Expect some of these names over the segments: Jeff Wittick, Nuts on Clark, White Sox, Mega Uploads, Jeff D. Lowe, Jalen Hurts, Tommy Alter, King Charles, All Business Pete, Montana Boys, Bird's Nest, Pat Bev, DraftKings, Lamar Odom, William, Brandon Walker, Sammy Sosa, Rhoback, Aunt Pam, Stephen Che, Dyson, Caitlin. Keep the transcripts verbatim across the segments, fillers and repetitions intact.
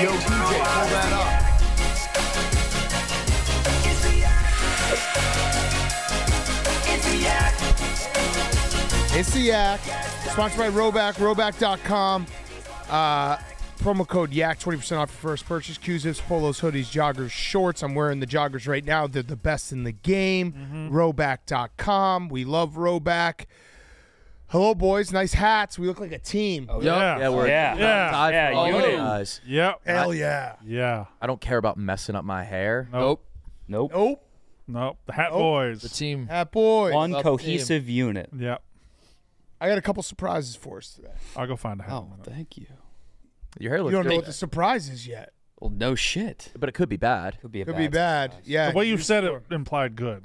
Yo, D J, pull that up. It's the Yak. It's the Yak. It's the Yak. Sponsored by Rhoback, Rhoback dot com. Uh, promo code Yak, twenty percent off your first purchase. Q-zips, polos, hoodies, joggers, shorts. I'm wearing the joggers right now. They're the best in the game. Mm-hmm. Rhoback dot com. We love Rhoback. Hello, boys. Nice hats. We look like a team. Oh, yeah. Yeah, we're yeah. Yeah. Yeah. All you guys. Yep. Hell yeah. Yeah. I don't care about messing up my hair. Nope. Nope. Nope. Nope. The Hat nope. Boys. The team. Hat Boys. One Love cohesive team. Unit. Yep. I got a couple surprises for us today. I'll go find a hat. Oh, thank you. Your hair looks good. You don't good. know what the surprise is yet. Well, no shit. But it could be bad. Could be a could bad. Could be bad. Surprise. Yeah. The way you said it implied good.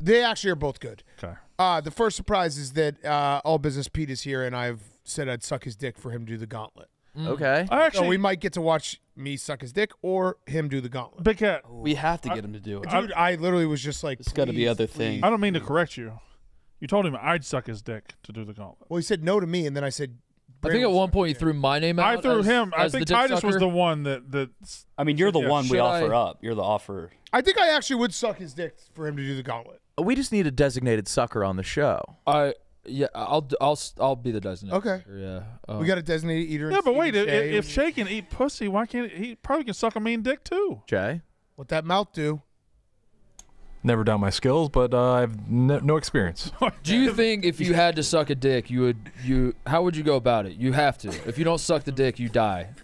They actually are both good. Okay. Uh, the first surprise is that uh, All Business Pete is here, and I've said I'd suck his dick for him to do the gauntlet. Mm. Okay. I actually, so we might get to watch me suck his dick or him do the gauntlet. Big Cat. We have to get I, him to do it. Dude, I, I literally was just like, it's got to be other things. I don't mean to correct you. You told him I'd suck his dick to do the gauntlet. Well, he said no to me, and then I said, I think at one point you threw my name out. I threw as, him. I think Titus sucker. was the one that. that I mean, you're the yeah. one Should we offer I, up. You're the offerer. I think I actually would suck his dick for him to do the gauntlet. We just need a designated sucker on the show. I yeah, I'll I'll I'll be the designated. Okay. Sucker, yeah. Um, we got a designated eater. Yeah, but wait, if, if Shay can eat pussy, why can't he? He probably can suck a mean dick too. Jay, what that mouth do? Never doubt my skills, but uh, I've no, no experience. Do you think if you had to suck a dick, you would you? How would you go about it? You have to. If you don't suck the dick, you die.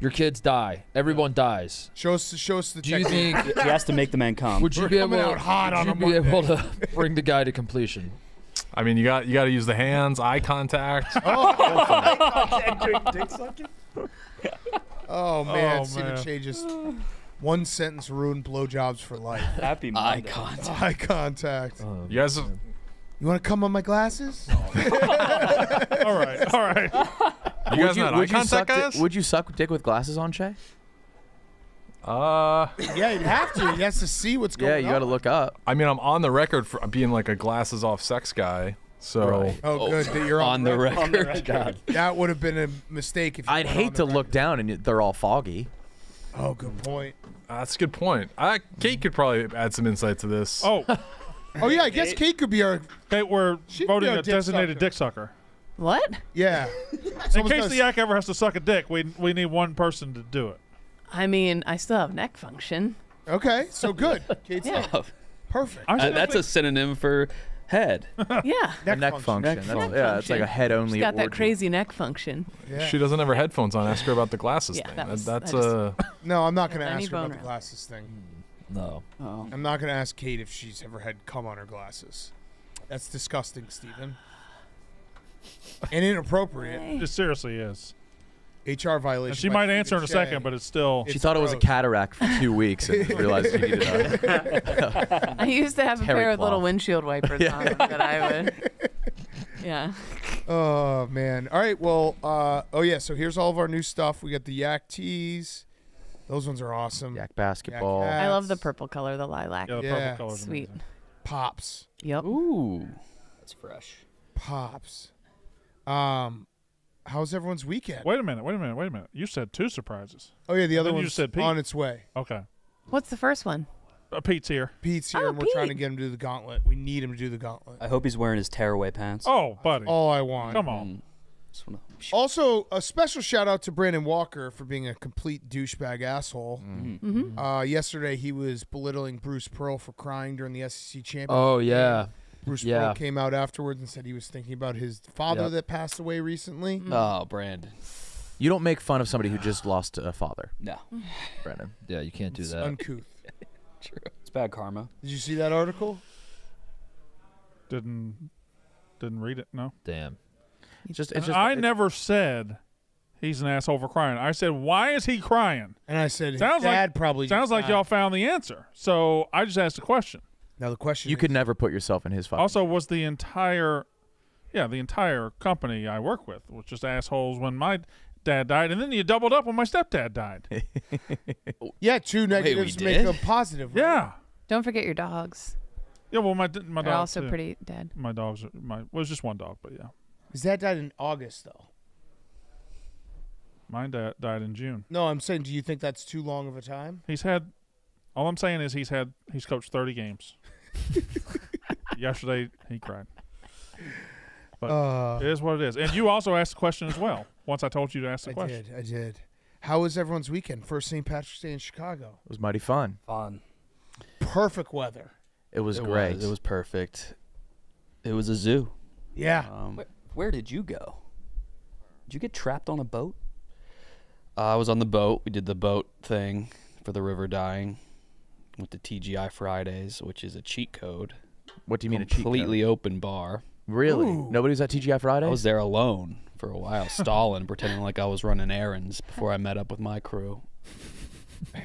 Your kids die. Everyone dies. Show us, show us the. Do you think he has to make the man come? Would you We're be able? Out hot would on you be able to bring the guy to completion? I mean, you got you got to use the hands, eye contact. Oh, oh man, oh, see man. What changes. One sentence ruined blowjobs for life. Happy Monday. Eye contact. Eye contact. Oh, you guys, you want to come on my glasses? Oh, all right, all right. You would guys you, not eye contact, guys? Would you suck dick with glasses on, Shay? Uh, yeah, you'd have to. He has to see what's going on. Yeah, you got to look up. I mean, I'm on the record for being like a glasses off sex guy. So, right. oh, good that you're on, on, the record. on the record. God. That would have been a mistake. If you I'd hate to record. look down and they're all foggy. Oh, good point. Uh, that's a good point. Uh, Kate could probably add some insight to this. Oh, oh yeah, I guess Kate, Kate could be our. Kate, we're voting a, a dick designated sucker. dick sucker. What? Yeah. In case the Yak ever has to suck a dick, we we need one person to do it. I mean, I still have neck function. Okay, so good. Kate's yeah. up. Perfect. Uh, that's a synonym for head. Yeah. Neck, neck function. function. Neck that's, neck yeah, function. It's like a head only. She's got orgy. that crazy neck function. Yeah. She doesn't have her headphones on. Ask her about the glasses yeah, thing. That was, that's a. Uh... No, I'm not going to ask her about the glasses thing. No. Oh. I'm not going to ask Kate if she's ever had cum on her glasses. That's disgusting, Stephen. And inappropriate. Right. It seriously is. H R violation. And she might answer in a second, but it's still. She it's thought gross. it was a cataract for two weeks and realized she needed it. I used to have Terry a pair with little windshield wipers yeah. on them that I would. Yeah. Oh, man. All right. Well, uh, oh, yeah. So here's all of our new stuff. We got the Yak tees. Those ones are awesome. Yak basketball. Yak I love the purple color, the lilac. Yeah, the yeah. purple color's Sweet. Amazing. Pops. Yep. Ooh. That's fresh. Pops. Um. How's everyone's weekend? Wait a minute, wait a minute, wait a minute. You said two surprises. Oh, yeah, the other one's on its way. Okay. What's the first one? Uh, Pete's here. Pete's here, oh, and we're Pete. trying to get him to do the gauntlet. We need him to do the gauntlet. I hope he's wearing his tearaway pants. Oh, buddy. That's all I want. Come on. Mm. Also, a special shout-out to Brandon Walker for being a complete douchebag asshole. Mm. Mm-hmm. uh, yesterday, he was belittling Bruce Pearl for crying during the S E C championship. Oh, yeah. Bruce yeah. Pearl came out afterwards and said he was thinking about his father yep. that passed away recently. Oh, Brandon. You don't make fun of somebody who just lost a father. No. Brandon. Yeah, you can't do it's that. Uncouth. True. It's bad karma. Did you see that article? Didn't didn't read it, no. Damn. It's just, it's just, I it's, never said he's an asshole for crying. I said, why is he crying? And I said, sounds his dad like, probably Sounds like y'all found the answer. So I just asked a question. Now the question You is, could never put yourself in his fucking Also, was the entire, yeah, the entire company I work with was just assholes when my dad died, and then you doubled up when my stepdad died. Yeah, two negatives Wait, make a positive. Right? Yeah. Don't forget your dogs. Yeah, well, my my dogs are also too. pretty dead. My dogs, are, my well, it was just one dog, but yeah. His dad died in August, though. Mine di- died in June. No, I'm saying, do you think that's too long of a time? He's had – all I'm saying is he's had – he's coached thirty games. Yesterday, he cried. But uh, it is what it is. And you also asked the question as well once I told you to ask the I question. I did. I did. How was everyone's weekend? First Saint Patrick's Day in Chicago. It was mighty fun. Fun. Perfect weather. It was it great. Was. It was perfect. It was a zoo. Yeah. Um, where, where did you go? Did you get trapped on a boat? Uh, I was on the boat. We did the boat thing for the river dying. Went to T G I Fridays, which is a cheat code. What do you mean a cheat code? Completely open bar. Really? Ooh. Nobody's at T G I Fridays? I was there alone for a while, stalling, pretending like I was running errands before I met up with my crew.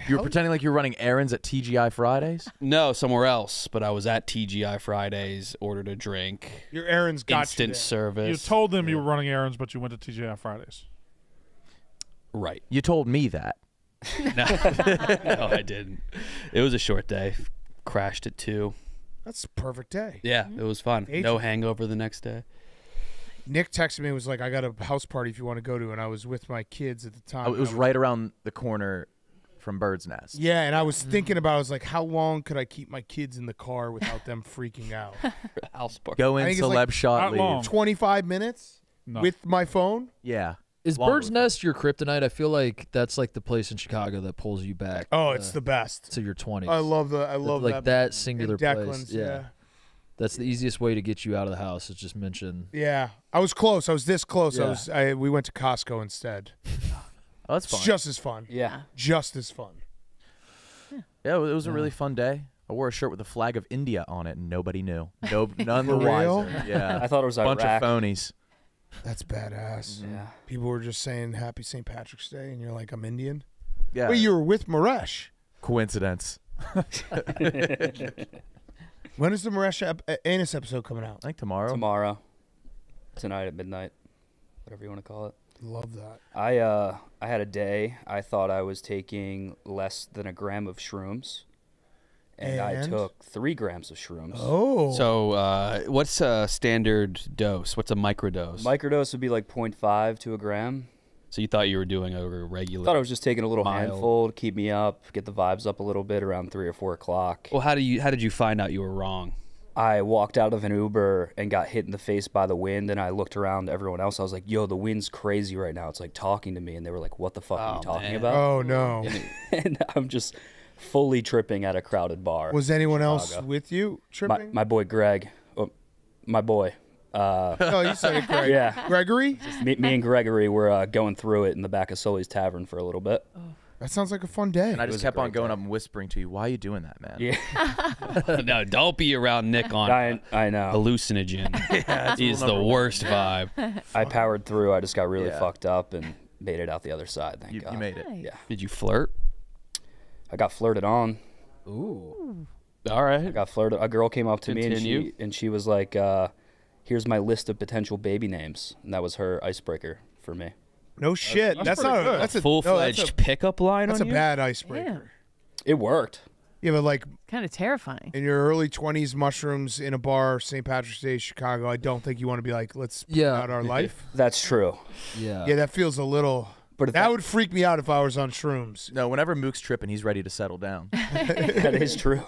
You were pretending like you were running errands at T G I Fridays? No, somewhere else, but I was at T G I Fridays, ordered a drink. Your errands got instant you service. You told them yeah. you were running errands, but you went to T G I Fridays. Right. You told me that. No. No, I didn't. It was a short day. Crashed at two. That's a perfect day. Yeah, mm-hmm. It was fun. Agent. No hangover the next day. Nick texted me and was like, I got a house party if you want to go to, and I was with my kids at the time. Oh, it was, was right around the corner from Bird's Nest. Yeah, and I was thinking about, I was like, how long could I keep my kids in the car without them freaking out? House party. Go in, celeb like shot, leave. twenty-five minutes no. with my phone? Yeah. Is long Bird's Nest your kryptonite? I feel like that's like the place in Chicago that pulls you back. Oh, it's uh, the best. To your twenties. I love the I love like that, that singular place. Yeah. yeah. That's the easiest way to get you out of the house is just mention. Yeah. I was close. I was this close. Yeah. I was I we went to Costco instead. Oh, that's fun. It's just as fun. Yeah. Just as fun. Yeah, yeah it was a really fun day. I wore a shirt with a flag of India on it and nobody knew. No none the wiser. Yeah. I thought it was a bunch Iraq. of phonies. That's badass. Yeah. People were just saying happy Saint Patrick's Day, and you're like, I'm Indian? Yeah. Well, you were with Maresh. Coincidence. When is the Maresh ep- Anus episode coming out? I think tomorrow. Tomorrow. Tonight at midnight. Whatever you want to call it. Love that. I uh, I had a day. I thought I was taking less than a gram of shrooms. And, and I took three grams of shrooms. Oh. So uh, what's a standard dose? What's a microdose? Microdose would be like zero point five to a gram. So you thought you were doing a regular? I thought I was just taking a little mild. handful to keep me up, get the vibes up a little bit around three or four o'clock. Well, how do you? How did you find out you were wrong? I walked out of an Uber and got hit in the face by the wind, and I looked around everyone else. I was like, yo, the wind's crazy right now. It's like talking to me, and they were like, what the fuck oh, are you talking man. about? Oh, no. And I'm just... fully tripping at a crowded bar. Was anyone else with you tripping? My, my boy Greg. Oh, my boy. Uh, oh, you said it, Greg. Yeah. Gregory? Me, me and Gregory were uh, going through it in the back of Sully's Tavern for a little bit. Oh. That sounds like a fun day. And I just kept on going day. up and whispering to you, why are you doing that, man? Yeah. No, don't be around Nick on I, I know. hallucinogen. Yeah, he's the worst one. vibe. I powered through. I just got really yeah. fucked up and made it out the other side. Thank you, God. You made it. Yeah. Did you flirt? I got flirted on. Ooh. All right. I got flirted. A girl came up to Continue. me and she and she was like, uh, here's my list of potential baby names. And that was her icebreaker for me. No shit. That's, that's, that's not good. A, that's a full-fledged no, that's a, pickup line that's on That's a you? bad icebreaker. Yeah. It worked. Yeah, but like. Kind of terrifying. In your early twenties, mushrooms in a bar, Saint Patrick's Day, Chicago, I don't think you want to be like, let's yeah. put out our life. That's true. Yeah. Yeah, that feels a little. But that I, would freak me out if I was on shrooms. No, whenever Mook's tripping, he's ready to settle down. That is true.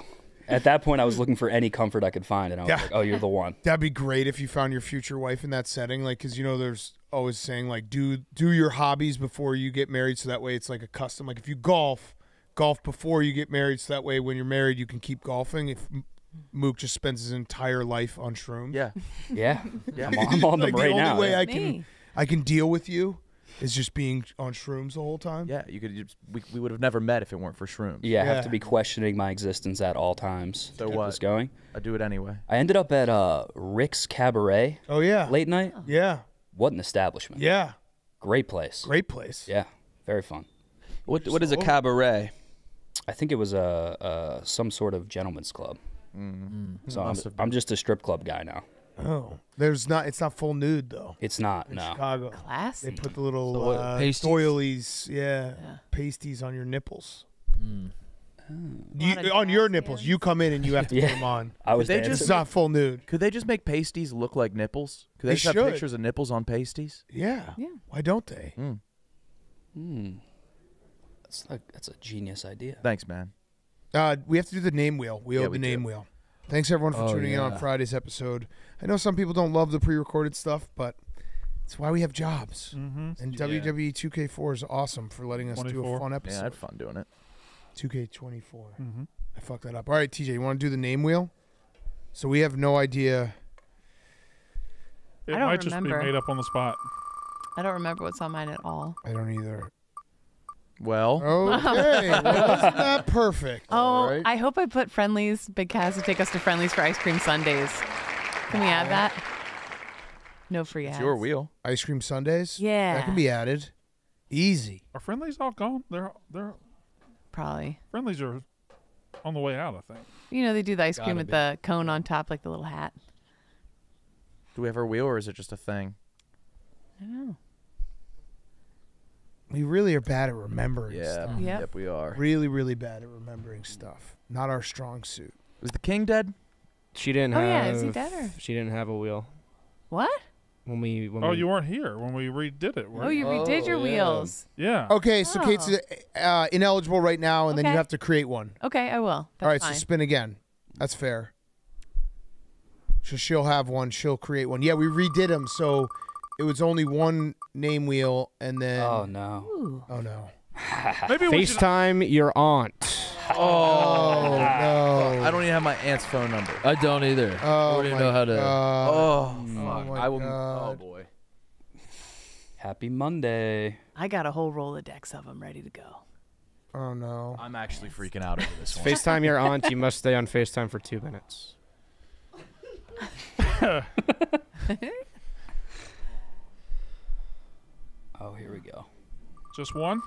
At that point, I was looking for any comfort I could find, and I was yeah. like, oh, you're the one. That'd be great if you found your future wife in that setting, like, because, you know, there's always saying, like, do do your hobbies before you get married, so that way it's like a custom. Like, if you golf, golf before you get married, so that way when you're married, you can keep golfing. If Mook just spends his entire life on shrooms. Yeah. Yeah. yeah. I'm, I'm on like, them right now. The only now, way yeah. I, can, I can deal with you. It's just being on shrooms the whole time? Yeah, you could. Just, we we would have never met if it weren't for shrooms. Yeah, yeah. I have to be questioning my existence at all times. So what? Going. I do it anyway. I ended up at uh, Rick's Cabaret. Oh, yeah. Late night. Oh. Yeah. What an establishment. Yeah. Great place. Great place. Yeah, very fun. What What is a cabaret? I think it was a, a some sort of gentleman's club. Mm-hmm. So I'm, I'm just a strip club guy now. Oh, there's not. It's not full nude though. It's not. In no. Chicago. Classy. They put the little so, uh, doilies, yeah, yeah, pasties on your nipples. Mm. Oh. You, on your nipples, you come in and you have to yeah. put them on. I was. They just, it's not full nude. Could they just make pasties look like nipples? Could they, they just should. have pictures of nipples on pasties? Yeah. Yeah. Why don't they? Mm. Hmm. That's like that's a genius idea. Thanks, man. Uh, we have to do the name wheel. We yeah, owe we the name do. wheel. Thanks everyone for oh, tuning yeah. in on Friday's episode. I know some people don't love the pre-recorded stuff, but it's why we have jobs. Mm-hmm. And yeah. W W E two K four is awesome for letting us twenty-four do a fun episode. Yeah, I had fun doing it. two K twenty-four. Mm-hmm. I fucked that up. All right, T J, you want to do the name wheel? So we have no idea. It I don't might remember. just be made up on the spot. I don't remember what's on mine at all. I don't either. Well. Okay. Well, isn't that perfect? Oh, right. I hope I put Friendlies, Big Kaz to take us to Friendlies for ice cream sundaes. Can we add that? No free ads. It's your wheel. Ice cream sundaes? Yeah. That can be added. Easy. Are Friendlies all gone? They're they're probably. Friendlies are on the way out, I think. You know, they do the ice Gotta cream with be. the cone on top, like the little hat. Do we have our wheel, or is it just a thing? I don't know. We really are bad at remembering yeah, stuff. Yep. yep, we are. Really, really bad at remembering stuff. Not our strong suit. Was the king dead? She didn't oh, have... Oh, yeah, is he dead? Or? She didn't have a wheel. What? When we... When oh, we, you weren't here when we redid it. Oh, you redid oh, your yeah. wheels. Yeah. Okay, so oh. Kate's uh, ineligible right now, and okay. then you have to create one. Okay, I will. That's All right, fine. so spin again. That's fair. So she'll have one. She'll create one. Yeah, we redid them, so... It was only one name wheel, and then... Oh, no. Ooh. Oh, no. FaceTime your aunt. Oh, no. I don't even have my aunt's phone number. I don't either. Oh, I don't even know how to... God. Oh, fuck. Oh, I will... God. Oh, boy. Happy Monday. I got a whole Rolodex of them ready to go. Oh, no. I'm actually freaking out over this one. FaceTime your aunt. You must stay on FaceTime for two minutes. Oh, here we go. Just one?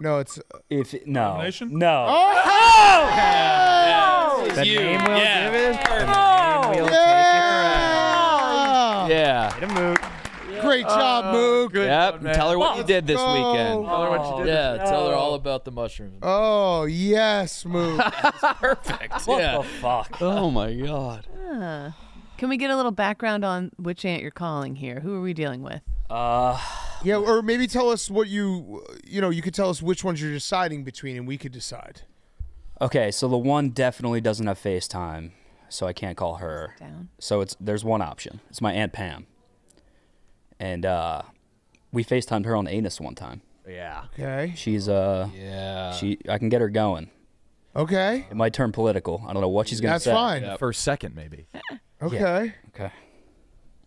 No, it's... Uh, if it, No. No. Oh! oh! Yeah. Yeah. The you. name will yeah. give it. Oh! The name will yeah. take it around. Yeah. Get a Mook. Yeah. Great oh. job, Mook. Good yep. job, man. Tell her what you did this oh. weekend. Tell her what you did. Yeah, no. tell her all about the mushrooms. Oh, yes, Mook. perfect. What yeah. the fuck? Oh, my God. Huh. Can we get a little background on which aunt you're calling here? Who are we dealing with? Uh, yeah, or maybe tell us what you, you know, you could tell us which ones you're deciding between and we could decide. Okay, so the one definitely doesn't have FaceTime, so I can't call her. Down. So it's there's one option. It's my Aunt Pam. And uh, we FaceTimed her on anus one time. Yeah. Okay. She's, uh, yeah. She, I can get her going. Okay. It might turn political. I don't know what she's going to say. That's fine. Yep. First second, maybe. Okay. Yeah. Okay.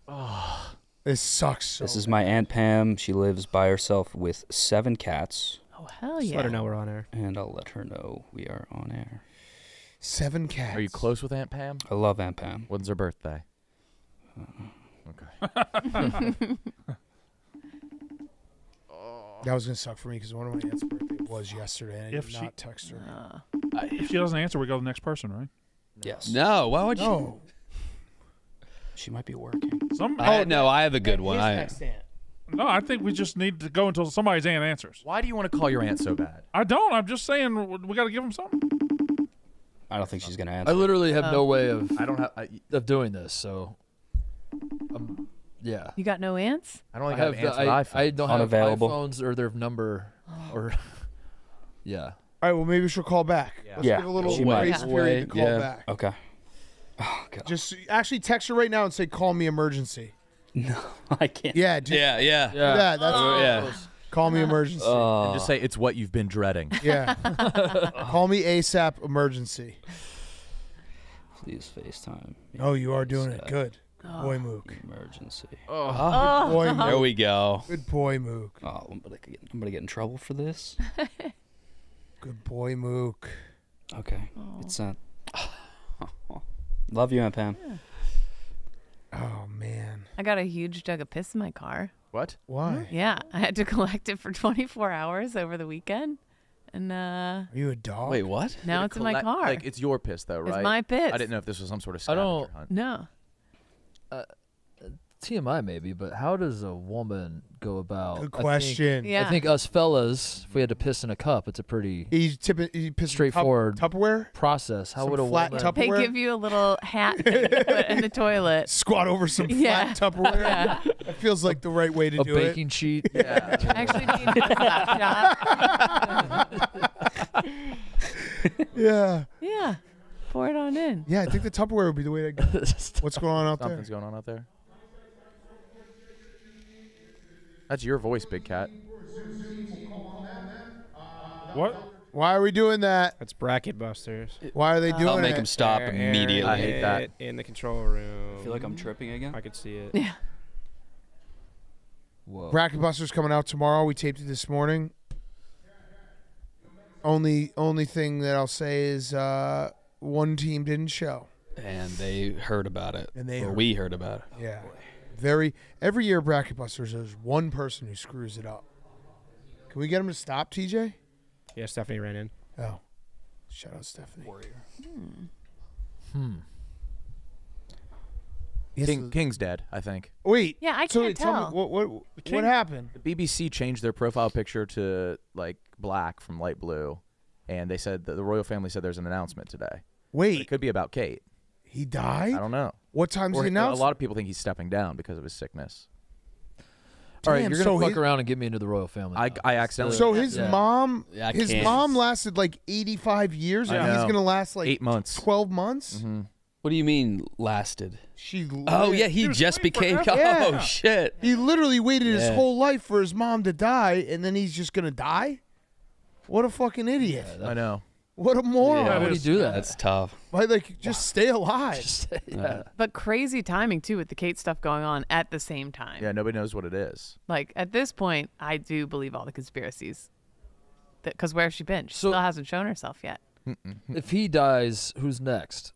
Oh, this sucks so This bad. is my Aunt Pam. She lives by herself with seven cats. Oh, hell yeah. Just let her know we're on air. And I'll let her know we are on air. Seven cats. Are you close with Aunt Pam? I love Aunt Pam. When's her birthday? Uh, okay. That was going to suck for me because one of my aunt's birthday was yesterday, and I if did she, not text her. Uh, if she doesn't answer, we go to the next person, right? Yes. No, why would no. you? She might be working. Some, I, oh, no, I have a good one. I, no, I think we just need to go until somebody's aunt answers. Why do you want to call your aunt so bad? I don't. I'm just saying we got to give them something. I don't think she's going to answer. I literally have um, no way of I don't have, I, of doing this, so. Um, yeah. You got no aunts? I don't think I have, have the, I, I don't have iPhones or their number. or Yeah. All right, well, maybe she'll call back. Yeah. Let's yeah. give a little she grace might. period yeah. to call yeah. back. Okay. Oh, God. Just actually text her right now and say, "Call me emergency." No, I can't. Yeah, just, yeah, yeah, yeah. That, that's oh, yeah. Call me emergency. Uh, and just say it's what you've been dreading. Yeah. Call me ASAP emergency. Please FaceTime. Me oh, you are doing ASAP. it. Good oh. boy, Mook. Emergency. Oh, oh. Good boy, Mook. There we go. Good boy, Mook. Oh, I'm gonna get, I'm gonna get in trouble for this. Good boy, Mook. Okay, oh. it's not. Love you, Aunt Pam. Yeah. Oh, man. I got a huge jug of piss in my car. What? Why? Yeah. I had to collect it for twenty-four hours over the weekend. And, uh... Are you a dog? Wait, what? Now it's in my car. Like, it's your piss, though, right? It's my piss. I didn't know if this was some sort of scavenger hunt. I don't... No. Uh, T M I maybe, but how does a woman go about? Good question. I think, yeah. I think us fellas, if we had to piss in a cup, it's a pretty you tip it, you piss straightforward tup, Tupperware process. How Some would a flat woman? Tupperware? They give you a little hat that you put in the toilet. Squat over some yeah. flat Tupperware. Yeah. That feels like the right way to a do it. A baking sheet. Yeah. I actually need a slap shot. Yeah. Yeah. Pour it on in. Yeah, I think the Tupperware would be the way to go. What's going on out Something's there? Something's going on out there. That's your voice, Big Cat. What? Why are we doing that? That's Bracket Busters. Why are they doing it? I'll make them stop immediately. I hate that. In the control room. I feel like I'm tripping again. I could see it. Yeah. Whoa. Bracket Busters coming out tomorrow. We taped it this morning. Only, only thing that I'll say is uh, one team didn't show. And they heard about it. And they or heard we heard about it. Oh, yeah. Boy. Very every year, Bracket Busters, there's one person who screws it up. Can we get him to stop, T J? Yeah, Stephanie ran in. Oh, shout out Stephanie. Warrior. Hmm. hmm. King, King's dead, I think. Wait. Yeah, I so can't tell. tell me, what what, King, what happened? The B B C changed their profile picture to like black from light blue, and they said that the royal family said there's an announcement today. Wait, but it could be about Kate. He died? I don't know. What time's or he announced? A lot of people think he's stepping down because of his sickness. Damn, all right, you're gonna so fuck his, around and get me into the royal family. I, I accidentally. So his yeah. mom, yeah, his can't. mom lasted like eighty-five years, and he's gonna last like eight months, twelve months. Mm-hmm. What do you mean lasted? She. Lived. Oh yeah, he just became. Oh yeah. shit. He literally waited yeah. his whole life for his mom to die, and then he's just gonna die. What a fucking idiot! Yeah, I know. What a moron! Yeah, how would he do that? That's tough. Why, like, just wow. stay alive. Just stay, yeah. uh, but crazy timing too, with the Kate stuff going on at the same time. Yeah, nobody knows what it is. Like at this point, I do believe all the conspiracies. Because where has she been? She so, still hasn't shown herself yet. If he dies, who's next?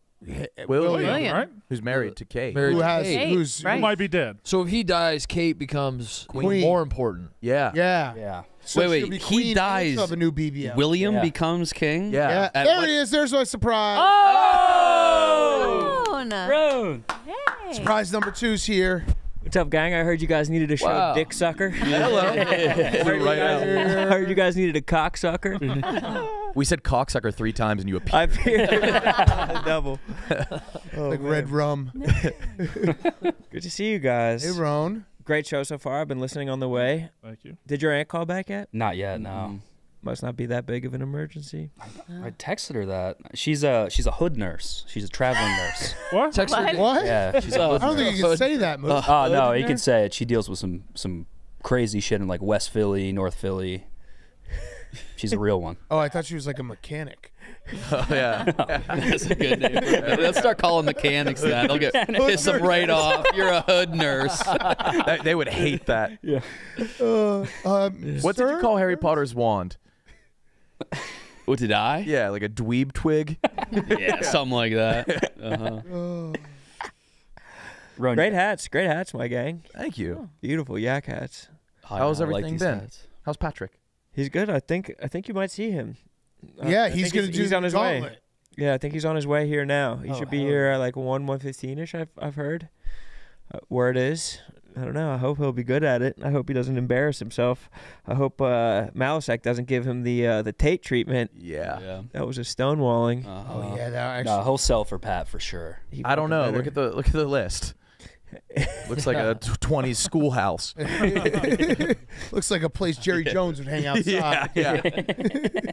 William, William right? Who's married uh, to Kate? Married who to has? Kate, who's right. who might be dead? So if he dies, Kate becomes queen. Queen. More important. Yeah. Yeah. Yeah. So wait, wait. He dies. Of a new B B L. William yeah. becomes king. Yeah. yeah. There he is. There's my surprise. Oh, Rone. Rone. Hey. Surprise number two's here. What's up, gang? I heard you guys needed a show wow. dick sucker. Hello. heard, right you guys, heard you guys needed a cocksucker. We said cocksucker three times and you appeared. I appeared. Double. Oh, like man. Red rum. Good to see you guys. Hey, Rone. Great show so far. I've been listening on the way. Thank you. Did your aunt call back yet? Not yet, no. Mm-hmm. Must not be that big of an emergency. I, I texted her that. She's a she's a hood nurse. She's a traveling nurse. What? Text what? what? Yeah, she's a hood I don't nurse. think you can say that. Oh, uh, uh, no, you can say it. She deals with some, some crazy shit in like West Philly, North Philly. She's a real one. Oh, I thought she was like a mechanic. Oh, yeah. That's a good name. Let's start calling mechanics that. They'll get piss them right off. You're a hood nurse. that, they would hate that. Yeah. Uh, um, what sir? did you call Harry Potter's wand? What did I? Yeah, like a dweeb twig. Yeah, something like that. Uh-huh. Oh. Run, great hats. Great hats, my gang. Thank you. Oh. Beautiful yak hats. Oh, How's man, everything like been? Hats. How's Patrick? He's good. I think I think you might see him. Uh, yeah, he's gonna he's, do he's on his gauntlet. way. Yeah, I think he's on his way here now. He oh, should be here at like one one fifteen ish. I've I've heard. Uh, word is, I don't know. I hope he'll be good at it. I hope he doesn't embarrass himself. I hope uh, Malisek doesn't give him the uh, the Tate treatment. Yeah. yeah, that was a stonewalling. Uh-huh. Oh yeah, that actually. No, he'll sell for Pat for sure. He I don't know. Better. Look at the look at the list. Looks like a twenties schoolhouse. Looks like a place Jerry yeah. Jones would hang outside. Yeah, yeah.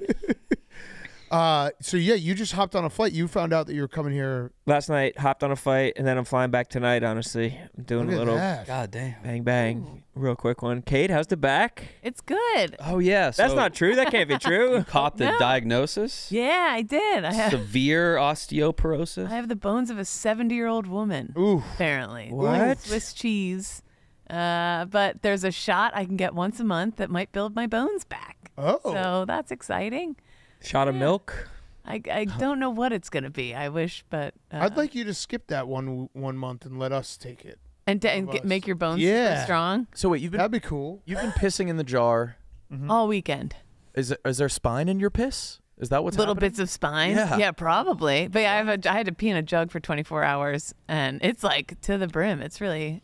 uh, so, yeah, you just hopped on a flight. You found out that you were coming here. Last night, hopped on a flight, and then I'm flying back tonight, honestly. I'm doing Look a little that. God damn. bang, bang, Ooh. real quick one. Kate, how's the back? It's good. Oh, yeah. So that's not true. That can't be true. You caught the no. diagnosis? Yeah, I did. I have severe osteoporosis. I have the bones of a seventy-year-old woman, Ooh. apparently. What? Swiss cheese. Uh, but there's a shot I can get once a month that might build my bones back. Oh. So that's exciting. Shot yeah. of milk? I, I don't know what it's going to be. I wish, but... Uh, I'd like you to skip that one one month and let us take it. And, and get, make your bones yeah. strong? So wait, you've been, that'd be cool. You've been pissing in the jar. Mm-hmm. All weekend. Is, it, is there spine in your piss? Is that what's Little happening? bits of spine? Yeah, yeah probably. But yeah, I, have a, I had to pee in a jug for twenty-four hours, and it's like to the brim. It's really...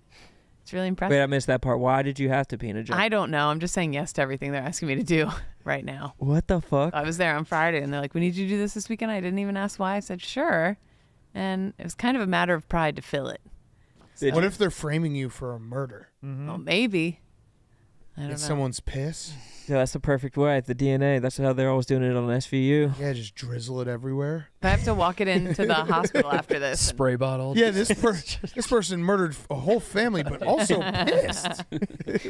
It's really impressive. Wait, I missed that part. Why did you have to pee in a jar? I don't know. I'm just saying yes to everything they're asking me to do right now. What the fuck? I was there on Friday, and they're like, we need you to do this this weekend. I didn't even ask why. I said, sure. And it was kind of a matter of pride to fill it. So. What if they're framing you for a murder? Mm-hmm. Well, maybe. I don't know. It's someone's piss? Yeah, that's the perfect way. The D N A. That's how they're always doing it on S V U. Yeah, just drizzle it everywhere. I have to walk it into the hospital after this. Spray bottle. Yeah, this per this person murdered a whole family, but also pissed.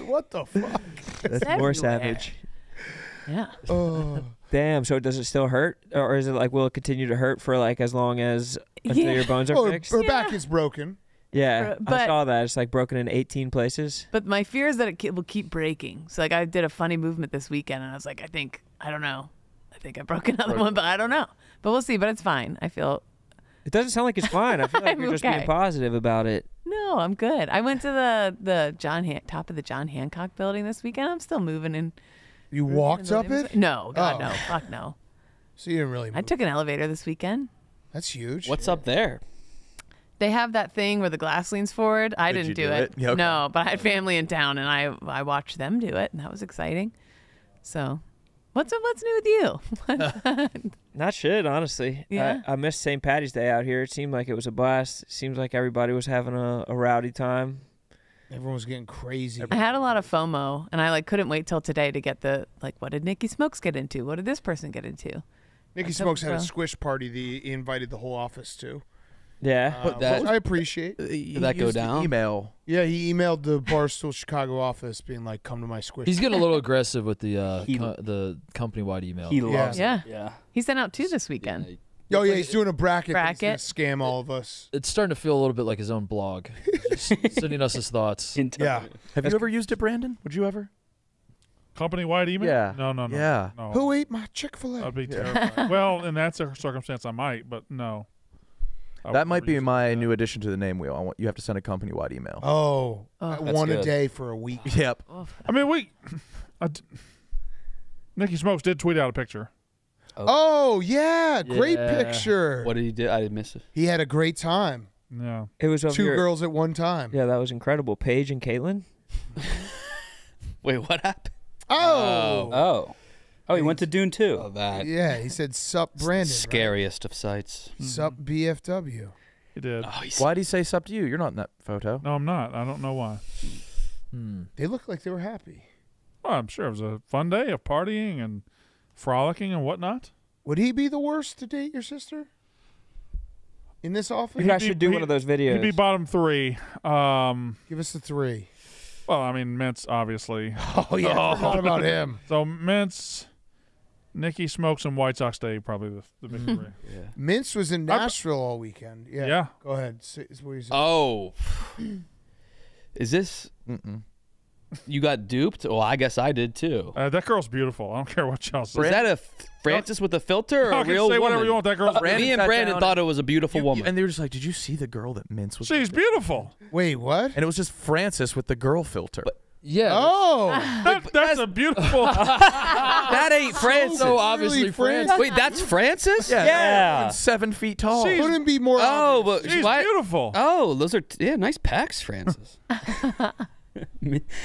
What the fuck? That's everywhere. More savage. Yeah. Oh. Damn. So does it still hurt, or is it like will it continue to hurt for like as long as until yeah. your bones are well, fixed? Her, her yeah. back is broken. Yeah, but, I saw that. It's like broken in eighteen places. But my fear is that it will keep breaking. So like I did a funny movement this weekend, and I was like, I think, I don't know. I think I broke another broke. one, but I don't know. But we'll see. But it's fine. I feel. It doesn't sound like it's fine. I feel like you're okay. just being positive about it. No, I'm good. I went to the, the John Han top of the John Hancock building this weekend. I'm still moving in. You moving walked in up it? No, God, oh. no. Fuck no. So you didn't really move. I took an elevator this weekend. That's huge. What's yeah. up there? They have that thing where the glass leans forward. I Did didn't do, do it. it? Yeah, okay. No, but I had family in town, and I I watched them do it, and that was exciting. So, what's what's new with you? Not shit, honestly. Yeah. I, I missed Saint Patty's Day out here. It seemed like it was a blast. It seems like everybody was having a, a rowdy time. Everyone was getting crazy. I had a lot of FOMO, and I like couldn't wait till today to get the like. What did Nikki Smokes get into? What did this person get into? Nikki Smokes had a squish party. The, he invited the whole office to. Yeah, uh, that, I appreciate. Did that go down? Email. Yeah, he emailed the Barstool Chicago office, being like, "Come to my squish." He's getting a little aggressive with the uh, he, co the company-wide email. He loves yeah. it. Yeah, yeah. He sent out two this weekend. Yeah. Oh yeah, he's doing a bracket. Bracket he's gonna scam all of us. It's starting to feel a little bit like his own blog, just sending us his thoughts. Yeah. Have you ever used it, Brandon? Would you ever? Company-wide email? Yeah. No, no, no. Yeah. No. Who ate my Chick-fil-A? That'd be terrifying. Yeah. Well, in that circumstance, I might, but no. I that might be my that. new addition to the name wheel. I want you have to send a company-wide email. Oh, oh one good. a day for a week. Yep. I mean, we. I d Nikki Smokes did tweet out a picture. Oh, oh yeah, yeah, great picture. What did he do? I didn't miss it. He had a great time. Yeah, it was two your, girls at one time. Yeah, that was incredible. Paige and Caitlin. Wait, what happened? Oh, oh, oh, oh he went to Dune too. Oh, that. Yeah, he said, "Sup, Brandon." It's the scariest right? of sights. Sup, B F W. He did. Oh, why did he say "sup" to you? You're not in that photo. No, I'm not. I don't know why. Hmm. They looked like they were happy. Well, I'm sure it was a fun day of partying and frolicking and whatnot. Would he be the worst to date your sister? In this office, you guys should do one of those videos. He'd be bottom three. Um, Give us the three. Well, I mean, Mintz obviously. Oh yeah, oh. I forgot about him. So Mintz. Nikki Smokes and White Sox Day probably the, the big three. Yeah. Mintz was in Nashville all weekend. Yeah. yeah. Go ahead. Oh. Is this? Mm-mm. You got duped? Well, I guess I did too. Uh, that girl's beautiful. I don't care what y'all say. Is that a Francis with a filter or no, a real say woman? Whatever you want. That girl's uh, me and Brandon thought it was a beautiful you, woman. You, and they were just like, did you see the girl that Mintz was? She's beautiful. Wait, what? And it was just Francis with the girl filter. But yeah. Oh, that, that's, that's a beautiful. That ain't Francis. So obviously Francis. Francis. Wait, that's Francis. Yeah. yeah. Seven feet tall. She wouldn't be more. Oh, obvious. But she's why, beautiful. Oh, those are yeah, nice packs, Francis.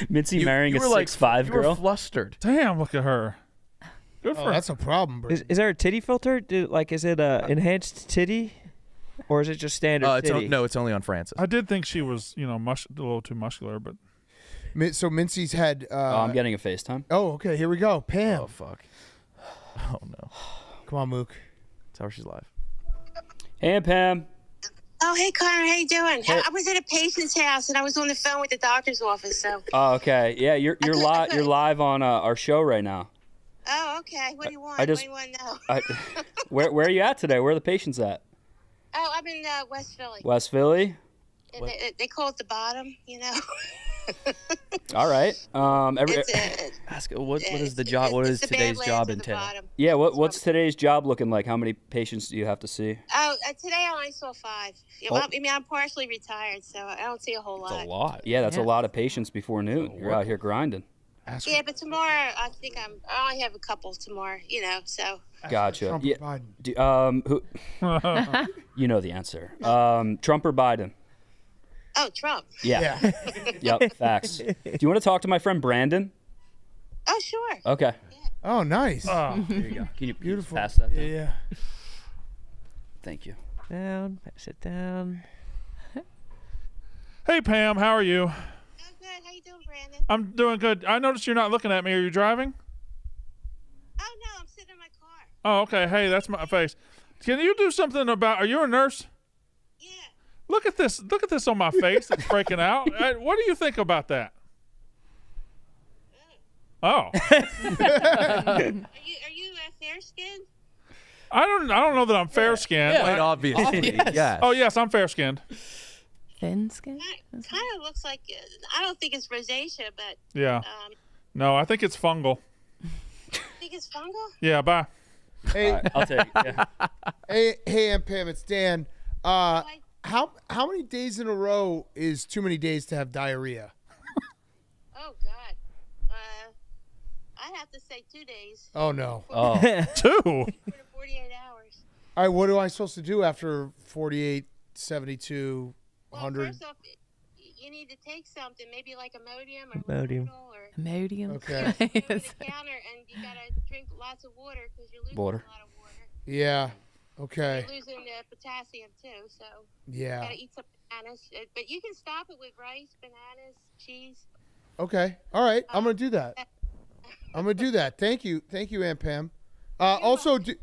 Mitzi you, marrying you a six five like, girl. You were flustered. Damn, look at her. Good oh, for that's her. a problem. Bro. Is, is there a titty filter? Do, like, is it a enhanced titty? Or is it just standard? Uh, it's titty? On, no, it's only on Francis. I did think she was, you know, mush, a little too muscular, but. So Mincy's had. Uh, oh, I'm getting a FaceTime. Oh, okay. Here we go. Pam. Oh, fuck. Oh, no. Come on, Mook. Tell her she's live. Hey, Pam. Oh, hey, Connor. How you doing? Hey. I was at a patient's house, and I was on the phone with the doctor's office. So. Oh, okay. Yeah, you're you're live. You're live on uh, our show right now. Oh, okay. What do you want? I just, what do you want to know? I, where Where are you at today? Where are the patients at? Oh, I'm in uh, West Philly. West Philly. They, they call it the bottom, you know. All right. Um, every, a, ask what, what is the job? What is today's job entail? Yeah. What What's today's job looking like? How many patients do you have to see? Oh, uh, today I only saw five. Oh. I mean, I'm partially retired, so I don't see a whole lot. That's a lot. Yeah, that's yeah. a lot of patients before noon. You're out here grinding. Ask yeah, but tomorrow I think I'm. I only have a couple tomorrow. You know, so. Gotcha. Trump yeah. Or Biden? Do, um, who? You know the answer. Um, Trump or Biden? Oh, Trump. Yeah. yeah. Yep, facts. Do you want to talk to my friend Brandon? Oh, sure. Okay. Yeah. Oh, nice. Oh, there you go. Can you, Beautiful. Can you pass that down? Yeah. Thank you. Down, pass it down. Hey, Pam, how are you? I'm good. How you doing, Brandon? I'm doing good. I noticed you're not looking at me. Are you driving? Oh, no, I'm sitting in my car. Oh, okay. Hey, that's my face. Can you do something about, are you a nurse? Yeah. Look at this. Look at this on my face. It's breaking out. I, what do you think about that? Oh. Are you are you uh, fair skinned? I don't I don't know that I'm fair skinned. Yeah, yeah. Like, obviously. obviously. Yes. yes. Oh yes, I'm fair skinned. Thin skinned. Kind of looks like I don't think it's rosacea, but yeah. Um, no, I think it's fungal. You think it's fungal? Yeah. Bye. Hey, right, I'll take it. Yeah. Hey, hey, Aunt Pam, it's Dan. Uh, how how many days in a row is too many days to have diarrhea? Oh God. I have to say two days. Oh, no. Oh. Two? forty-eight hours. All right, what am I supposed to do after forty-eight, seventy-two, one hundred? Well, first off, you need to take something, maybe like Imodium or Imodium. Or, Imodium. Okay. You know, over the counter, and you got to drink lots of water because you're losing water. a lot of water. Yeah, okay. You're losing the potassium, too, so yeah. you got to eat some bananas. But you can stop it with rice, bananas, cheese. Okay, all right, um, I'm going to do that. I'm gonna do that. Thank you, thank you, Aunt Pam. Uh, also, do,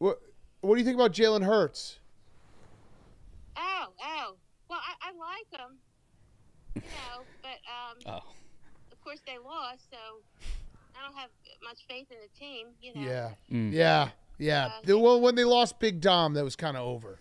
what, what do you think about Jalen Hurts? Oh, oh. Well, I, I like him, you know, but um, oh. of course they lost, so I don't have much faith in the team, you know. Yeah, mm. yeah, yeah. Uh, the, well, when they lost Big Dom, that was kind of over.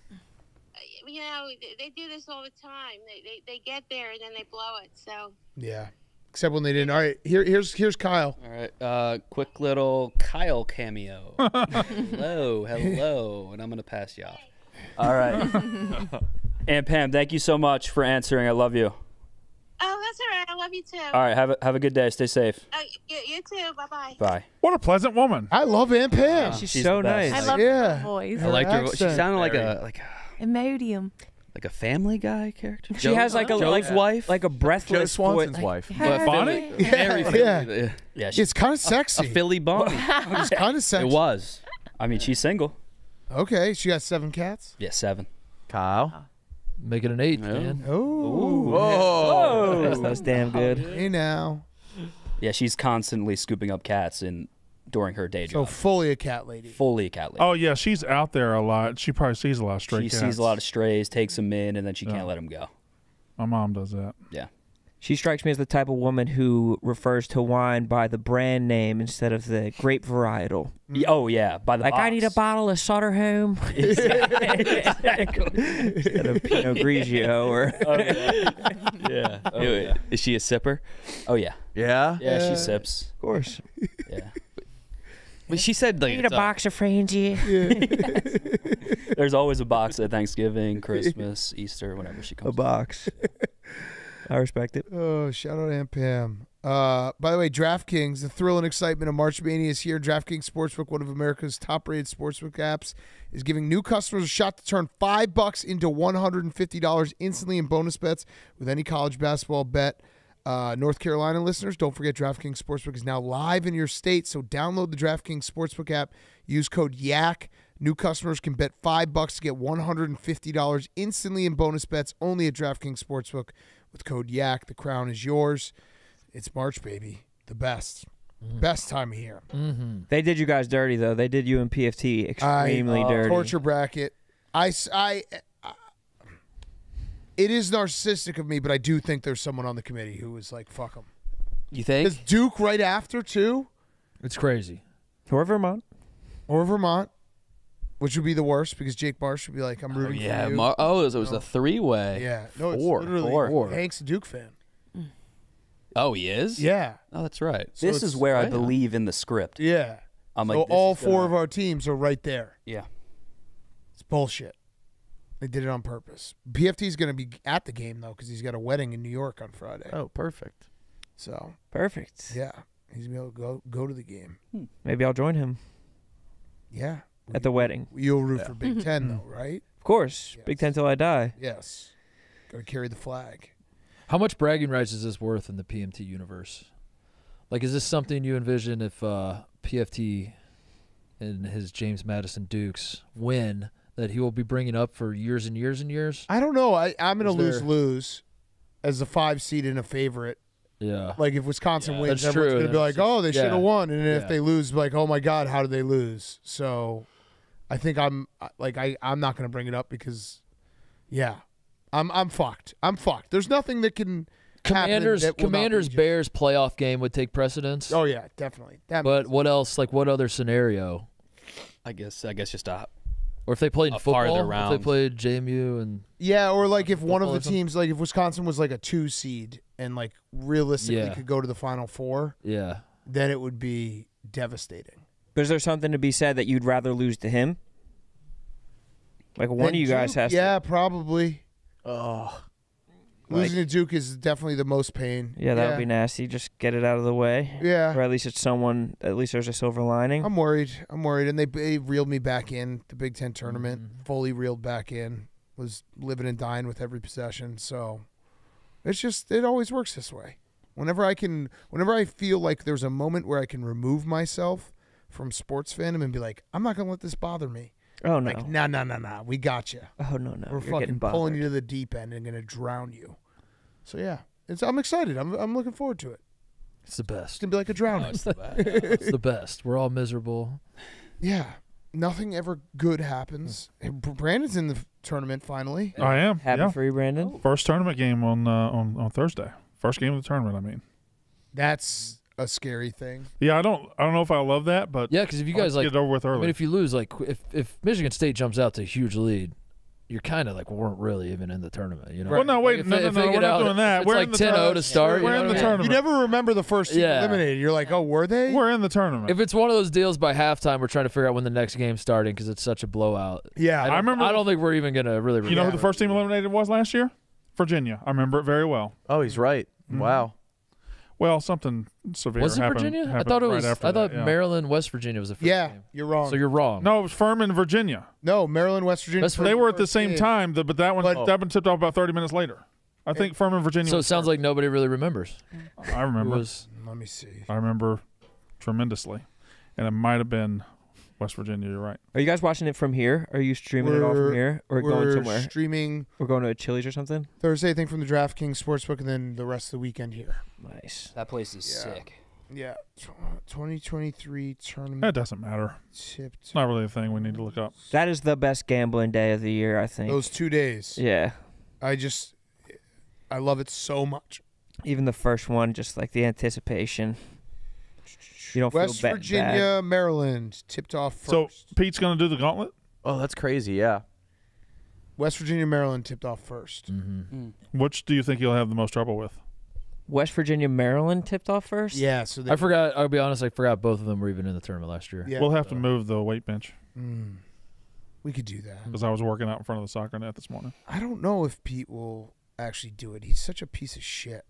You know, they do this all the time. They, they they get there and then they blow it. So yeah. Except when they didn't. All right, here, here's here's Kyle. All right, uh, quick little Kyle cameo. hello, hello, and I'm gonna pass you off. All right, Aunt Pam, thank you so much for answering. I love you. Oh, that's all right. I love you too. All right, have a have a good day. Stay safe. Oh, you, you too. Bye bye. Bye. What a pleasant woman. I love Aunt Pam. Yeah, she's, she's so nice. I love yeah. her voice. I liked her. Vo she sounded like a like a Imodium. Like a Family Guy character. She Joe, has like a like, wife, like a breathless Joe Swanson's boy. wife. Like, Bonnie? Yeah, yeah. yeah. yeah she, it's kind of sexy. A, a Philly Bonnie. It's kind of sexy. It was. I mean, she's single. Okay, she got seven cats. Yeah, seven. Kyle, oh. make it an eight, yeah. man. Oh, whoa, that's, that's damn good. Hey now. Yeah, she's constantly scooping up cats and. During her day job. So fully a cat lady. Fully a cat lady. Oh, yeah. She's out there a lot. She probably sees a lot of stray she cats. She sees a lot of strays, takes them in, and then she yeah. can't let them go. My mom does that. Yeah. She strikes me as the type of woman who refers to wine by the brand name instead of the grape varietal. Oh, yeah. By the Like, box. I need a bottle of Sutterholm. Instead of Pinot Grigio. Or oh, yeah. yeah. Oh, yeah. Is she a sipper? Oh, yeah. Yeah? Yeah, uh, she sips. Of course. Yeah. But she said, like, I need a box of Frangie. Yeah. There's always a box at Thanksgiving, Christmas, Easter, whenever she comes. A box. I respect it. Oh, shout out Aunt Pam. Uh, by the way, DraftKings, the thrill and excitement of March Mania is here. DraftKings Sportsbook, one of America's top-rated sportsbook apps, is giving new customers a shot to turn five bucks into one hundred fifty dollars instantly in bonus bets with any college basketball bet. Uh, North Carolina listeners, don't forget DraftKings Sportsbook is now live in your state, so download the DraftKings Sportsbook app. Use code YAK. New customers can bet five bucks to get one hundred fifty dollars instantly in bonus bets only at DraftKings Sportsbook with code YAK. The crown is yours. It's March, baby. The best. Mm. Best time of year. Mm-hmm. They did you guys dirty, though. They did you and P F T extremely I, uh, dirty. Torture bracket. I... I It is narcissistic of me, but I do think there's someone on the committee who was like, fuck him. You think? Is Duke right after, too? It's crazy. Or Vermont. Or Vermont, which would be the worst because Jake Marsh would be like, I'm rooting oh, yeah. for you. Mar oh, it was, it was no. a three-way. Yeah. No, Four. it's literally Four. Hank's a Duke fan. Oh, he is? Yeah. Oh, that's right. So this is where yeah. I believe in the script. Yeah. I'm so like, all four of our teams are right there. Yeah. It's bullshit. They did it on purpose. P F T's going to be at the game, though, because he's got a wedding in New York on Friday. Oh, perfect. So Perfect. Yeah. He's going to be able to go, go to the game. Hmm. Maybe I'll join him. Yeah. At we, the wedding. You'll root yeah. for Big Ten, though, right? Of course. Yes. Big Ten till I die. Yes. Gotta carry the flag. How much bragging rights is this worth in the P M T universe? Like, is this something you envision if uh, P F T and his James Madison Dukes win that he will be bringing up for years and years and years? I don't know. I, I'm going to lose-lose as a five seed and a favorite. Yeah. Like, if Wisconsin yeah, wins, everyone's going to be like, oh, they yeah. should have won. And yeah. if they lose, like, oh, my God, how did they lose? So I think I'm like, I, I'm not going to bring it up because, yeah, I'm I'm fucked. I'm fucked. There's nothing that can Commanders, that Commanders Bears playoff game would take precedence. Oh, yeah, definitely. That but what sense. else? Like, what other scenario? I guess I guess just a Or if they played a football, round. if they played J M U and... Yeah, or like if one of the teams, like if Wisconsin was like a two seed and like realistically yeah. could go to the Final Four, yeah, then it would be devastating. But is there something to be said that you'd rather lose to him? Like one then of you Duke, guys has yeah, to... Yeah, probably. Oh, losing like, to Duke is definitely the most pain. Yeah, that yeah. would be nasty. Just get it out of the way. Yeah. Or at least it's someone, at least there's a silver lining. I'm worried. I'm worried. And they, they reeled me back in the Big Ten tournament, mm-hmm. fully reeled back in, was living and dying with every possession. So it's just, it always works this way. Whenever I can, whenever I feel like there's a moment where I can remove myself from sports fandom and be like, I'm not going to let this bother me. Oh, no. Like, no, no, no, no. We got you. Oh, no, no. We're You're fucking pulling you to the deep end and going to drown you. So, yeah. It's, I'm excited. I'm I'm looking forward to it. It's the best. It's going to be like a drowning. Oh, it's, the best. It's the best. We're all miserable. Yeah. Nothing ever good happens. Brandon's in the tournament finally. I am. Happy yeah. for you, Brandon. Oh. First tournament game on, uh, on, on Thursday. First game of the tournament, I mean. That's... a scary thing. Yeah, I don't I don't know if I love that, but yeah, because if you guys like get it over with early. I mean, if you lose, like if if Michigan State jumps out to a huge lead, you're kind of like weren't really even in the tournament, you know? Right. Well, no, wait, like, no, if, no, if no, we're not doing that. It's we're like ten oh to start. We're you know in the I mean? tournament. You never remember the first team yeah. eliminated. You're like, oh, were they? We're in the tournament. If it's one of those deals by halftime, we're trying to figure out when the next game's starting because it's such a blowout. Yeah, I, I remember. I don't think we're even gonna really. Remember. You know who the first team eliminated was last year? Virginia. I remember it very well. Oh, he's right. Mm-hmm. Wow. Well, something severe was it happened, Virginia? Happened I thought it right was. I thought that, yeah. Maryland, West Virginia was the first yeah, game. Yeah, you're wrong. So you're wrong. No, it was Furman, Virginia. No, Maryland, West Virginia. West Virginia they were at the same game. time, but that one but, oh. that one tipped off about thirty minutes later. I think it, Furman, Virginia. So it sounds Furman. like nobody really remembers. I remember. Was, Let me see. I remember tremendously, and it might have been West Virginia. You're right. Are you guys watching it from here? Are you streaming we're, it all from here, or we're going somewhere? Streaming. We're going to a Chili's or something. Thursday thing from the DraftKings Sportsbook, and then the rest of the weekend here. Nice. That place is yeah. sick. Yeah. twenty twenty-three tournament. That doesn't matter. It's not really a thing we need to look up. That is the best gambling day of the year, I think. Those two days. Yeah. I just, I love it so much. Even the first one, just like the anticipation. You don't West feel Virginia, bad. Maryland tipped off first. So Pete's going to do the gauntlet? Oh, that's crazy, yeah. West Virginia, Maryland tipped off first. Mm-hmm. mm. Which do you think you'll have the most trouble with? West Virginia, Maryland tipped off first? Yeah. So I forgot. I'll be honest. I forgot both of them were even in the tournament last year. Yeah, we'll have so. to move the weight bench. Mm. We could do that. Because I was working out in front of the soccer net this morning. I don't know if Pete will actually do it. He's such a piece of shit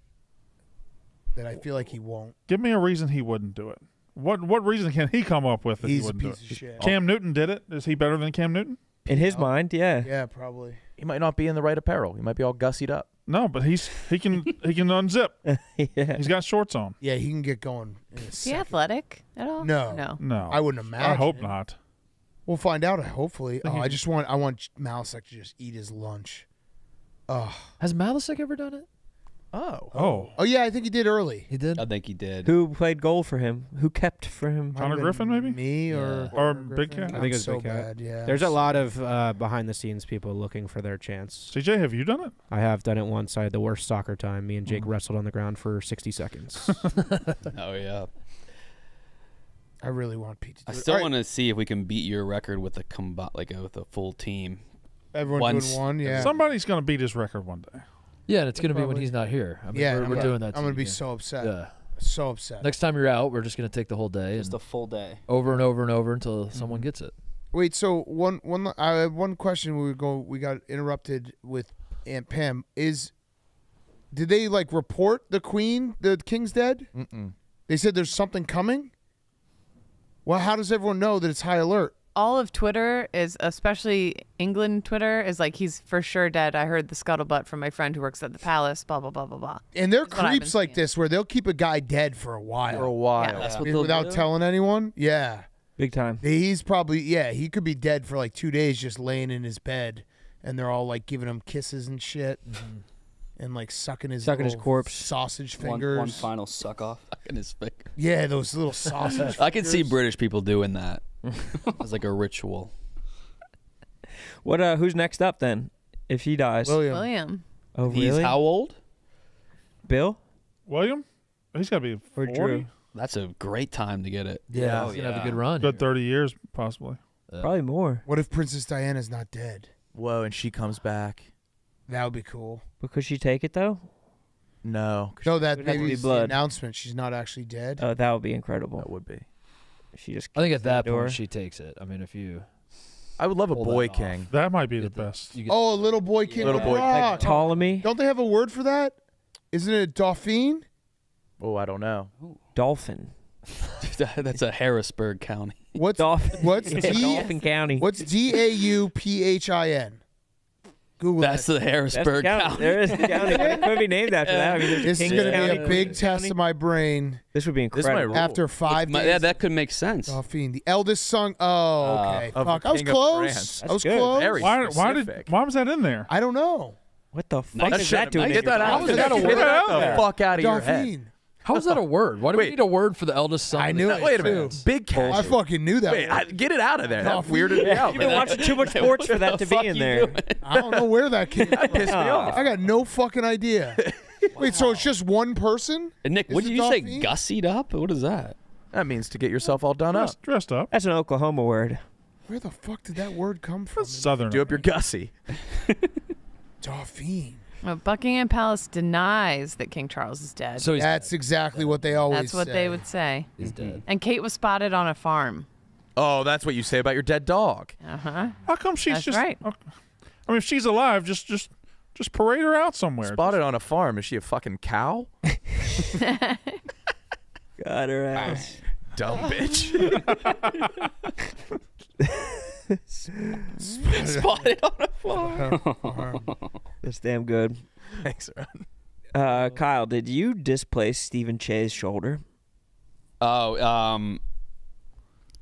that I feel like he won't. Give me a reason he wouldn't do it. What What reason can he come up with that He's he wouldn't a piece do it? Of shit. Cam Newton did it. Is he better than Cam Newton? In his oh. mind, yeah. Yeah, probably. He might not be in the right apparel. He might be all gussied up. No, but he's he can he can unzip. yeah. He's got shorts on. Yeah, he can get going. Is he athletic at all? No, no, no. I wouldn't imagine. I hope not. We'll find out. Hopefully. Oh, I just want I want Malisek to just eat his lunch. Oh, has Malisek ever done it? Oh, oh, oh yeah. I think he did early. He did. I think he did. Who played goal for him? Who kept for him? Connor Griffin, maybe. Me or yeah. or Big Cat. I think it's so Big Cat. Bad, yeah. There's a lot of uh, behind the scenes people looking for their chance. C J, have you done it? I have done it once. I had the worst soccer time. Me and Jake mm. wrestled on the ground for sixty seconds. Oh yeah. I really want Pete to do I it. still right. want to see if we can beat your record with a combo like uh, with a full team. Everyone Once. doing one. Yeah. Somebody's gonna beat his record one day. Yeah, and it's going to be when he's not here. I mean, yeah, we're, we're yeah. doing that. I'm going to be yeah. so upset. Yeah. So upset. Next time you're out, we're just going to take the whole day. Just the full day. Over and over and over until mm-hmm. someone gets it. Wait, so one one I have one question. We go. We got interrupted with Aunt Pam. Is did they like report the Queen, the King's dead? Mm-mm. They said there's something coming. Well, how does everyone know that it's high alert? all of Twitter is, especially England Twitter, is like, he's for sure dead. I heard the scuttlebutt from my friend who works at the palace, blah, blah, blah, blah, blah. And they're creeps like this where they'll keep a guy dead for a while. For a while. Yeah. That's what without telling anyone? Yeah. Big time. He's probably, yeah, he could be dead for like two days just laying in his bed, and they're all like giving him kisses and shit. Mm-hmm. And like sucking his sucking his corpse, sausage fingers. One, one final suck off. Sucking his finger. Yeah, those little sausage fingers. I can see British people doing that. It's like a ritual. What? Uh, who's next up then? If he dies, William. William. Oh, really? He's how old? Bill. William. He's gotta be forty. That's a great time to get it. Yeah, yeah, he's gonna yeah. have a good run. About thirty years, possibly. Uh, Probably more. What if Princess Diana's not dead? Whoa, and she comes back. That would be cool. But could she take it, though? No. No, that maybe the announcement. She's not actually dead. Oh, that would be incredible. That would be. She just. I think at that point, she takes it. I mean, if you. I would love a boy king. That might be the best. Oh, a little boy king. Little boy king. Ptolemy. Don't they have a word for that? Isn't it Dauphine? Oh, I don't know. Dolphin. That's a Harrisburg County. What's Dolphin? What's Dolphin County? What's D A U P H I N? Google That's that. the Harrisburg That's the county. county. There is the county. It could be named after yeah. that. I mean, this King is going to be a big test county. of my brain. This would be incredible. After five my, days. Yeah, that could make sense. Dauphine, the eldest son. Oh, okay. Uh, fuck. I was close. I was good. close. Very why, why, did, why was that in there? I don't know. What the fuck That's is that doing? Get that out. Get that the fuck out of your head. How is that a word? Why do Wait. we need a word for the eldest son? I knew it. Wait a minute. Big cat. I fucking knew that. Wait, I, get it out of there. That weirded me out. You've been watching too much sports for that to be in there. I don't know where that came from. That pissed me off. I got no fucking idea. Wow. Wait, so it's just one person? And Nick, is what did you Dauphine? say? Gussied up? What is that? That means to get yourself all done dressed, up. Dressed up. That's an Oklahoma word. Where the fuck did that word come from? Southern. Do up your gussie. Dauphine. Well, Buckingham Palace denies that King Charles is dead. So he's That's dead. exactly dead. what they always say. That's what say. they would say. He's dead. And Kate was spotted on a farm. Oh, that's what you say about your dead dog. Uh-huh. How come she's that's just... Right. I mean, if she's alive, just just just parade her out somewhere. Spotted just. on a farm. Is she a fucking cow? Got her ass. Dumb bitch. Spotted, Spotted on a farm. That's damn good. Thanks, Ron. Uh, Kyle, did you displace Stephen Che's shoulder? Oh, um,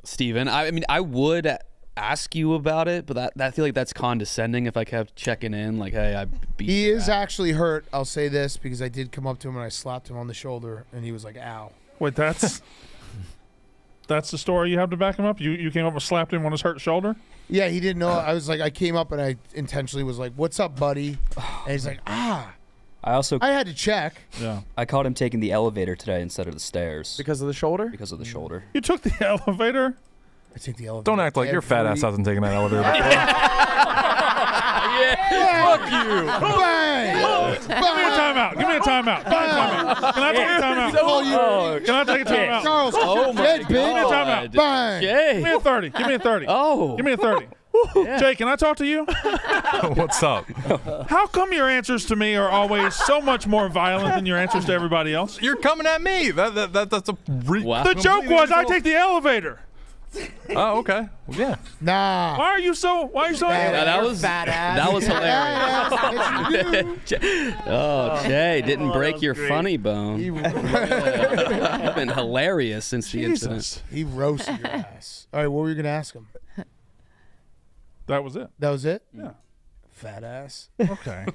Stephen. I, I mean, I would ask you about it, but that, that, I feel like that's condescending. If I kept checking in, like, hey, I beat. He is out. actually hurt. I'll say this because I did come up to him and I slapped him on the shoulder, and he was like, "Ow." Wait, that's. That's the story you have to back him up? You you came up and slapped him on his hurt shoulder? Yeah, he didn't know. I was like, I came up and I intentionally was like, what's up, buddy? And he's like, ah. I also I had to check. Yeah. I caught him taking the elevator today instead of the stairs. Because of the shoulder? Because of the shoulder. You took the elevator? I took the elevator. Don't act like your fat ass hasn't taken that elevator before. yeah. yeah. Fuck you. Bang. Oh. Give me a timeout. Give me a timeout. Timeout. Can I take a timeout? Oh, Can I take a timeout? Charles, oh my dead, God. Give me a timeout. Bang. Jay. Give me a thirty. Give me a thirty. Oh. Give me a thirty. Yeah. Jay, can I talk to you? What's up? How come your answers to me are always so much more violent than your answers to everybody else? You're coming at me. That, that, that, that's a re wow. The joke was I take the elevator. Oh, okay. Well, yeah. Nah. Why are you so? Why are you so? Bad, no, that was badass. That was hilarious. oh, Jay didn't oh, break your great. funny bone. He I've been hilarious since Jesus. the incident. He roasted your ass. All right, what were you gonna ask him? That was it. That was it. Yeah. Fat ass. Okay.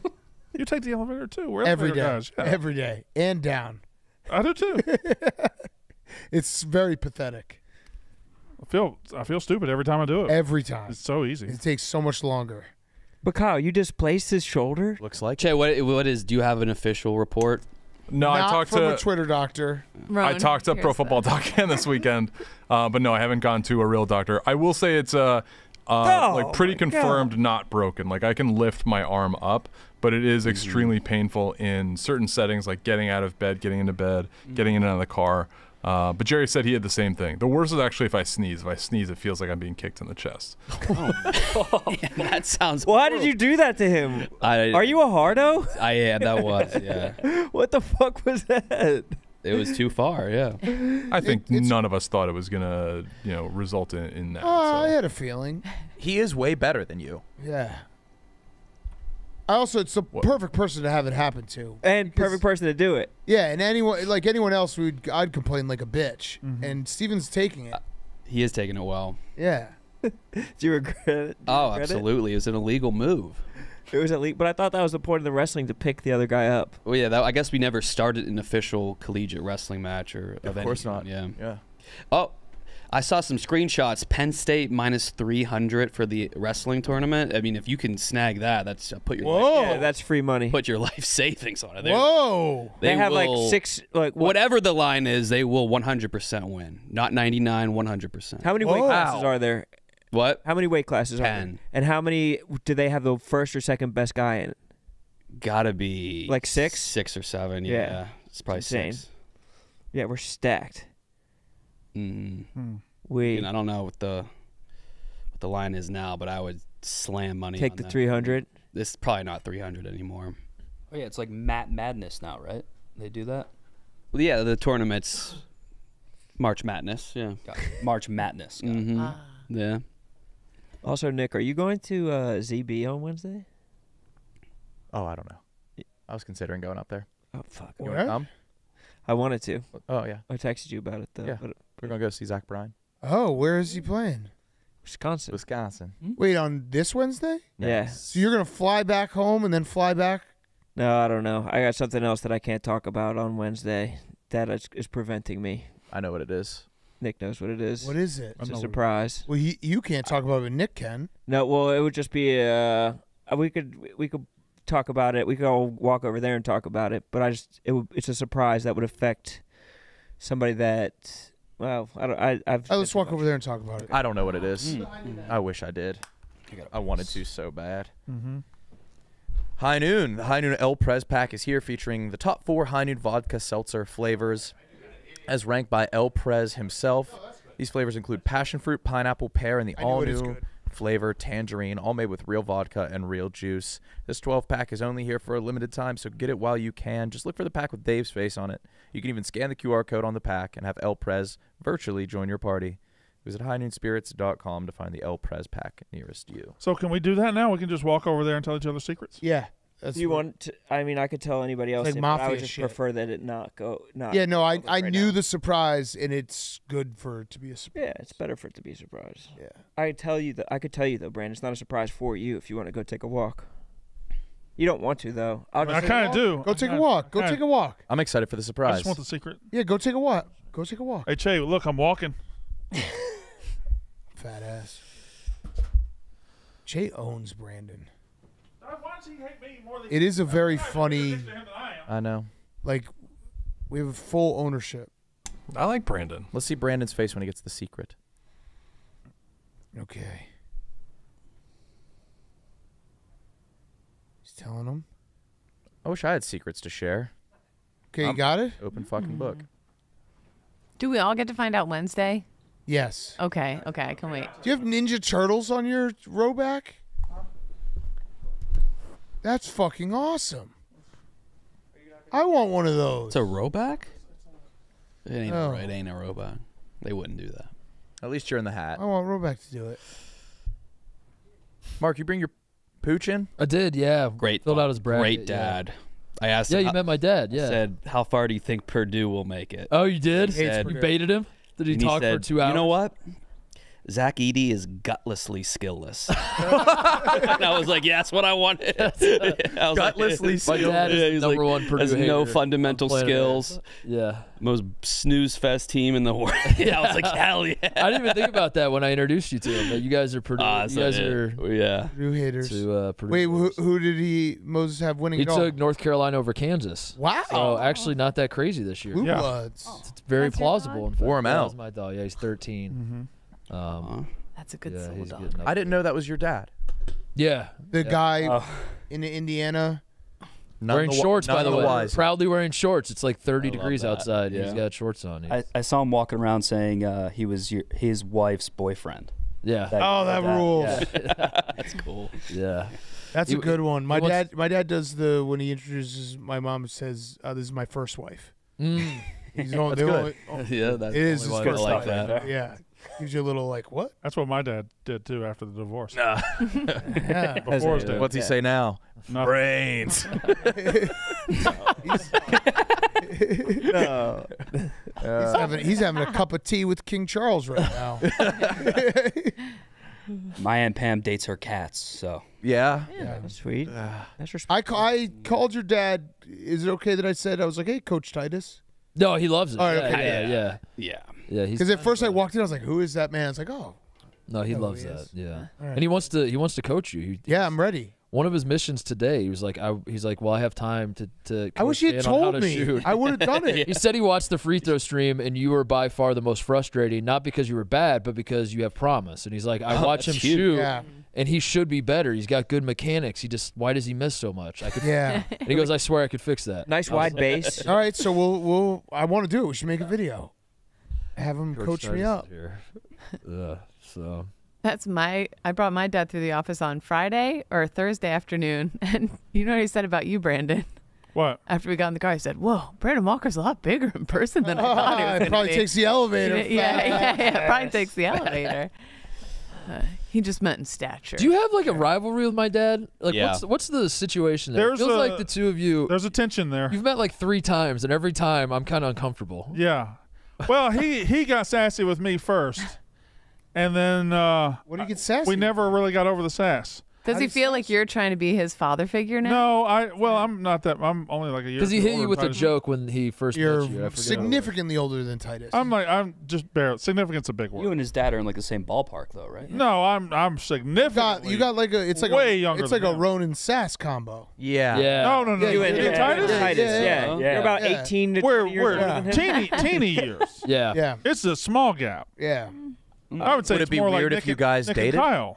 You take the elevator too. We're every day. Guys. Yeah. Every day and down. I do too. It's very pathetic. I feel I feel stupid every time I do it. Every time. It's so easy. It takes so much longer. But Kyle, you displaced his shoulder? Looks like. Che, what what is do you have an official report? No, Not I talked from to a Twitter doctor. Rone, I talked to Pro Football Doc this weekend. Uh, but no, I haven't gone to a real doctor. I will say it's uh, uh oh, like pretty confirmed God. not broken. Like I can lift my arm up, but it is extremely mm-hmm. painful in certain settings like getting out of bed, getting into bed, mm-hmm. getting in and out of the car. Uh, but Jerry said he had the same thing. The worst is actually if I sneeze. If I sneeze, it feels like I'm being kicked in the chest. Oh, yeah, that sounds. Why brutal. did you do that to him? I, Are you a hardo? I am. Yeah, that was. Yeah. What the fuck was that? It was too far, yeah. I think it, none of us thought it was gonna, you know, result in, in that. Uh, so. I had a feeling. He is way better than you. Yeah. I also, it's the what? perfect person to have it happen to, and perfect person to do it. Yeah, and anyone like anyone else, would I'd complain like a bitch. Mm-hmm. And Steven's taking it. Uh, he is taking it well. Yeah. Do you regret it? You oh, regret absolutely. It? It was an illegal move. It was elite, but I thought that was the point of the wrestling, to pick the other guy up. Well, yeah, that, I guess we never started an official collegiate wrestling match or of, of course not. Yeah. Yeah. Oh, I saw some screenshots. Penn State minus three hundred for the wrestling tournament. I mean, if you can snag that, that's uh, put your whoa, life, yeah, that's free money. Put your life savings on it. They're, whoa, they, they have will, like six, like what? whatever the line is, they will one hundred percent win, not ninety nine, one hundred percent. How many whoa. weight classes are there? What? How many weight classes Ten. are there? And how many do they have the first or second best guy in? Gotta be like six? Six or seven, yeah. yeah. It's probably it's six. Yeah, we're stacked. Mm. Hmm. We I, mean, I don't know what the what the line is now, but I would slam money. Take on the that. three hundred. It's probably not three hundred anymore. Oh yeah, it's like Matt Madness now, right? They do that? Well, yeah, the tournament's March Madness, yeah. March Madness. Mm-hmm. ah. Yeah. Also, Nick, are you going to uh, Z B on Wednesday? Oh, I don't know. I was considering going up there. Oh, fuck. You want to come? I wanted to. Oh, yeah. I texted you about it, though. Yeah. But we're going to go see Zach Bryan. Oh, where is he playing? Wisconsin. Wisconsin. Hmm? Wait, on this Wednesday? Yeah. yeah. So you're going to fly back home and then fly back? No, I don't know. I got something else that I can't talk about on Wednesday that is, is preventing me. I know what it is. Nick knows what it is. What is it? It's a surprise. Well, he, you can't talk about it, but Nick can. No, well, it would just be uh, we could we could talk about it. We could all walk over there and talk about it. But I just it would, it's a surprise that would affect somebody that well I don't I I've. Oh, let's walk over there and talk about it. I don't know what it is. Mm. I wish I did. I wanted to so bad. Mm-hmm. High Noon. The High Noon El Prez pack is here, featuring the top four High Noon vodka seltzer flavors, as ranked by El Prez himself. Oh, these flavors include passion fruit, pineapple, pear, and the all-new flavor tangerine, all made with real vodka and real juice. This twelve-pack is only here for a limited time, so get it while you can. Just look for the pack with Dave's face on it. You can even scan the Q R code on the pack and have El Prez virtually join your party. Visit high noon spirits dot com to find the El Prez pack nearest you. So can we do that now? We can just walk over there and tell each other secrets? Yeah. That's you want? To, I mean, I could tell anybody else. Like it, I would just shit. prefer that it not go. Not yeah, no, I I right knew now. the surprise, and it's good for it to be a surprise. Yeah, it's better for it to be a surprise. Yeah, I tell you that I could tell you though, Brandon, it's not a surprise for you if you want to go take a walk. You don't want to though. I'll just I kind of do. Go take I, a walk. Go I, take a walk. I'm excited for the surprise. I just want the secret. Yeah, go take a walk. Go take a walk. Hey, Che, look, I'm walking. Fat ass. Che owns Brandon. Why does he hate me more than it is a very funny. I, I know. Like, we have full ownership. I like Brandon. Let's see Brandon's face when he gets the secret. Okay. He's telling him. I wish I had secrets to share. Okay, you got it? Open fucking book. Do we all get to find out Wednesday? Yes. Okay, okay, I can wait. Do you have Ninja Turtles on your Rhoback? That's fucking awesome. I want one of those. It's a Rhoback? It ain't oh. right. It ain't a Rhoback. They wouldn't do that. At least you're in the hat. I want Rhoback to do it. Mark, you bring your pooch in? I did, yeah. Great. Filled out his bracket. Great dad. Yeah. I asked him. Yeah, you met my dad, yeah. I said, how far do you think Purdue will make it? Oh, you did? He said, you baited him? Did he talk he said, for two hours? You know what? Zach Edey is gutlessly skillless. And I was like, yeah, that's what I wanted. I gutlessly skillless. Like, my dad is yeah, the number like, one Purdue hater. No fundamental skills. Yeah. Most snooze fest team in the world. Yeah, I was like, hell yeah. I didn't even think about that when I introduced you to him. But you guys are Purdue. Uh, you guys it. are yeah. Purdue haters. To, uh, Purdue Wait, who, who did he Moses have winning? He at took all? North Carolina over Kansas. Wow. So actually, not that crazy this year. Blue yeah. Bloods. Oh, it's very plausible. In fact. Wore him out. That was my dog. Yeah, he's thirteen. Mm-hmm. Um, That's a good yeah, soul dog. I didn't know that was your dad. Yeah, the yeah. guy uh, in Indiana, none wearing the, shorts. By the, the way, wise. proudly wearing shorts. It's like thirty degrees that. outside. Yeah. He's got shorts on. I, I saw him walking around saying uh, he was your, his wife's boyfriend. Yeah. That, oh, that, that rules. Yeah. That's cool. Yeah. That's he, a good one. My dad, wants, my dad does the when he introduces my mom says, oh, "This is my first wife." Mm. He's going to do it. Yeah, that's it is just good like that. Right yeah. Gives you a little like, what? That's what my dad did too after the divorce. Nah. yeah, before his dad. What's he yeah. say now? Nothing. Brains. no. He's, no. Uh, he's, having, he's having a cup of tea with King Charles right now. My Aunt Pam dates her cats, so. Yeah. Yeah. That's sweet. Uh, That's respectful. I, ca I called your dad. Is it okay that I said, I was like, hey, Coach Titus? No, he loves it. All right, yeah, okay. yeah, yeah. Yeah. Yeah. Because yeah, at first I walked in, I was like, who is that man? It's like, oh. No, he loves that. Is. Yeah. Right. And he wants to he wants to coach you. He, yeah, I'm ready. One of his missions today, he was like, I, he's like, well, I have time to. to I wish he had told me. Shoot. I would have done it. yeah. He said he watched the free throw stream, and you were by far the most frustrating, not because you were bad, but because you have promise. And he's like, I oh, watch him cute. shoot, yeah. and he should be better. He's got good mechanics. He just, why does he miss so much? I could. Yeah. And he goes, I swear I could fix that. Nice wide base. All right, so we'll we'll. I want to do it. We should make a video. Have him George coach me up. uh, so. That's my, I brought my dad through the office on Friday or Thursday afternoon. And you know what he said about you, Brandon? What? After we got in the car, he said, whoa, Brandon Walker's a lot bigger in person than I thought he was going to be. Probably takes the elevator. Yeah, yeah, yeah, yeah. Probably takes the elevator. Uh, he just meant in stature. Do you have like a rivalry with my dad? Like, yeah. what's what's the situation there? There's it feels a, like the two of you. There's a tension there. You've met like three times, and every time I'm kind of uncomfortable. Yeah. Well, he, he got sassy with me first. And then uh, what do you get sassy? We never really got over the sass. Does he feel like you're trying to be his father figure now? No, I well, I'm not that. I'm only like a year. Does he hit you with a joke when he first met you? You're significantly older than Titus. I'm like I'm just barely. Significant's a big word. You and his dad are in like the same ballpark though, right? No, I'm I'm significantly. You got like a it's like way younger. It's like a Rone and sass combo. Yeah. Yeah. No, no, no. You and Titus. Yeah. Yeah. You're about eighteen to twenty years older than him. Teeny, teeny years. Yeah. Yeah. It's a small gap. Yeah. I would say would it be more weird like if Nick you guys Nick dated? Kyle.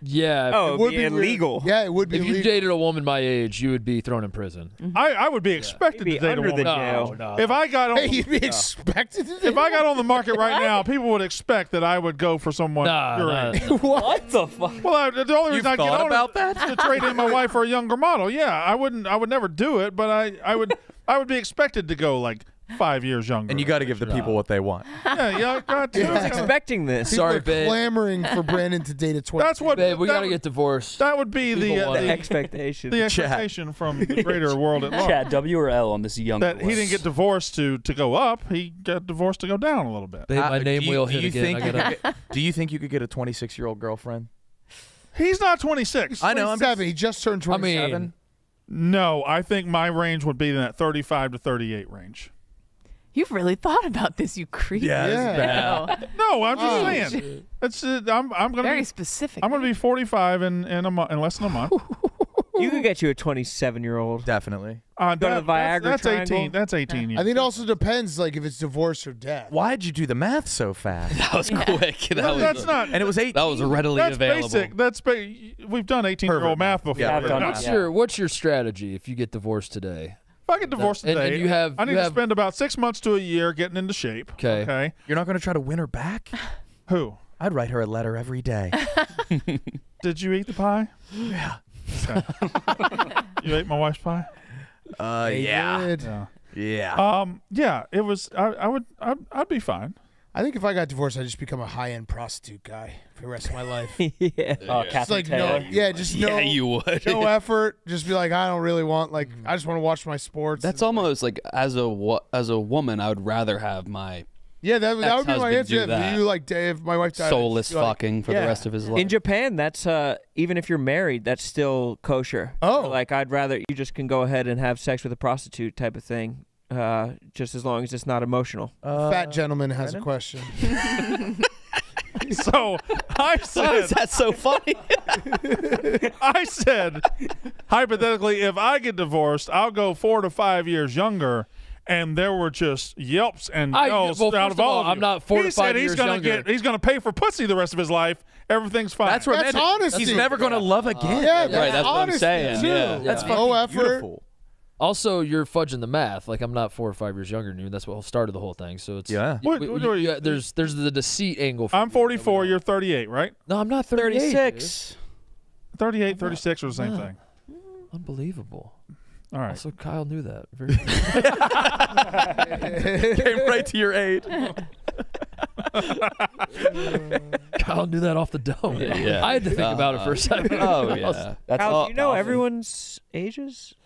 Yeah. Oh, it would be, be illegal. Yeah, it would be. If illegal. You dated a woman my age, you would be thrown in prison. Mm-hmm. I, I would be expected yeah. to date under a woman. The jail. No, no. If I got on, hey, you'd be no. expected to. If I got on the market right now, people would expect that I would go for someone. Nah, nah, nah. what? what the fuck? Well, I, the only You've reason I get on about that is to trade in my wife for a younger model. Yeah, I wouldn't. I would never do it, but I, I would. I would be expected to go like. Five years younger, and you got to give the people what they want. Yeah, yeah, God, dude, I was expecting this. People Sorry, are babe. Clamoring for Brandon to date a twin. That's what, babe. We got to get divorced. That would be the, uh, the expectation. The expectation Chat. From the greater world at large. Chat W or L on this young. That he didn't get divorced to to go up. He got divorced to go down a little bit. Babe, my uh, name will hit again. I gotta, do you think you could get a twenty-six-year-old girlfriend? He's not twenty-six. He's I know. I'm just, he just turned twenty-seven. I mean, no, I think my range would be in that thirty-five to thirty-eight range. You've really thought about this, you creep. Yeah, yeah. Bad. No, I'm just oh, saying. It's, uh, I'm, I'm gonna very be, specific. I'm going to be forty-five in in, a in less than a month. You could get you a twenty-seven-year-old, definitely. Uh, Go that, to the Viagra that's, that's eighteen. That's eighteen. Years. I think it also depends, like if it's divorce or death. Why'd you do the math so fast? That was yeah. quick. That no, was, that's not. And it was eighteen. That was readily that's available. Basic. That's basic. We've done eighteen-year-old math before. Yeah, no. What's yeah. your What's your strategy if you get divorced today? If I get divorced no. and, today, and you have, I need you to have... spend about six months to a year getting into shape. Okay. Okay. You're not going to try to win her back? Who? I'd write her a letter every day. Did you eat the pie? Yeah. Okay. You ate my wife's pie? Uh, yeah. yeah. Yeah. Um. Yeah. It was. I. I would. I'd, I'd be fine. I think if I got divorced, I'd just become a high-end prostitute guy for the rest of my life. yeah. Oh, just like no, yeah, just no, yeah, you would. no effort. Just be like, I don't really want, like, I just want to watch my sports. That's almost like, like as a as a woman, I would rather have my yeah, that, that would be my answer. That. You like, Dave, my wife died. Soulless like, fucking for yeah. the rest of his life. In Japan, that's uh, even if you're married, that's still kosher. Oh, so, like I'd rather you just can go ahead and have sex with a prostitute type of thing. Uh, just as long as it's not emotional. Uh, Fat gentleman has Brandon? A question. So I said, why is that so funny? I said, hypothetically, if I get divorced, I'll go four to five years younger. And there were just yelps and yells well, out of all, all of you. I'm not four he to five said years he's gonna younger. Get, he's going to pay for pussy the rest of his life. Everything's fine. That's, that's honest. He's never going to love again. Uh, yeah, that's right. That's what I'm saying. Too. Yeah. That's yeah. no effort. Beautiful. Also, you're fudging the math. Like, I'm not four or five years younger than you. That's what started the whole thing. So it's yeah. What, what, you, you, there's there's the deceit angle. For I'm forty-four. You. You're thirty-eight, right? No, I'm not thirty-eight. thirty-six. thirty-eight, thirty-six are the same yeah. thing. Unbelievable. All right. Also, Kyle knew that. Very Came right to your aid. Kyle knew that off the dome. Yeah, yeah. I had to think uh, about it for a second. Oh, yeah. That's Kyle, all, do you know awesome. everyone's ages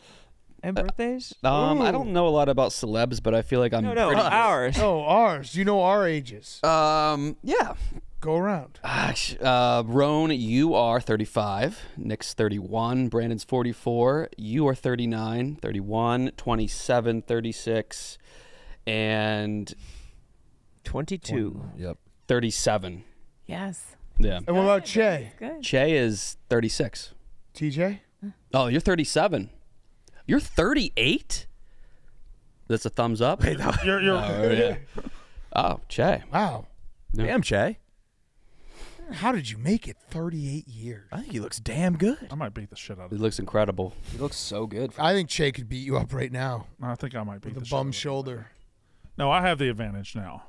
and birthdays? Uh, um, I don't know a lot about celebs, but I feel like I'm No, no, pretty uh, ours. Oh, ours. You know our ages. Um, Yeah. Go around. Uh, Rone, you are thirty-five. Nick's thirty-one. Brandon's forty-four. You are thirty-nine, thirty-one, twenty-seven, thirty-six, and twenty-two. twenty, yep. thirty-seven. Yes. Yeah. And what about Che? Good. Che is thirty-six. T J? Oh, you're thirty-seven. You're thirty-eight? That's a thumbs up. Hey, no. You're, you're oh, yeah. Oh, Che. Wow. No. Damn, Che. How did you make it thirty-eight years? I think he looks damn good. I might beat the shit out of him. He looks incredible. He looks so good. I think Che could beat you up right now. I think I might beat the, the bum shoulder. No, I have the advantage now.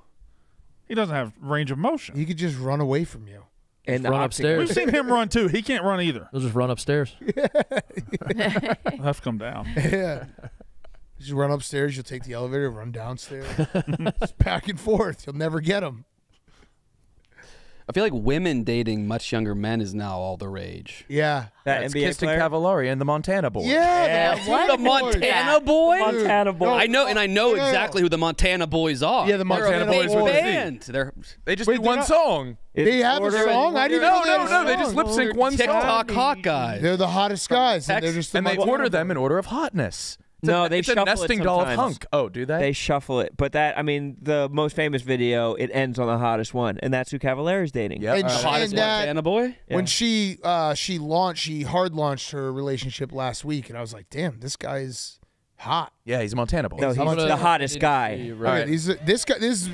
He doesn't have range of motion. He could just run away from you. And run upstairs. We've seen him run, too. He can't run either. He'll just run upstairs. I'll have to come down. Yeah. Just run upstairs. You'll take the elevator, run downstairs. Just back and forth. You'll never get him. I feel like women dating much younger men is now all the rage. Yeah. That That's N B A Kristen player. Cavallari and the Montana Boys. Yeah. yeah. The Montana Boys? The Montana Boys. I know, and I know yeah. exactly who the Montana Boys are. Yeah, the Montana Boys were band. They're, they just Wait, do one not, song. They have a song? I didn't know No, no, no. They just lip sync one TikTok song. TikTok hot guys. They're the hottest guys. And, they're just the and they order them in order of hotness. It's no, a, they it's shuffle a nesting it doll of hunk. Oh, do they? They shuffle it, but that I mean, the most famous video it ends on the hottest one, and that's who Cavallari's dating. Yeah, uh, hottest and that, Montana boy. Yeah. When she uh, she launched, she hard launched her relationship last week, and I was like, damn, this guy's hot. Yeah, he's a Montana boy. No, he's, he's the, the hottest guy. Right. Okay, he's a, this guy. This.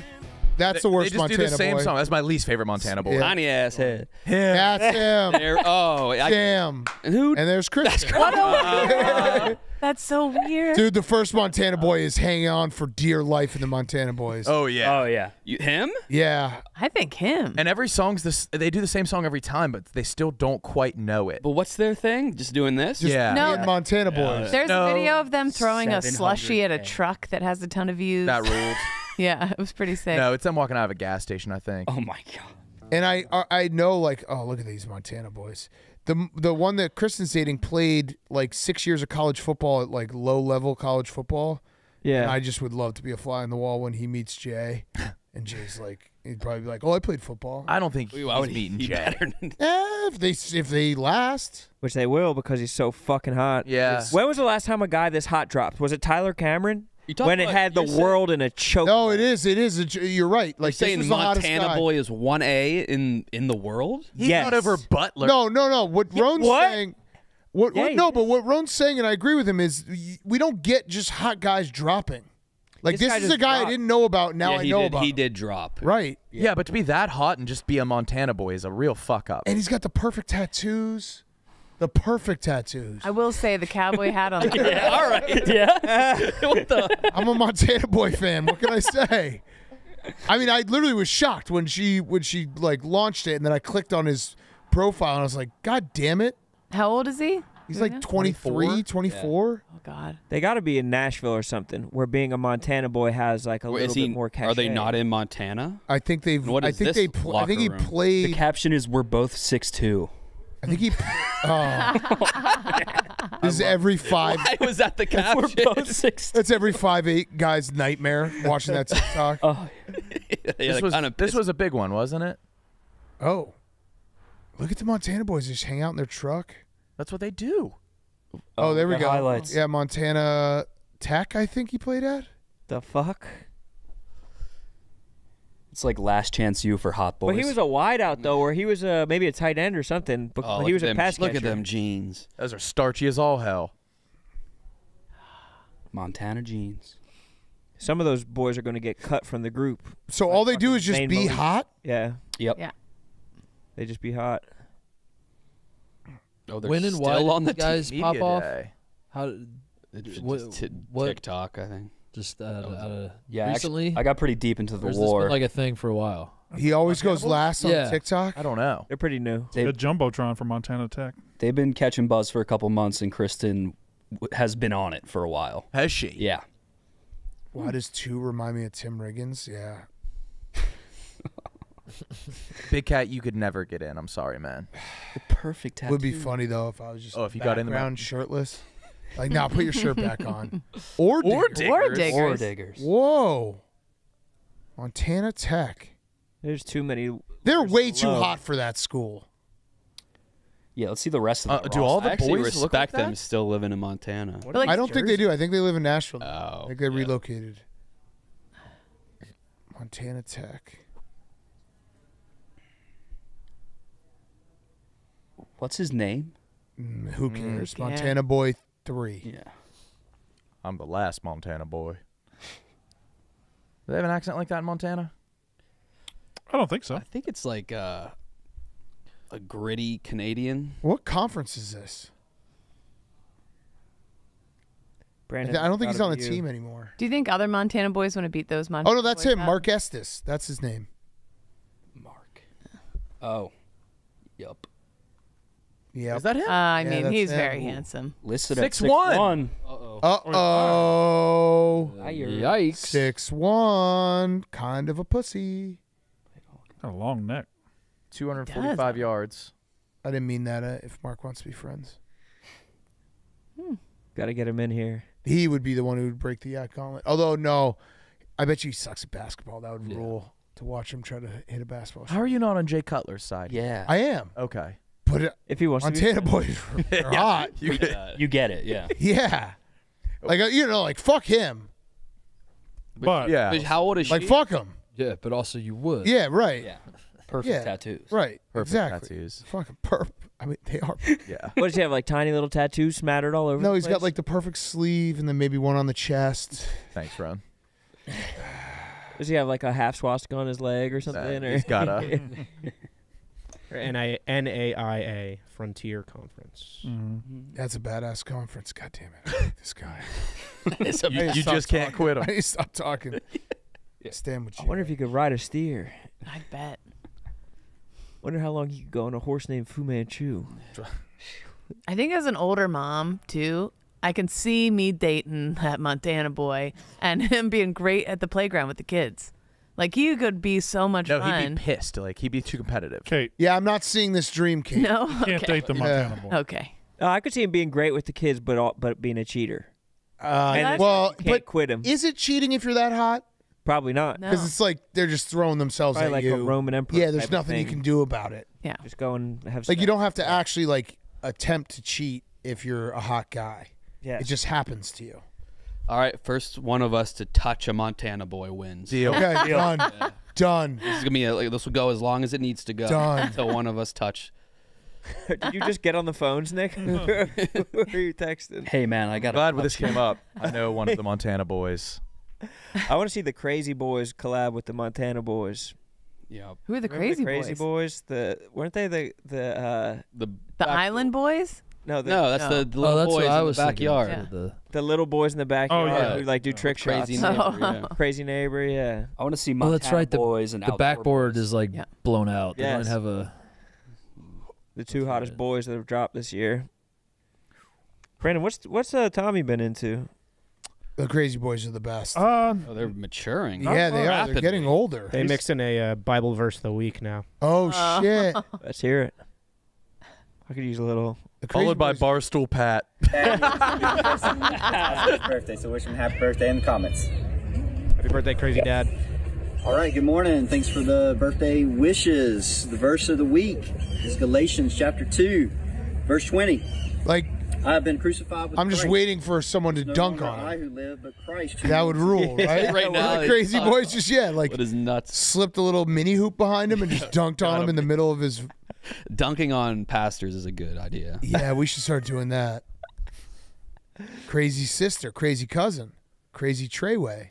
That's they, the worst they just Montana do the same boy. Song. That's my least favorite Montana boy. Yeah. Tiny ass head. Him. That's him. There, oh, damn. Who? And there's Kristen. That's, that's so weird. Dude, the first Montana boy is hanging on for dear life in the Montana Boys. Oh yeah. Oh yeah. You, him? Yeah. I think him. And every song's this. They do the same song every time, but they still don't quite know it. But what's their thing? Just doing this? Just yeah. No, yeah. Montana Boys. There's no, a video of them throwing a slushie at a truck that has a ton of views. That ruled. Yeah, it was pretty sick. No, it's them walking out of a gas station, I think. Oh, my God. And I I know, like, oh, look at these Montana boys. The the one that Kristen's dating played, like, six years of college football at, like, low-level college football. Yeah. And I just would love to be a fly on the wall when he meets Jay. And Jay's like, he'd probably be like, oh, I played football. I don't think Ooh, I he's would meeting he Jay. Than yeah, if, they, if they last. Which they will because he's so fucking hot. Yeah. It's when was the last time a guy this hot dropped? Was it Tyler Cameron? When it had the world in a choke. No, it is. It is. A, you're right. Like you're saying, Montana boy is one A in in the world. He's yes. not over Butler. No, no, no. What Rone's what? saying. What, yeah, what? No, but what Rone's saying, and I agree with him, is we don't get just hot guys dropping. Like this, this is a guy dropped. I didn't know about. Now yeah, I know did, about. He him. did drop. Right. Yeah. yeah, but to be that hot and just be a Montana boy is a real fuck up. And he's got the perfect tattoos. The perfect tattoos. I will say the cowboy hat on. Yeah, all right. Yeah. What the? I'm a Montana Boy fan. What can I say? I mean, I literally was shocked when she when she like launched it, and then I clicked on his profile, and I was like, God damn it! How old is he? He's like twenty-three, twenty-four. Yeah. Oh God. They got to be in Nashville or something, where being a Montana boy has like a Wait, little he, bit more cachet. Are they not in Montana? I think they've. What is I think this they. Locker I think he room? played. The caption is, "We're both six two." I think he. Oh. This is every five. Why was that the caption? We're both six. That's every five eight guys' nightmare watching that TikTok. Oh. Yeah, this like, was kind of this was a big one, wasn't it? Oh, look at the Montana boys just hang out in their truck. That's what they do. Oh, oh there we the go. Highlights. Yeah, Montana Tech. I think he played at. The fuck. It's like last chance you for hot boys. But he was a wideout though, or he was a, maybe a tight end or something. But oh, he was a pass catcher. Look at them jeans; those are starchy as all hell. Montana jeans. Some of those boys are going to get cut from the group. So like all they do is just be movies. hot. Yeah. Yep. Yeah. They just be hot. Oh, they're when and why on the guys T V pop off? Day. How? What, what? TikTok, I think. Just out of, out of yeah, recently, actually, I got pretty deep into the war. Been like a thing for a while. He always Montana goes last on yeah. TikTok. I don't know. They're pretty new. It's a good jumbotron for Montana Tech. They've been catching buzz for a couple months, and Kristen has been on it for a while. Has she? Yeah. Why does two remind me of Tim Riggins? Yeah. Big Cat, you could never get in. I'm sorry, man. The perfect tattoo. It would be funny, though, if I was just oh, if you got in the background shirtless. Like, now nah, put your shirt back on. Or diggers. Or diggers. Or diggers. Or diggers. Whoa. Montana Tech. There's too many. They're way too low. Hot for that school. Yeah, let's see the rest of the uh, do all the I boys respect look like them that? Still living in Montana? Like I don't Jersey? Think they do. I think they live in Nashville. Oh, I think they yeah. relocated. Montana Tech. What's his name? Mm, who cares? Mm, Montana Boy three. Yeah. I'm the last Montana boy. Do they have an accent like that in Montana? I don't think so. I think it's like uh, a gritty Canadian. What conference is this? Brandon, I don't think he's on the you. team anymore. Do you think other Montana boys want to beat those Montana boys? Oh, no, that's him. Out? Mark Estes. That's his name. Mark. Oh. Yup. Yeah. Is that him? Uh, I yeah, mean, he's him. very Ooh. handsome. Listed at six one. Uh-oh. Uh-oh. Yikes. six one. Kind of a pussy. A long neck. two hundred forty-five yards. I didn't mean that uh, if Mark wants to be friends. Hmm. Got to get him in here. He would be the one who would break the Yak gauntlet. Although, no. I bet you he sucks at basketball. That would yeah. rule to watch him try to hit a basketball shot. How are you not on Jay Cutler's side? Yeah. I am. Okay. But it, if he wants Montana to be boys are hot. You, uh, you get it, yeah. Yeah. Like, you know, like, fuck him. But, but yeah. But how old is she? Like, fuck him. Yeah, but also you would. Yeah, right. Yeah. Perfect yeah, tattoos. Right. Perfect exactly. tattoos. Fucking perp. I mean, they are. Yeah. What does he have? Like tiny little tattoos smattered all over? No, the he's place? got like the perfect sleeve and then maybe one on the chest. Thanks, Ron. Does he have like a half swastika on his leg or something? Uh, or? He's got a. N A I A Frontier Conference. Mm-hmm. That's a badass conference. God damn it. I like this guy. It's a you you just can't talking. quit him. I need to stop talking. Stand with you. I wonder if you could ride a steer. I bet. Wonder how long you could go on a horse named Fu Manchu. I think as an older mom, too, I can see me dating that Montana boy and him being great at the playground with the kids. Like, he could be so much no, fun. No, he'd be pissed. Like, he'd be too competitive. Kate. Yeah, I'm not seeing this dream, Kate. No? You can't okay. date the Montana yeah. boy. Okay. Uh, I could see him being great with the kids, but all, but being a cheater. Uh, and well, can't but quit him. Is it cheating if you're that hot? Probably not. Because no. it's like they're just throwing themselves Probably at like you. like a Roman emperor. Yeah, there's nothing you can do about it. Yeah. Just go and have Like, you don't have to actually, like, attempt to cheat if you're a hot guy. Yeah. It just happens to you. All right, first one of us to touch a Montana boy wins. Deal. Okay, Deal. done. Yeah. Done. This is gonna be a, like, this will go as long as it needs to go. Done. Until one of us touch. Did you just get on the phones, Nick? Who are you texting? Hey, man, I got I'm glad when this came up. I know one of the Montana boys. I want to see the Crazy Boys collab with the Montana Boys. Yeah. Who are the Remember Crazy the Crazy Boys? Boys? The weren't they the the uh, the the Island Boys? No, the, no, that's no. the little oh, that's boys in the backyard. Yeah. The, the little boys in the backyard oh, yeah. who like do oh, trick crazy shots. Neighbor, yeah. Crazy neighbor, yeah. I want to see Montana well, that's right. the, boys and the backboard boys. is like yeah. blown out. They yes. don't have a the two hottest good. boys that have dropped this year. Brandon, what's what's uh, Tommy been into? The Crazy Boys are the best. Uh, oh, they're maturing. Yeah, they are. Rapidly. They're getting older. They mix in a uh, Bible verse of the week now. Oh, uh, shit. Let's hear it. I could use a little. Followed by Barstool Pat. It's his birthday, so wish him happy birthday in the comments. Happy birthday, Crazy Dad. All right, good morning. Thanks for the birthday wishes. The verse of the week is Galatians chapter two, verse twenty. Like... I have been crucified with I'm Christ. Just waiting for someone to no dunk on I who live, but Christ who That would rule, right? right now, the Crazy Boys just, yeah, like nuts. slipped a little mini hoop behind him and just dunked on him, him in the middle of his... Dunking on pastors is a good idea. Yeah, we should start doing that. Crazy sister, crazy cousin, crazy Treyway,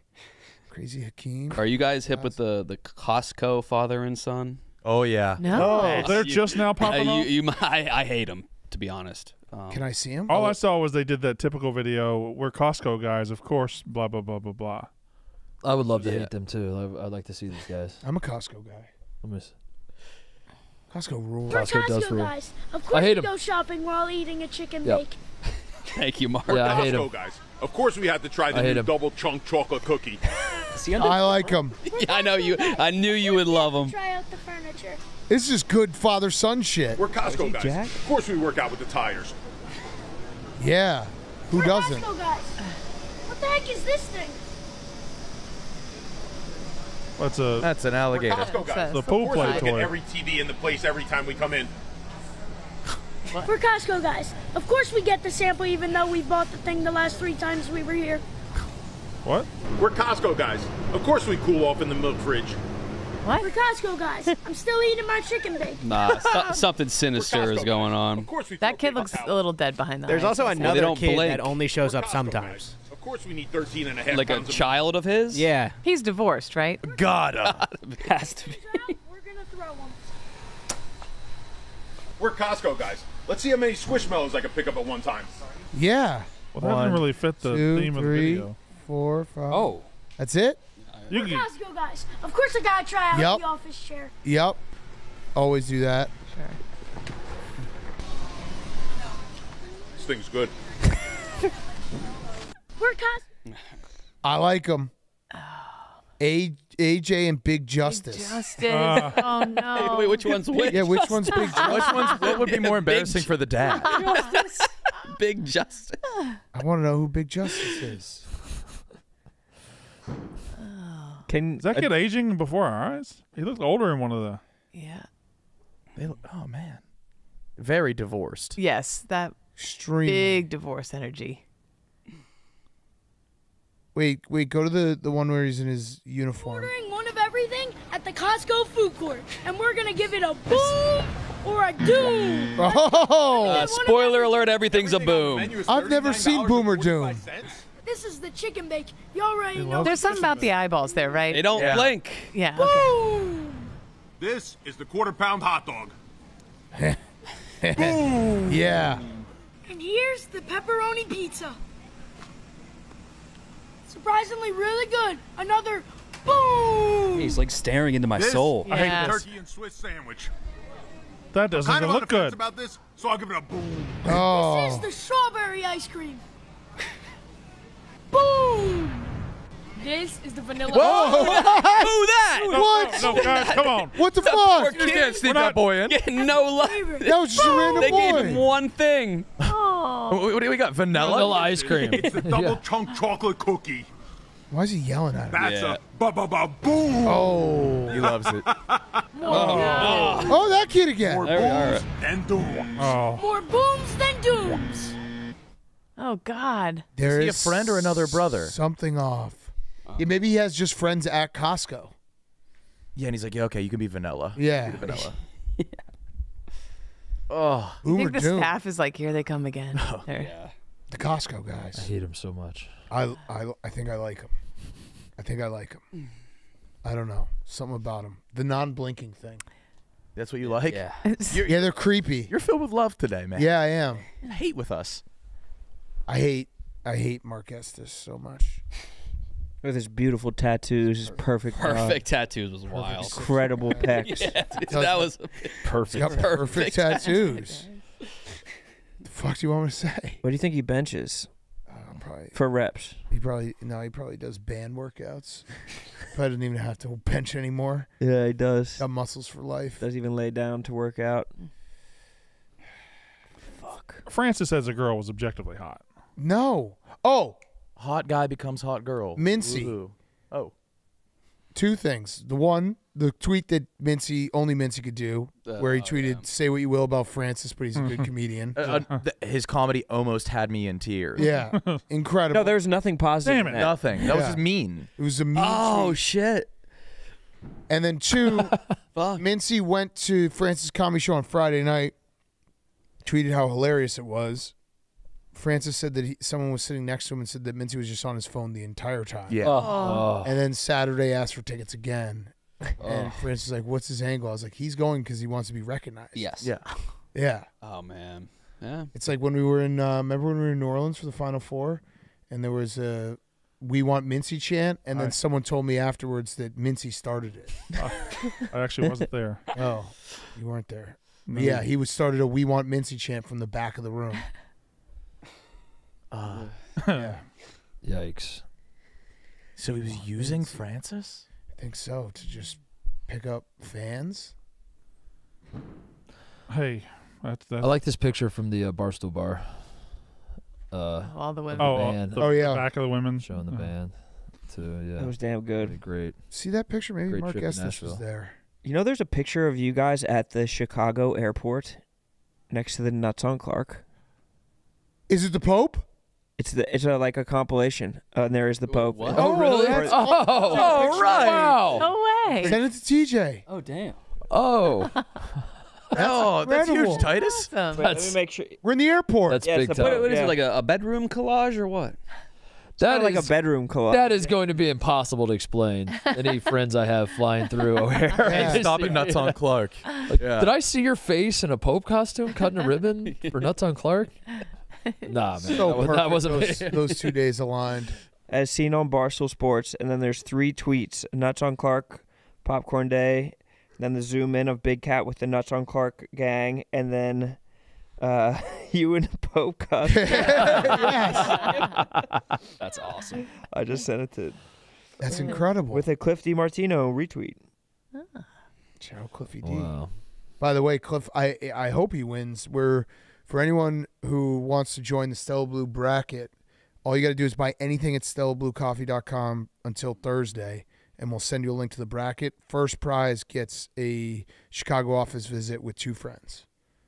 crazy Hakeem. Are you guys hip with the, the Costco father and son? Oh, yeah. No. Oh, they're you, just now popping uh, up? You, you, I, I hate them, to be honest. Um, Can I see him? All oh. I saw was they did that typical video. We're Costco guys, of course, blah, blah, blah, blah, blah. I would love to yeah. hate them, too. I, I'd like to see these guys. I'm a Costco guy. I'm a... Costco rules. We're Costco, Costco does guys. Rule. Of course I hate we him. go shopping while eating a chicken yep. bake. Thank you, Mark. Yeah, I Costco hate him. Guys. Of course we had to try the new double chunk chocolate cookie. I like them. Yeah, I know you. I knew you would love them. Try out the furniture. This is good father-son shit. We're Costco guys. Jack? Of course we work out with the tires. Yeah. Who We're doesn't? Costco guys. What the heck is this thing? That's a. That's an alligator. We're Costco guys. The pool play toy. Every T V in the place every time we come in. What? We're Costco guys. Of course we get the sample even though we bought the thing the last three times we were here. What? We're Costco guys. Of course we cool off in the milk fridge. What? We're Costco guys. I'm still eating my chicken bake. Nah, so something sinister is going on. Of course we that kid looks out. a little dead behind the There's eyes. also another well, kid blink. that only shows We're up Costco sometimes. Guys. Of course we need thirteen and a half. Like a child of his? Yeah. He's divorced, right? Gotta. Has to be. We're gonna throw him. We're Costco guys. Let's see how many Squishmallows I can pick up at one time. Yeah. Well, that doesn't really fit the two, theme of three, the video. Four, five. Oh. That's it? We're Costco guys. Of course I gotta try out yep. the office chair. Yep. Always do that. Sure. This thing's good. We're Costco. I like them. A AJ and Big Justice. Big Justice. Uh. Oh no. Wait, which one's which? Yeah, which one's Big Justice? Which one's what would be more embarrassing for the dad? Justice. Big Justice. I want to know who Big Justice is. Can is that kid uh, aging before our eyes? He looked older in one of the. Yeah. They look, oh man. Very divorced. Yes, that extreme big divorce energy. Wait, wait, go to the, the one where he's in his uniform. We're ordering one of everything at the Costco food court, and we're going to give it a boom or a doom. Oh! Uh, spoiler alert, everything's everything a boom. I've never seen boom or doom. This is the chicken bake. You already know. There's something about the eyeballs there, right? They don't yeah. blink. Yeah. Boom! Okay. This is the quarter-pound hot dog. Boom! Yeah. And here's the pepperoni pizza. Surprisingly really good. Another boom. He's like staring into my this, soul. Yes. I hate the turkey and Swiss sandwich. That doesn't even look good. I'm kind of on the fence about this, so I'll give it a boom. Oh. This is the strawberry ice cream. Boom. This is the vanilla. Whoa! Who that? What? No, no, guys, come on. What the fuck? You can't sneak that boy in. Getting no love. That was just a random boy. They gave him one thing. What do we got? Vanilla? Vanilla ice cream. It's the double yeah. chunk chocolate cookie. Why is he yelling at him? That's yeah. a ba-ba-ba-boom. Oh. He loves it. oh. Oh. oh, that kid again. More there booms than dooms. Oh. More booms than dooms. Oh, God. There is, is he a friend or another brother? Something off. Oh. Yeah, maybe he has just friends at Costco. Yeah, and he's like, yeah, okay, you can be vanilla. Yeah. You can be vanilla. yeah. Oh, I think the doom. staff is like, here they come again. Oh, yeah. The Costco guys. I hate them so much. I, I, I think I like them. I think I like them. I don't know. Something about them. The non-blinking thing. That's what you like? Yeah. yeah, they're creepy. You're filled with love today, man. Yeah, I am. And hate with us. I hate I hate Mark Estes so much. With his beautiful tattoos, his perfect Perfect uh, tattoos was wild. Incredible pecs. Yeah, that was perfect. Perfect, perfect tattoos. What the fuck do you want me to say? What do you think he benches? Uh, probably for reps. He probably no, he probably does band workouts. Probably doesn't even have to bench anymore. Yeah, he does. Got muscles for life. Doesn't even lay down to work out. Fuck. Francis as a girl was objectively hot. No. Oh. Hot guy becomes hot girl. Mincy. Oh. Two things. The one, the tweet that Mincy, only Mincy could do, uh, where he tweeted, oh, yeah. say what you will about Francis, but he's a good comedian. Uh, uh, his comedy almost had me in tears. Yeah. Incredible. No, there was nothing positive. Damn it. Nothing. That yeah. was just mean. It was a mean Oh, tweet. shit. And then two, Mincy went to Francis' comedy show on Friday night, tweeted how hilarious it was. Francis said that he, someone was sitting next to him and said that Mincy was just on his phone the entire time. Yeah. Oh. Oh. And then Saturday asked for tickets again. Oh. And Francis was like, what's his angle? I was like, he's going because he wants to be recognized. Yes. Yeah. Yeah. Oh, man. Yeah. It's like when we were in, uh, remember when we were in New Orleans for the Final Four? And there was a We Want Mincy chant. And then I, someone told me afterwards that Mincy started it. I, I actually wasn't there. Oh, you weren't there. No. Yeah, he was started a We Want Mincy chant from the back of the room. Uh, yeah. Yikes. So he was oh, using Francis? I think so, to just pick up fans. Hey, that's, that's I like this picture from the uh, Barstool bar. Uh, All the women. Oh, the band. The, oh yeah, the back of the women showing the yeah. band. Too, yeah, that was damn good. Great. See that picture? Maybe Great Mark Estes was there. You know, there's a picture of you guys at the Chicago airport, next to the Nuts on Clark. Is it the Pope? It's the it's a, like a compilation, uh, and there is the Pope. What? Oh, oh really? That's, oh, oh, oh right. Wow. No way. Send it to T J. Oh damn. Oh. That's oh, that's huge, Titus. That's awesome. Wait, let me make sure. We're in the airport. That's yeah, big time. What, what is yeah. it, like a, a bedroom collage or what? It's that is, like a bedroom collage. That is going to be impossible to explain. Any friends I have flying through over here. Yeah. Stopping Nuts on Clark. Like, yeah. Did I see your face in a Pope costume cutting a ribbon for Nuts on Clark? Nah, man. So that, that wasn't those, those two days aligned. As seen on Barstool Sports, and then there's three tweets. Nuts on Clark, Popcorn Day, then the zoom in of Big Cat with the Nuts on Clark gang, and then uh, you and Pope costume. Yes. That's awesome. I just sent it to... That's incredible. With a Cliff DiMartino retweet. Ah. Cheryl Cliffy D. Wow. By the way, Cliff, I, I hope he wins. We're... For anyone who wants to join the Stella Blue bracket, all you got to do is buy anything at stella blue coffee dot com until Thursday, and we'll send you a link to the bracket. First prize gets a Chicago office visit with two friends.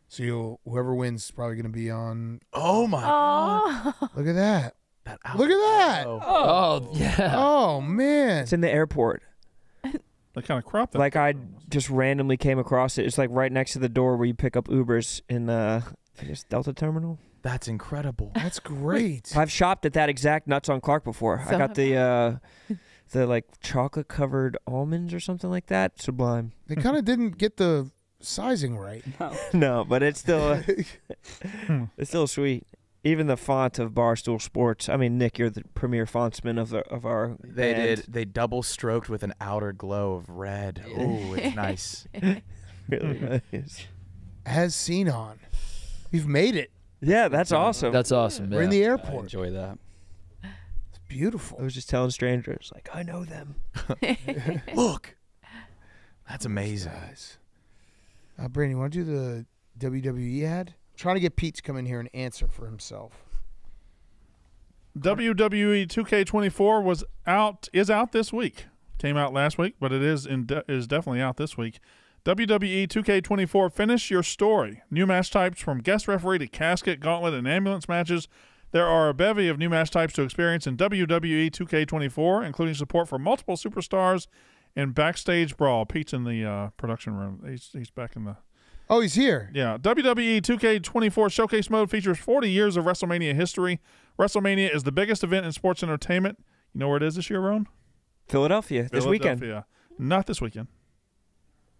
So you'll, whoever wins is probably going to be on. Oh, my oh. God. Look at that. that Look at that. Oh. oh, yeah. Oh, man. It's in the airport. That kind of cropped up. Like, I just randomly came across it. It's, like, right next to the door where you pick up Ubers in uh I guess Delta Terminal. That's incredible. That's great. I've shopped at that exact Nuts on Clark before. So I got the uh, the like chocolate covered almonds or something like that. Sublime. They kind of didn't get the sizing right. No, no, but it's still uh, it's still sweet. Even the font of Barstool Sports. I mean, Nick, you're the premier fontsman of the of our. They band. did. They double stroked with an outer glow of red. Ooh, it's nice. Really nice. Has seen on. You've made it. Yeah, that's awesome. That's awesome. We're yeah. in the airport. I enjoy that. It's beautiful. I was just telling strangers, like, I know them. Look. That's amazing. Uh, Brandon, you want to do the W W E ad? I'm trying to get Pete to come in here and answer for himself. W W E two K twenty-four was out, is out this week. Came out last week, but it is in de is definitely out this week. W W E two K twenty-four, finish your story. New match types from guest referee to casket, gauntlet, and ambulance matches. There are a bevy of new match types to experience in W W E two K twenty-four, including support for multiple superstars and backstage brawl. Pete's in the uh, production room. He's, he's back in the... Oh, he's here. Yeah. W W E two K twenty-four Showcase Mode features forty years of WrestleMania history. WrestleMania is the biggest event in sports entertainment. You know where it is this year, Rone? Philadelphia. Philadelphia. This weekend. Philadelphia. Not this weekend.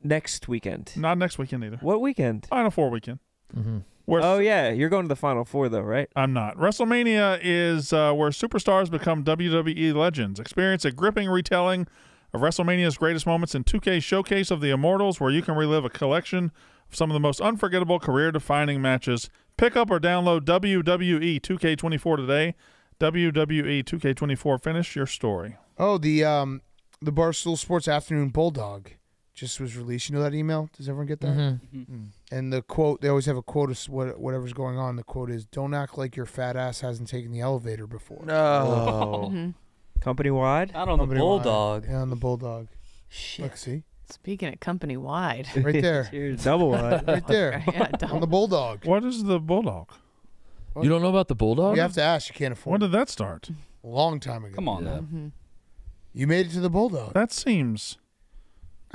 Next weekend. Not next weekend either. What weekend? Final Four weekend. Mm-hmm. Oh, yeah. You're going to the Final Four, though, right? I'm not. WrestleMania is uh, where superstars become W W E legends. Experience a gripping retelling of WrestleMania's greatest moments in two K Showcase of the Immortals, where you can relive a collection of some of the most unforgettable career-defining matches. Pick up or download W W E two K twenty-four today. W W E two K twenty-four. Finish your story. Oh, the, um, the Barstool Sports Afternoon Bulldog just was released. You know that email? Does everyone get that? Mm-hmm. Mm-hmm. And the quote, they always have a quote of what, whatever's going on. The quote is, don't act like your fat ass hasn't taken the elevator before. No. Mm-hmm. Company-wide? Not on company the Bulldog. Wide. Yeah, on the Bulldog. Shit. Look, see? Speaking of company-wide. Right there. Double-wide. Right there. Yeah, double. On the Bulldog. What is the Bulldog? What? You don't know about the Bulldog? You have to ask. You can't afford it. When did that start? A long time ago. Come on, yeah. man. Mm-hmm. You made it to the Bulldog. That seems...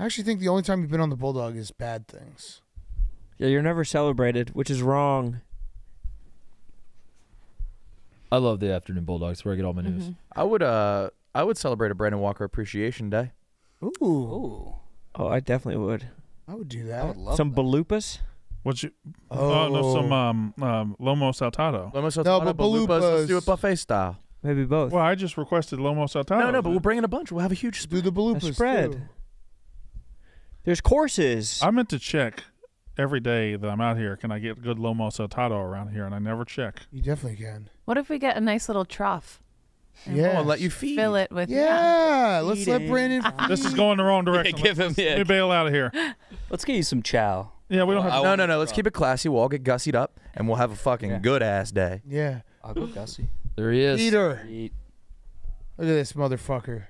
I actually think the only time you've been on the Bulldog is bad things. Yeah, you're never celebrated, which is wrong. I love the Afternoon Bulldog. It's where I get all my news. Mm-hmm. I would uh, I would celebrate a Brandon Walker Appreciation Day. Ooh. Ooh. Oh, I definitely would. I would do that. I would love some that. Balupas. What you? Oh, uh, no, some um, um, lomo saltado. Lomo saltado, no, but balupas. Let's do it buffet style. Maybe both. Well, I just requested lomo saltado. No, no, but we'll bring in a bunch. We'll have a huge spread. Do the balupas. A spread. Too. There's courses. I meant to check. every day that I'm out here, can I get good lomo saltado around here? And I never check. You definitely can. What if we get a nice little trough? Yeah, we'll let you feed. Fill it with. Yeah, yeah. Let's let Brandon. Feed. This is going the wrong direction. Yeah, give him. Yeah. Let me bail out of here. Let's get you some chow. Yeah, we don't well, have. No, no, no. Let's keep it classy. We'll all get gussied up, and we'll have a fucking yeah. good ass day. Yeah. I'll go gussy. There he is. Eater. Eat. Look at this motherfucker.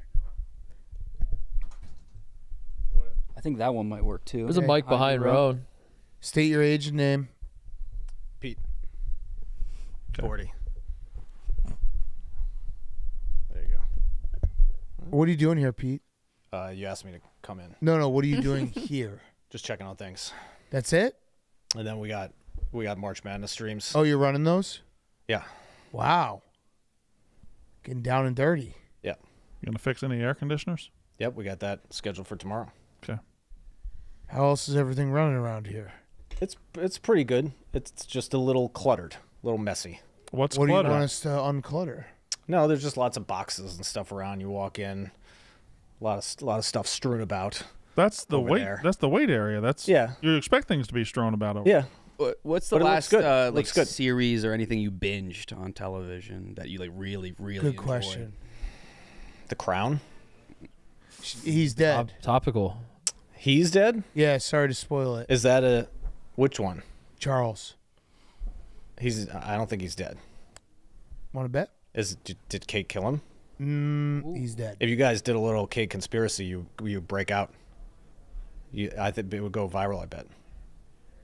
I think that one might work too. There's okay. a mic behind Rone. State your age and name. Pete. Okay. Forty. There you go. What are you doing here, Pete? Uh, you asked me to come in. No, no. What are you doing here? Just checking on things. That's it. And then we got we got March Madness streams. Oh, you're running those? Yeah. Wow. Getting down and dirty. Yeah. You gonna fix any air conditioners? Yep, we got that scheduled for tomorrow. Okay. How else is everything running around here? It's it's pretty good. It's just a little cluttered, a little messy. What's cluttered? What do you want us to unclutter? No, there's just lots of boxes and stuff around. You walk in, a lot of a lot of stuff strewn about. That's the wait. There. That's the wait area. That's yeah. You expect things to be strewn about over. Yeah. What's the but last uh, like good. series or anything you binged on television that you like really really? Good enjoyed? Question. The Crown. He's dead. Top topical. He's dead? Yeah, sorry to spoil it. Is that a... Which one? Charles. He's... I don't think he's dead. Want to bet? Is Did Kate kill him? Mm, he's dead. If you guys did a little Kate conspiracy, you you break out. You, I think it would go viral, I bet.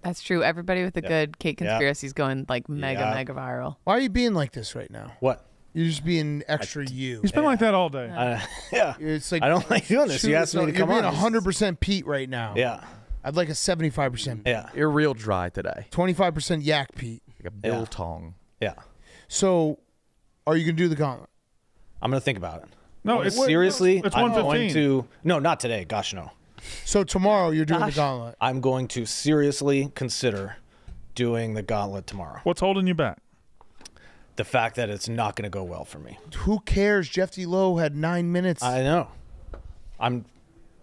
That's true. Everybody with a yeah. good Kate conspiracy is yeah. going, like, mega, yeah. mega viral. Why are you being like this right now? What? You're just being extra you. He's been yeah. like that all day. Uh, yeah. It's like, I don't like doing this. You asked me to come on. You're being one hundred percent Pete right now. Yeah. I'd like a seventy-five percent Pete. Yeah. You're real dry today. twenty-five percent Yak Pete. Like a biltong. Yeah. yeah. So, are you going to do the gauntlet? I'm going to think about it. No, it's, seriously, it's one fifteen. I'm going to, no, not today. Gosh, no. So, tomorrow you're doing Gosh. the gauntlet. I'm going to seriously consider doing the gauntlet tomorrow. What's holding you back? The fact that it's not going to go well for me. Who cares? Jeff D. Lowe had nine minutes. I know. I'm.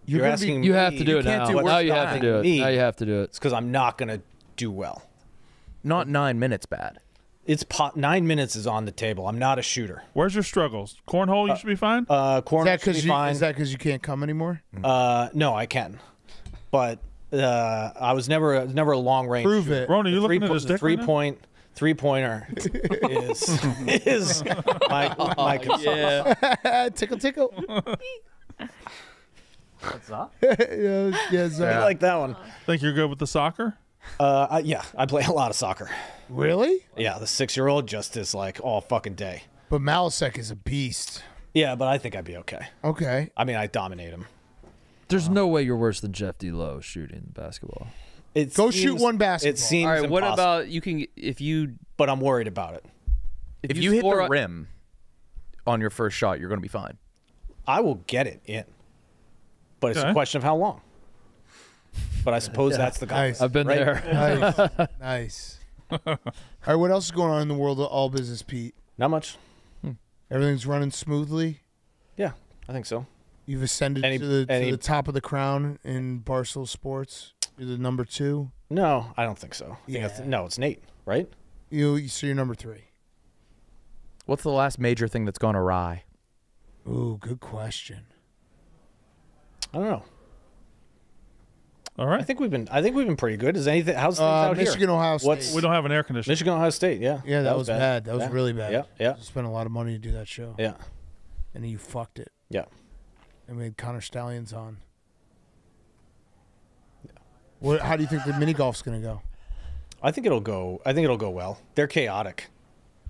You're, you're asking. Be, you me, have to do it now. Do now you have to do it. Me, now you have to do it. It's because I'm not going to do well. Not nine minutes bad. It's pot, nine minutes is on the table. I'm not a shooter. Where's your struggles? Cornhole, you uh, should be fine. Uh, cornhole should be you, fine. Is that because you can't come anymore? Uh, no, I can, but uh, I was never never a long range. Prove shooter. It, Rona. You looking at his dick three right point. Now? Three pointer is is my oh, my concern. Yeah. Tickle tickle. What's up? yeah, yeah, yeah. I like that one. Think you're good with the soccer? Uh, I, yeah, I play a lot of soccer. Really? Yeah, the six-year-old just is like all fucking day. But Malisek is a beast. Yeah, but I think I'd be okay. Okay. I mean, I dominate him. There's um, no way you're worse than Jeff D. Lowe shooting basketball. It Go seems, shoot one basketball. It seems All right, impossible. What about you can if you? But I'm worried about it. If, if you, you hit the rim on your first shot, you're going to be fine. I will get it in, but it's okay. a question of how long. But I suppose yeah. that's the guy. Nice. I've been right? there. Nice. nice. All right. What else is going on in the world of All Business, Pete? Not much. Hmm. Everything's running smoothly. Yeah, I think so. You've ascended any, to, the, any, to the top of the crown in Barstool Sports. You're the number two? No, I don't think so. Yeah. Think no, it's Nate, right? You, so you're number three. What's the last major thing that's gone awry? Ooh, good question. I don't know. All right. I think we've been. I think we've been pretty good. Is anything? How's things uh, out Michigan, here? Michigan, Ohio State. What's, we don't have an air conditioner. Michigan, Ohio State. Yeah. Yeah, that, that was bad. bad. That was bad. really bad. Yeah, yeah. I spent a lot of money to do that show. Yeah. And then you fucked it. Yeah. And we had Connor Stallions on. What, how do you think the mini golf's gonna go? I think it'll go. I think it'll go well. They're chaotic,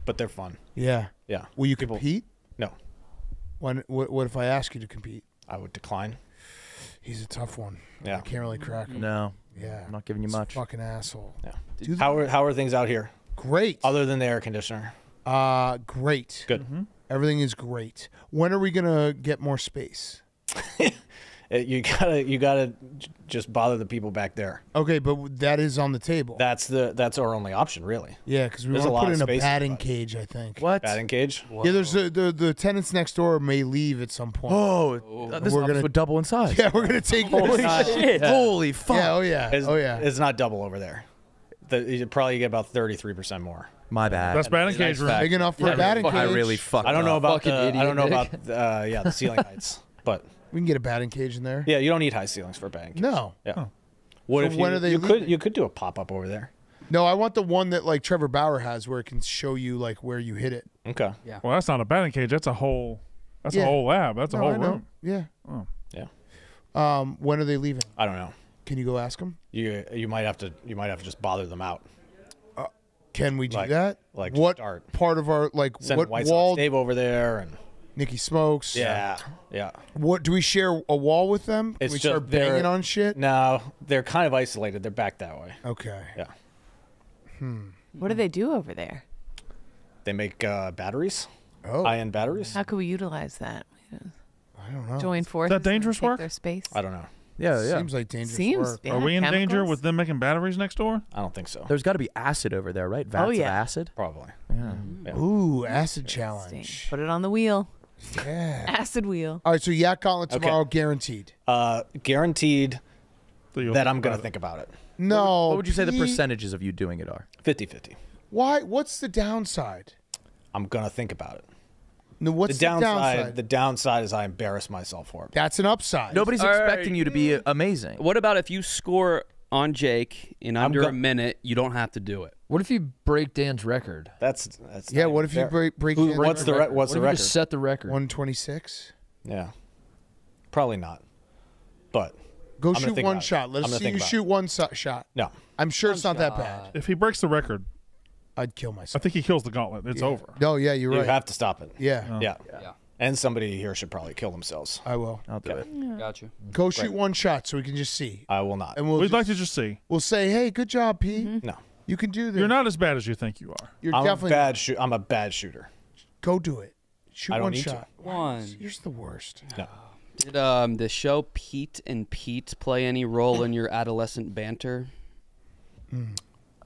but they're fun. Yeah, yeah. Will you People, compete? No. When? What, what if I ask you to compete? I would decline. He's a tough one. Yeah, I can't really crack him. No. Yeah, I'm not giving you it's much. Fucking asshole. Yeah. Dude, how are How are things out here? Great. Other than the air conditioner. Uh great. Good. Mm-hmm. Everything is great. When are we gonna get more space? It, you gotta you gotta just bother the people back there. Okay, but that is on the table. That's the that's our only option, really. Yeah, because we want to put in a batting cage, I think. What? Batting cage? Whoa. Yeah, there's a, the the tenants next door may leave at some point. Oh, oh this we're gonna would double in size. Yeah, we're gonna take holy this. shit, yeah. holy fuck. Yeah, oh yeah, it's, oh yeah. It's not double over there. The, you'd probably get about thirty-three percent more. My bad. That's batting cage room. Big enough for yeah, a batting cage. I really fucked up. I don't know about the, idiot, I don't know Nick. about uh, yeah the ceiling heights, but we can get a batting cage in there. Yeah, you don't need high ceilings for a batting cage. No. Yeah. Huh. What so if when you, are they you could you could do a pop up over there? No, I want the one that like Trevor Bauer has, where it can show you like where you hit it. Okay. Yeah. Well, that's not a batting cage. That's a whole. That's yeah. a whole lab. That's no, a whole I room. Know. Yeah. Oh. Yeah. Um, when are they leaving? I don't know. Can you go ask them? You you might have to you might have to just bother them out. Uh, can we do like, that? Like what start. part of our like Send what White wall? Dave over there and Nikki Smokes. Yeah, yeah. What do we share a wall with them? Can we start banging on shit? No, they're kind of isolated. They're back that way. Okay. Yeah. Hmm. What do they do over there? They make uh, batteries. Oh, ion batteries. How could we utilize that? I don't know. Join forces. Is that dangerous work? Their space. I don't know. Yeah, yeah. Seems like dangerous Seems, work. Yeah, Are we in chemicals? danger with them making batteries next door? I don't think so. There's got to be acid over there, right? Vats oh, yeah. of acid? Probably. Yeah. Yeah. Ooh, acid challenge. Put it on the wheel. Yeah. Acid wheel. All right, so Yak Gauntlet tomorrow, okay. guaranteed. Uh, guaranteed so that I'm going to think about it. No. What would, what would you say the percentages of you doing it are? fifty fifty. Why? What's the downside? I'm going to think about it. No, what's the downside, the downside? The downside is I embarrass myself for it. That's an upside. Nobody's All expecting right. you to be amazing. What about if you score on Jake in under a minute, you don't have to do it? What if you break Dan's record? That's, that's yeah. What if fair. you break break? Who, Dan's what's record? the re what's what the if record? You just set the record. one twenty-six. Yeah, probably not. But go I'm shoot one shot. It. Let's see you shoot it. one so shot. No, I'm sure one it's not shot. that bad. If he breaks the record, I'd kill myself. I think he kills the gauntlet. It's yeah. over. No, yeah, you're right. You have to stop it. Yeah. Oh. yeah. Yeah. Yeah. And somebody here should probably kill themselves. I will. I'll do okay. it. Yeah. Gotcha. Go shoot right. one shot so we can just see. I will not. And we'll We'd just, like to just see. We'll say, hey, good job, Pete. Mm-hmm. No. You can do this. You're not as bad as you think you are. You're I'm definitely a bad shoot. I'm a bad shooter. Go do it. Shoot I don't one need shot. To. One. You're the worst. No. Did um, the show Pete and Pete play any role in your adolescent banter? Mm.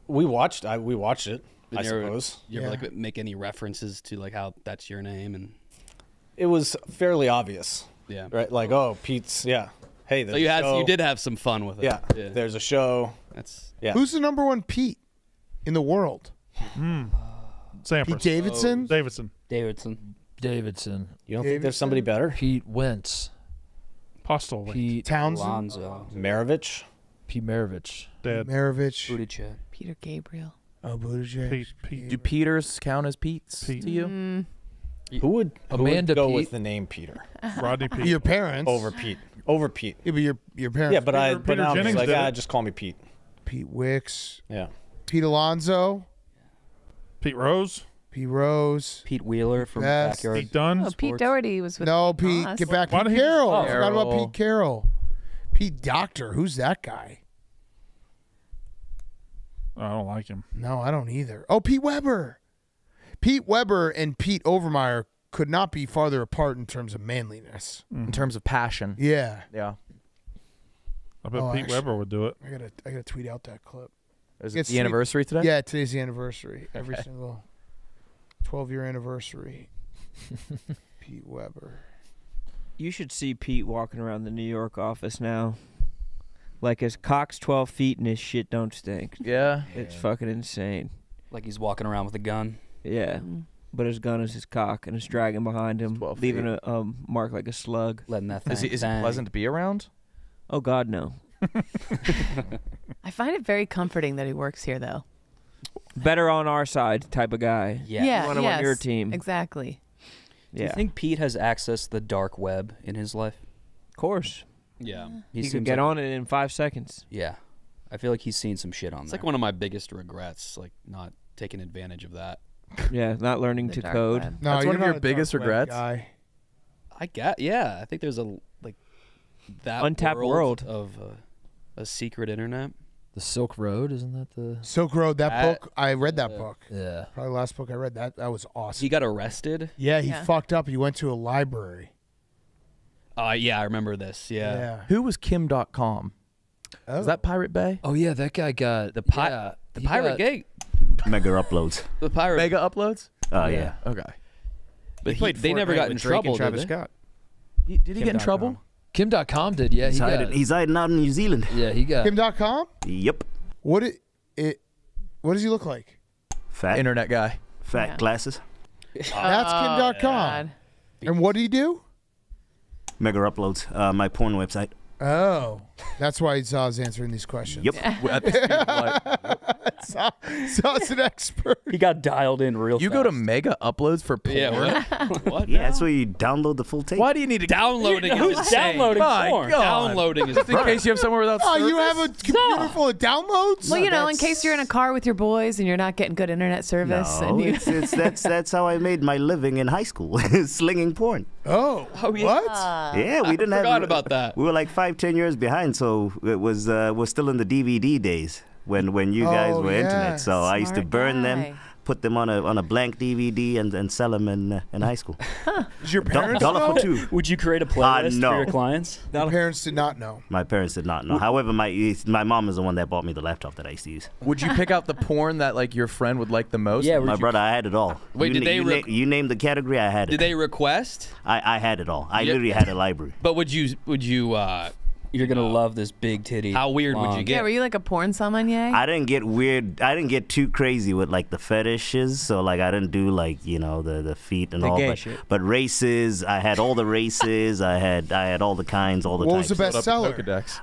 We watched. I we watched it. I suppose. You ever like make any references to like how that's your name and? It was fairly obvious. Yeah. Right. Like oh, Pete's. Yeah. Hey. So you had you did have some fun with it. Yeah. yeah. There's a show. That's. Yeah. Who's the number one Pete in the world? Hmm. Pete Davidson. Oh. Davidson. Davidson. Davidson. You don't Davidson? think there's somebody better? Pete Wentz. Postle. Pete Townsend. Alonzo. Maravich. Pete Maravich. Dead. Maravich. Buttigieg. Peter Gabriel. Oh, Buttigieg. Pete, Pete. Do Peters count as Pete's Pete. to you? Mm. Who would Amanda who would go Pete? with the name Peter? Rodney Pete. Your parents over Pete. Over Pete. Yeah, but your your parents. Yeah, but Peter, I but Peter now I'm just like ah, just call me Pete. Pete Wicks. Yeah. Pete Alonso. Pete Rose. Pete Rose. Pete Wheeler from yes. Backyard. Pete Dunn. Oh, Pete Doherty was with. No, Pete. Us. Get back. Pete Carroll. Oh, I forgot about Pete Carroll. Pete Doctor. Who's that guy? I don't like him. No, I don't either. Oh, Pete Weber. Pete Weber and Pete Overmyer could not be farther apart in terms of manliness. Mm. In terms of passion. Yeah. Yeah. I bet oh, Pete actually, Weber would do it. I gotta I gotta tweet out that clip. Is it it's the anniversary today? Yeah, today's the anniversary. Okay. Every single twelve year anniversary. Pete Weber. You should see Pete walking around the New York office now. Like his cock's twelve feet and his shit don't stink. Yeah. It's yeah. fucking insane. Like he's walking around with a gun. Yeah. Mm-hmm. But his gun is his cock and it's dragging behind him, leaving a um, mark like a slug. Letting that thing Is, he, is it pleasant to be around? Oh, God, no. I find it very comforting that he works here, though. Better on our side type of guy. Yeah. yeah you want him yes, on your team. Exactly. Yeah. Do you think Pete has access to the dark web in his life? Of course. Yeah, he, he could get like, on it in five seconds. Yeah, I feel like he's seen some shit on. It's there. Like one of my biggest regrets, like not taking advantage of that. Yeah, not learning to code. No, that's one of your biggest regrets. Guy. I get. Yeah, I think there's a like that untapped world, world. of uh, a secret internet. The Silk Road, isn't that the Silk Road? That, that book, I read that uh, book. Yeah, probably the last book I read. That that was awesome. He got arrested. Yeah, he yeah. fucked up. He went to a library. Uh, yeah, I remember this. Yeah. yeah. Who was Kim dot com? Oh. Was that Pirate Bay? Oh, yeah, that guy got the, pi yeah, the Pirate Gate. Mega uploads. The Pirate Mega uploads? Oh, uh, yeah. yeah. Okay. But he, he, they never got in trouble, did Travis they? Scott. He, did he Kim. get in trouble? Com. Kim dot com did, yeah. He's, he hiding, got, he's hiding out in New Zealand. Yeah, he got... Kim dot com? Yep. What, it, it, what does he look like? Fat. Internet guy. Fat yeah. glasses. That's oh, Kim dot com. And what did he do? Mega uploads, uh, my porn website. Oh, that's why Zah's answering these questions. Yep. Zah, Zah's an expert. He got dialed in real You fast. Go to mega uploads for porn? Yeah, what yeah that's where you download the full tape. Why do you need to downloading? You know, who's downloading porn? Downloading is just in case you have somewhere without service. Oh, you have a computer full of downloads? Well, you know, that's... in case you're in a car with your boys and you're not getting good internet service. No, and you... it's, it's, that's, that's how I made my living in high school, slinging porn. Oh, oh yeah. what? Yeah, we I didn't forgot have. Forgot about that. We were like five, ten years behind, so it was uh, we're still in the D V D days when when you oh, guys were yeah. internet. So Smart I used to burn guy. them, put them on a on a blank D V D, and and sell them in uh, in high school. Did your parents Do know? For two. Would you create a playlist uh, no. for your clients? My parents did not know. My parents did not know. However, my my mom is the one that bought me the laptop that I used to use. Would you pick out the porn that like your friend would like the most? Yeah, my you... brother, I had it all. Wait, you, did they? You, na you named the category, I had it. Did they request? I I had it all. I yep. literally had a library. But would you would you? Uh, You're gonna uh, love this big titty. How weird long. would you get? Yeah, were you like a porn sommelier? I didn't get weird. I didn't get too crazy with like the fetishes. So like I didn't do like you know the the feet and the all. Gay but, shit. but races, I had all the races. I had I had all the kinds, all the. What types. was the best seller?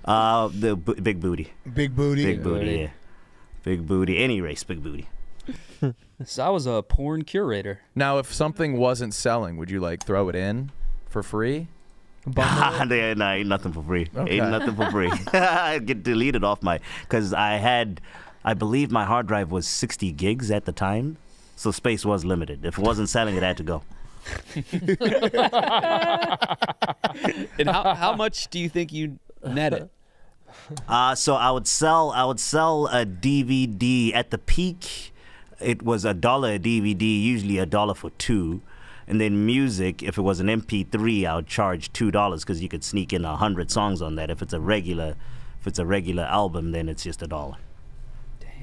Uh, the b big booty. Big booty. Big booty. Yeah. Big booty. Any race, big booty. So I was a porn curator. Now, if something wasn't selling, would you like throw it in for free? Nah, nah, ain't nothing for free. Okay. Ain't nothing for free. I get deleted off my, because I had, I believe my hard drive was sixty gigs at the time, so space was limited. If it wasn't selling, it had to go. And how how much do you think you net it? Uh, so I would sell I would sell a D V D at the peak. It was a dollar a D V D, usually a dollar for two. And then music, if it was an M P three, I would charge two dollars because you could sneak in a hundred songs on that. If it's a regular, if it's a regular album, then it's just a dollar. Damn.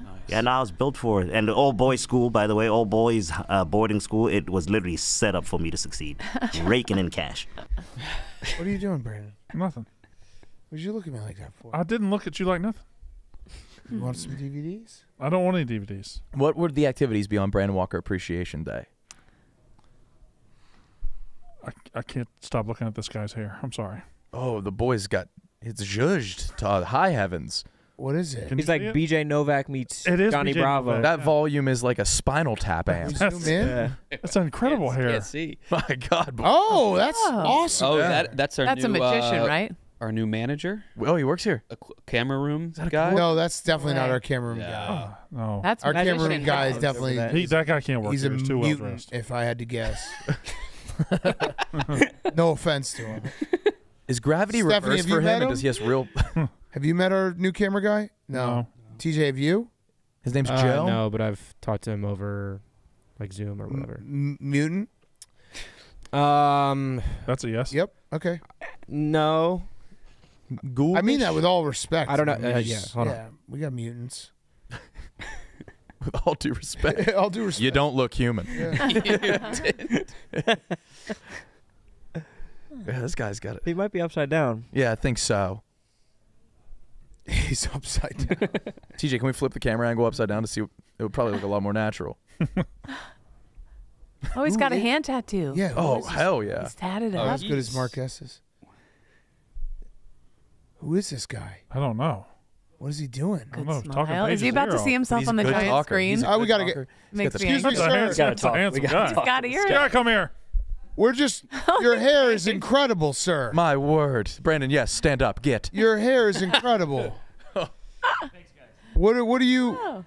Nice. Yeah, and I was built for it. And the old boys' school, by the way, old boys uh, boarding school, it was literally set up for me to succeed, raking in cash. What are you doing, Brandon? Nothing. What did you look at me like that for? I didn't look at you like nothing. You want some D V Ds? I don't want any D V Ds. What would the activities be on Brandon Walker Appreciation Day? I, I can't stop looking at this guy's hair. I'm sorry. Oh, the boy's got it's zhuzhed to high heavens. What is it? Can He's like it? B J Novak meets it Johnny B J Bravo. Novak. That yeah. volume is like a Spinal Tap amp. That's, yeah. that's incredible it's, hair. Can't see. My God. Oh, that's oh. awesome. Oh, that, that's our. That's new, a magician, uh, right? Our new manager. Oh, he works here. A camera room a guy. No, that's definitely right. not our camera room yeah. guy. Oh, no, that's our camera room guy is definitely. He, that guy can't work. He's here. A too mutant, well dressed. If I had to guess. No offense to him. Is gravity Stephanie, reversed for him, him? Does he has real? Have you met our new camera guy? No. no. T J, have you? His name's uh, Joe. No, but I've talked to him over like Zoom or whatever. M mutant. Um. That's a yes. Yep. Okay. No. Ghoulish? I mean that with all respect. I don't know. Uh, yeah. Hold yeah. on. We got mutants. With all due respect. All due respect. You don't look human. Yeah. yeah, this guy's got it. He might be upside down. Yeah, I think so. He's upside down. T J, can we flip the camera angle upside down to see? What, it would probably look a lot more natural. Oh, he's Ooh, got it, a hand tattoo. Yeah. Oh, hell this? yeah. He's tatted up. Oh, as good as Mark S's. Who is this guy? I don't know. What is he doing? I don't know, talking is he about to see himself on the giant talker. screen? Oh, we gotta get. Makes excuse me, me sir. He's got to hear it. Come here. We're just. Your hair is incredible, sir. My word, Brandon. Yes, stand up. Get. Your hair is incredible. Thanks, guys. What? What do you? Oh.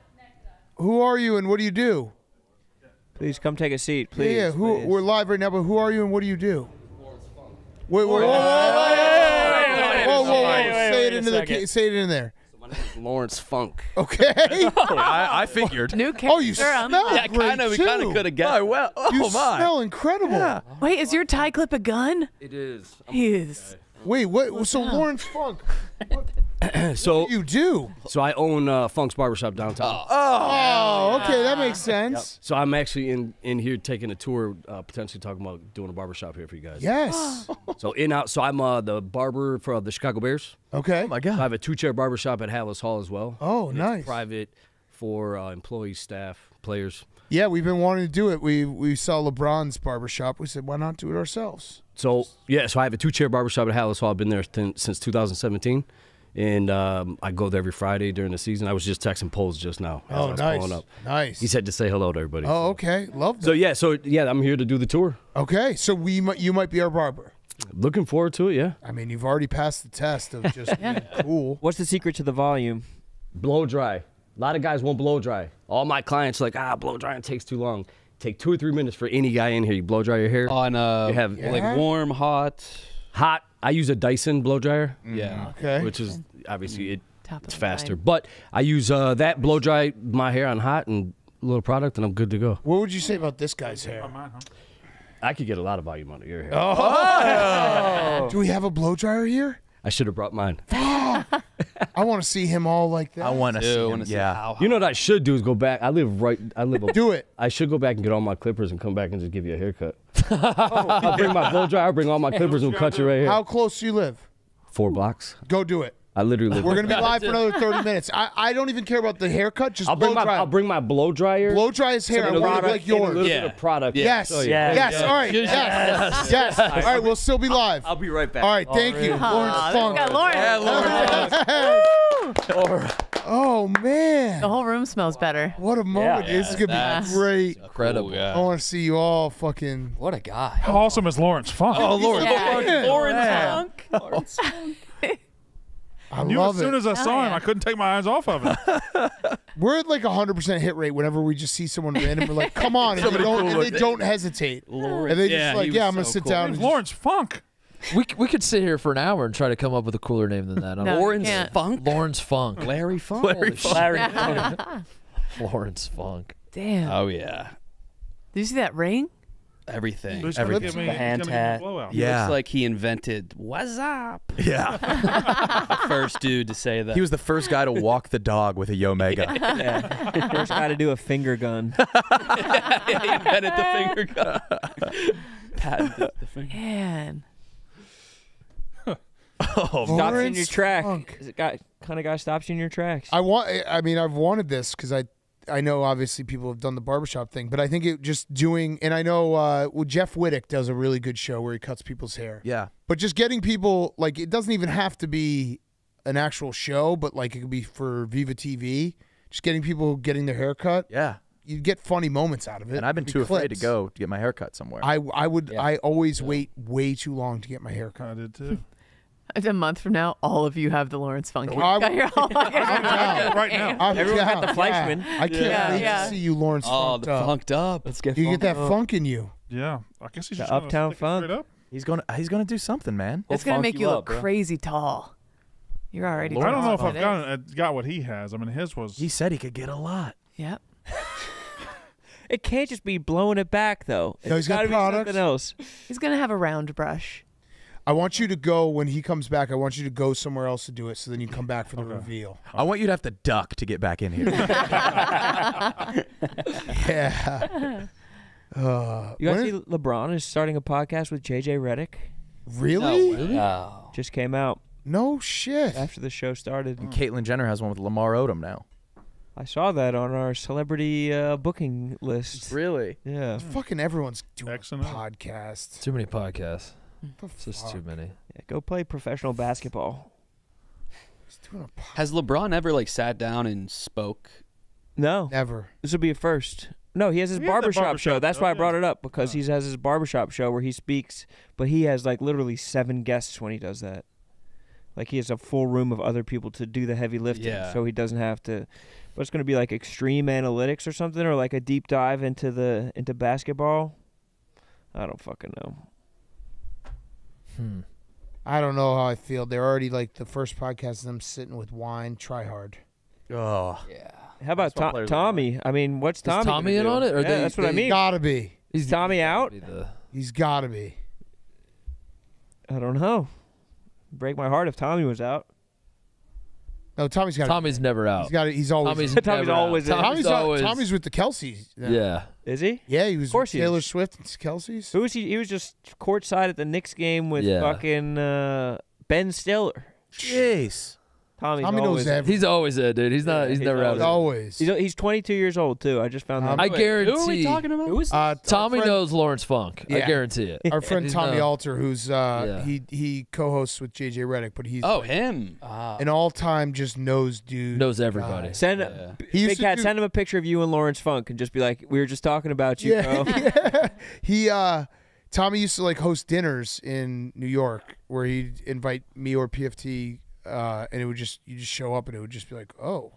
Who are you and what do you do? Please come take a seat, please. Yeah, yeah who, please. We're live right now, but who are you and what do you do? Lawrence Funk. Wait, wait, whoa, whoa, whoa! Say it into the. Say it in there. Lawrence Funk. Okay. Oh, I, I figured. New character. Oh, you smell yeah, great kinda, too. We kind of could have guessed. Oh, well, oh, you my. smell incredible. Yeah. Wait, is your tie clip a gun? It is. I'm he is. Wait, what? What's so up? Lawrence Funk. What, so what do you do? So I own uh, Funk's Barbershop downtown. Oh, oh yeah. Okay, that makes sense. Yep. So I'm actually in in here taking a tour, uh, potentially talking about doing a barbershop here for you guys. Yes. So in out. So I'm uh, the barber for uh, the Chicago Bears. Okay. Oh my God. So I have a two chair barbershop at Hallis Hall as well. Oh, and nice. It's private for uh, employees, staff, players. Yeah, we've been wanting to do it. We we saw LeBron's barbershop. We said, why not do it ourselves? So, yeah, so I have a two-chair barbershop at Hallis Hall. I've been there since two thousand seventeen, and um, I go there every Friday during the season. I was just texting Poles just now. Oh, nice, up. nice. He said to say hello to everybody. Oh, so. okay, love that. So, yeah, so, yeah, I'm here to do the tour. Okay, so we might, you might be our barber. Looking forward to it, yeah. I mean, you've already passed the test of just being cool. What's the secret to the volume? Blow dry. A lot of guys won't blow dry. All my clients are like, ah, blow drying takes too long. Take two or three minutes for any guy in here. You blow dry your hair. On uh, you have yeah. like warm, hot, hot. I use a Dyson blow dryer. Mm, yeah, okay. Which is obviously it, it's faster, line. but I use uh, that blow dry my hair on hot and a little product, and I'm good to go. What would you say about this guy's hair? I could get a lot of volume out of your hair. Oh. Oh. Do we have a blow dryer here? I should have brought mine. I want to see him all like that. I want to see him. Yeah. How, how. You know what I should do is go back. I live right. I live. A, do it. I should go back and get all my clippers and come back and just give you a haircut. oh, I'll bring my blow dryer. I'll bring all my clippers and we'll cut you right here. How close do you live? Four blocks. Go do it. I literally live. We're gonna be live for another thirty minutes. I, I don't even care about the haircut. Just I'll blow dry. I'll bring my blow dryer. Blow dry his hair. I want it like yours. A little yeah. bit of product. Yes. Yes. yes. yes. yes. All right. Yes. Yes. yes. All right. We'll still be live. I'll, I'll be right back. All right. Thank all right. you, Lawrence uh, Funk. Got Lawrence. Yeah, Lawrence. Lawrence. Oh man. The whole room smells better. What a moment! Yeah, this is gonna be great. Incredible. Cool. I want to see you all fucking. What a guy. How awesome is Lawrence Funk? Oh Lawrence. Lawrence Funk. Lawrence Funk. I knew as soon as I saw him, I couldn't take my eyes off of him. We're at like a hundred percent hit rate whenever we just see someone random. We're like, "Come on!" And they don't, and they don't hesitate. Lawrence. And they just like, "Yeah, I'm gonna sit down." Lawrence Funk. We we could sit here for an hour and try to come up with a cooler name than that. Lawrence Funk. Lawrence Funk. Larry Funk. Larry Funk. Lawrence Funk. Damn. Oh yeah. Did you see that ring? Everything. Everything. Everything. The hand hat. Yeah. Looks like he invented what's up. Yeah. The first dude to say that. He was the first guy to walk the dog with a Yomega. Yeah. Yeah. First guy to do a finger gun. yeah, he invented the finger gun. Patented the finger gun. Man. Oh, stops you in your track. Is it guy kind of guy stops you in your tracks? I want. I mean, I've wanted this because I. I know obviously people have done the barbershop thing, but I think it just doing, and I know uh, well, Jeff Wittick does a really good show where he cuts people's hair. Yeah. But just getting people, like it doesn't even have to be an actual show, but like it could be for Viva T V, just getting people getting their hair cut. Yeah. You get funny moments out of it. And I've been too clips. afraid to go to get my hair cut somewhere. I, I would, yeah. I always yeah. wait way too long to get my hair cut. I did too. A month from now, all of you have the Lawrence Funk. No, I, here all right, now, right now, I'm everyone got the Fleischman. Yeah. I can't yeah. wait yeah. to see you, Lawrence. Oh, the funked up. up. Let's get. You get that up. funk in you. Yeah, I guess he's the just uptown funk. Up. He's gonna, he's gonna do something, man. It's we'll gonna make you, you look up, crazy tall. You're already. Well, I don't know if I've got, got what he has. I mean, his was. He said he could get a lot. Yep. It can't just be blowing it back though. No, he's got products. Something else. He's gonna have a round brush. I want you to go, when he comes back, I want you to go somewhere else to do it so then you come back for the okay. reveal. I want you to have to duck to get back in here. yeah. Uh, you guys see it? LeBron is starting a podcast with J J Redick. Really? No wow. Just came out. No shit. After the show started. And Caitlyn Jenner has one with Lamar Odom now. I saw that on our celebrity uh, booking list. Really? Yeah. Fucking everyone's doing podcasts. Too many podcasts. It's just too many. Yeah, go play professional basketball. Has LeBron ever like sat down and spoke? No, never. This will be a first. No, he has his he barbershop, barbershop show. That's though, why I brought it up because yeah. he has his barbershop show where he speaks, but he has like literally seven guests when he does that. Like he has a full room of other people to do the heavy lifting, yeah. so he doesn't have to. But it's going to be like extreme analytics or something, or like a deep dive into the into basketball. I don't fucking know. Hmm. I don't know how I feel. They're already like the first podcast is them sitting with wine, try hard. Oh. Yeah. How about Tom, Tommy? I mean, what's Tommy? Is Tommy in do? on it? Or yeah, they, that's what they, I mean. He's got to be. Is Tommy out? He's got to be. I don't know. Break my heart if Tommy was out. No, Tommy's got. Tommy's be. never out. He's got. He's always. Tommy's, Tommy's always. Out. Tommy's, Tommy's always. Out. Tommy's with the Kelseys. Now. Yeah. Is he? Yeah, he was. Of course with he Taylor is. Swift and Kelseys. Who was he? He was just courtside at the Knicks game with yeah. fucking uh, Ben Stiller. Jeez. Tommy's Tommy always knows everything. He's always there, dude. He's not. Yeah, he's, he's never always, out. Always. He's, he's twenty-two years old too. I just found um, that. I guarantee. Who are we talking about? Who is uh, Tommy friend, knows Lawrence Funk. Yeah. I guarantee it. Our friend Tommy Alter, who's uh, yeah. he he co-hosts with J J Redick, but he's oh like, him uh, an all-time just knows dude. Knows everybody. Uh, send yeah. Big Cat. Send him a picture of you and Lawrence Funk, and just be like, "We were just talking about you." Yeah. Bro. yeah. He uh, Tommy used to like host dinners in New York where he'd invite me or P F T. Uh, and it would just you just show up and it would just be like, oh,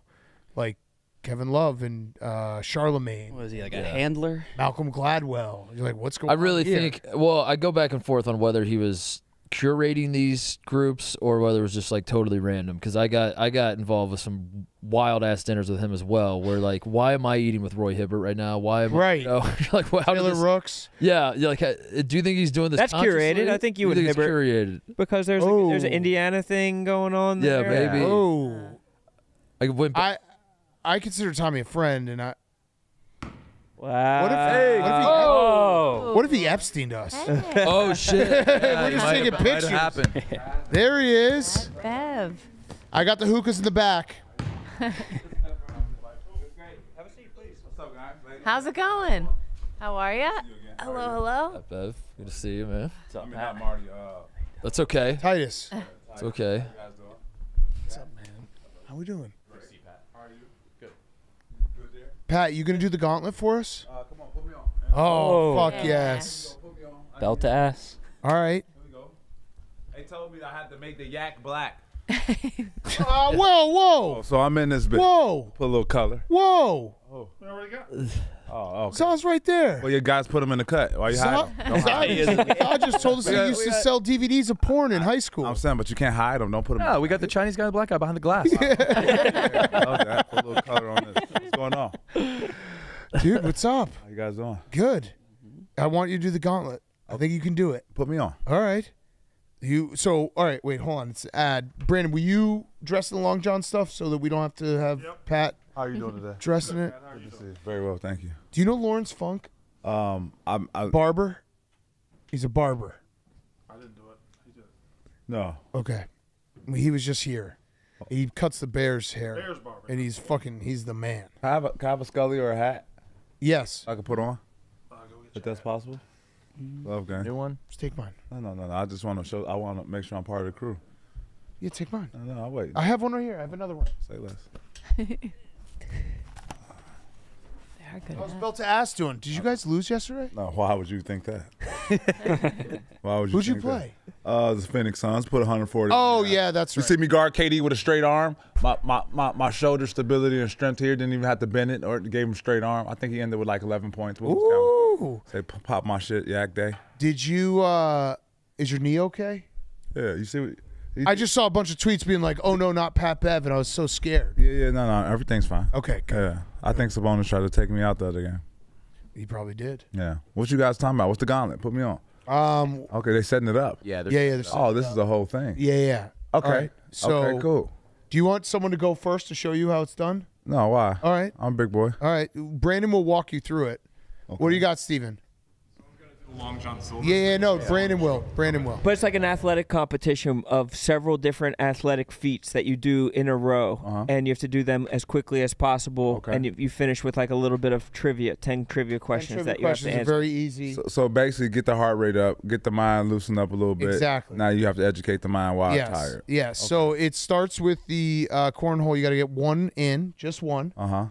like Kevin Love and uh, Charlemagne. Was he like yeah. a handler? Malcolm Gladwell. You're like, what's going on? I really on here? think. Well, I go back and forth on whether he was curating these groups or whether it was just like totally random. Because I got I got involved with some wild ass dinners with him as well. Where like, why am I eating with Roy Hibbert right now? Why am right? I, you know, like, wow, Taylor this, Rooks. Yeah, like, do you think he's doing this? That's curated. I think you, you would think Hibbert curated because there's oh. a, there's an Indiana thing going on. Yeah, there. maybe. Oh, I went. I I consider Tommy a friend, and I. Wow. What if, hey, what, if he, oh. what if he Epsteined us? Oh, shit. Yeah, we're just taking pictures. There he is. Bev. I got the hookahs in the back. How's it going? How are you? Hello, hello. Hi, Bev. Good to see you, man. What's up, Pat? That's okay. Titus. It's okay. What's up, man? How we doing? Pat, you gonna do the gauntlet for us? Uh, come on, put me on. Oh, oh fuck yeah. yes. Delta S. All right. Here we go. They told me I had to make the yak black. uh, whoa, whoa. Oh, so I'm in this bit. Whoa. Put a little color. Whoa. Oh, we already got. Oh, okay. Sauce right there. Well, your guys put them in the cut. Why you hide them? I just told us he used to sell D V Ds of porn in high school. I'm saying, but you can't hide them. Don't put them. No, we got the Chinese guy, the black guy behind the glass. Yeah. Okay, I put a little color on this. What's going on, dude? What's up? How you guys doing? Good. I want you to do the gauntlet. I think you can do it. Put me on. All right. You so all right. Wait, hold on. It's an ad. Brandon, will you dress in the Long John stuff so that we don't have to have yep. Pat? How are you doing today? Dressing it. How are you doing? Very well, thank you. Do you know Lawrence Funk? Um, I'm I, barber. He's a barber. I didn't do it. He did. No. Okay. I mean, he was just here. He cuts the bear's hair. Bear's barber. And he's fucking. He's the man. Can I have a, can I have a Scully or a hat? Yes. I can put on. I'll go get if that's hat. possible. Mm-hmm. Love gang. New one. Just take mine. No, no, no, no. I just want to show. I want to make sure I'm part of the crew. Yeah, take mine. No, no, I'll wait. I have one right here. I have another one. Say less. I was about to ask to him. Did you guys lose yesterday? No. Why would you think that? Why would you? Who'd think you play? That? Uh, the Phoenix Suns put one forty. Oh yeah, yeah that's. You right. see me guard K D with a straight arm. My, my my my shoulder stability and strength here didn't even have to bend it, or it gave him straight arm. I think he ended with like eleven points. What Ooh. Say pop my shit, Yak Day. Did you? Uh, is your knee okay? Yeah. You see what? I just saw a bunch of tweets being like, "Oh no, not Pat Bev," and I was so scared. Yeah, yeah, no, no, everything's fine. Okay, good. Yeah, I think Sabonis tried to take me out the other game. He probably did. Yeah. What you guys talking about? What's the gauntlet? Put me on. Um. Okay, they're setting it up. Yeah. Yeah, yeah. Oh, this up. is the whole thing. Yeah, yeah. Okay. Right, so, okay, cool. Do you want someone to go first to show you how it's done? No. Why? All right. I'm a big boy. All right. Brandon will walk you through it. Okay. What do you got, Steven? Long John Silver's. Yeah, yeah, no, Brandon will. Brandon will. But it's like an athletic competition of several different athletic feats that you do in a row, uh-huh. and you have to do them as quickly as possible, okay. and you, you finish with like a little bit of trivia, ten trivia questions ten trivia that you questions have to answer. Are very easy. So, so basically, get the heart rate up, get the mind loosened up a little bit. Exactly. Now you have to educate the mind while yes. I'm tired. Yes. Okay. So it starts with the uh, cornhole. You got to get one in, just one. Uh huh.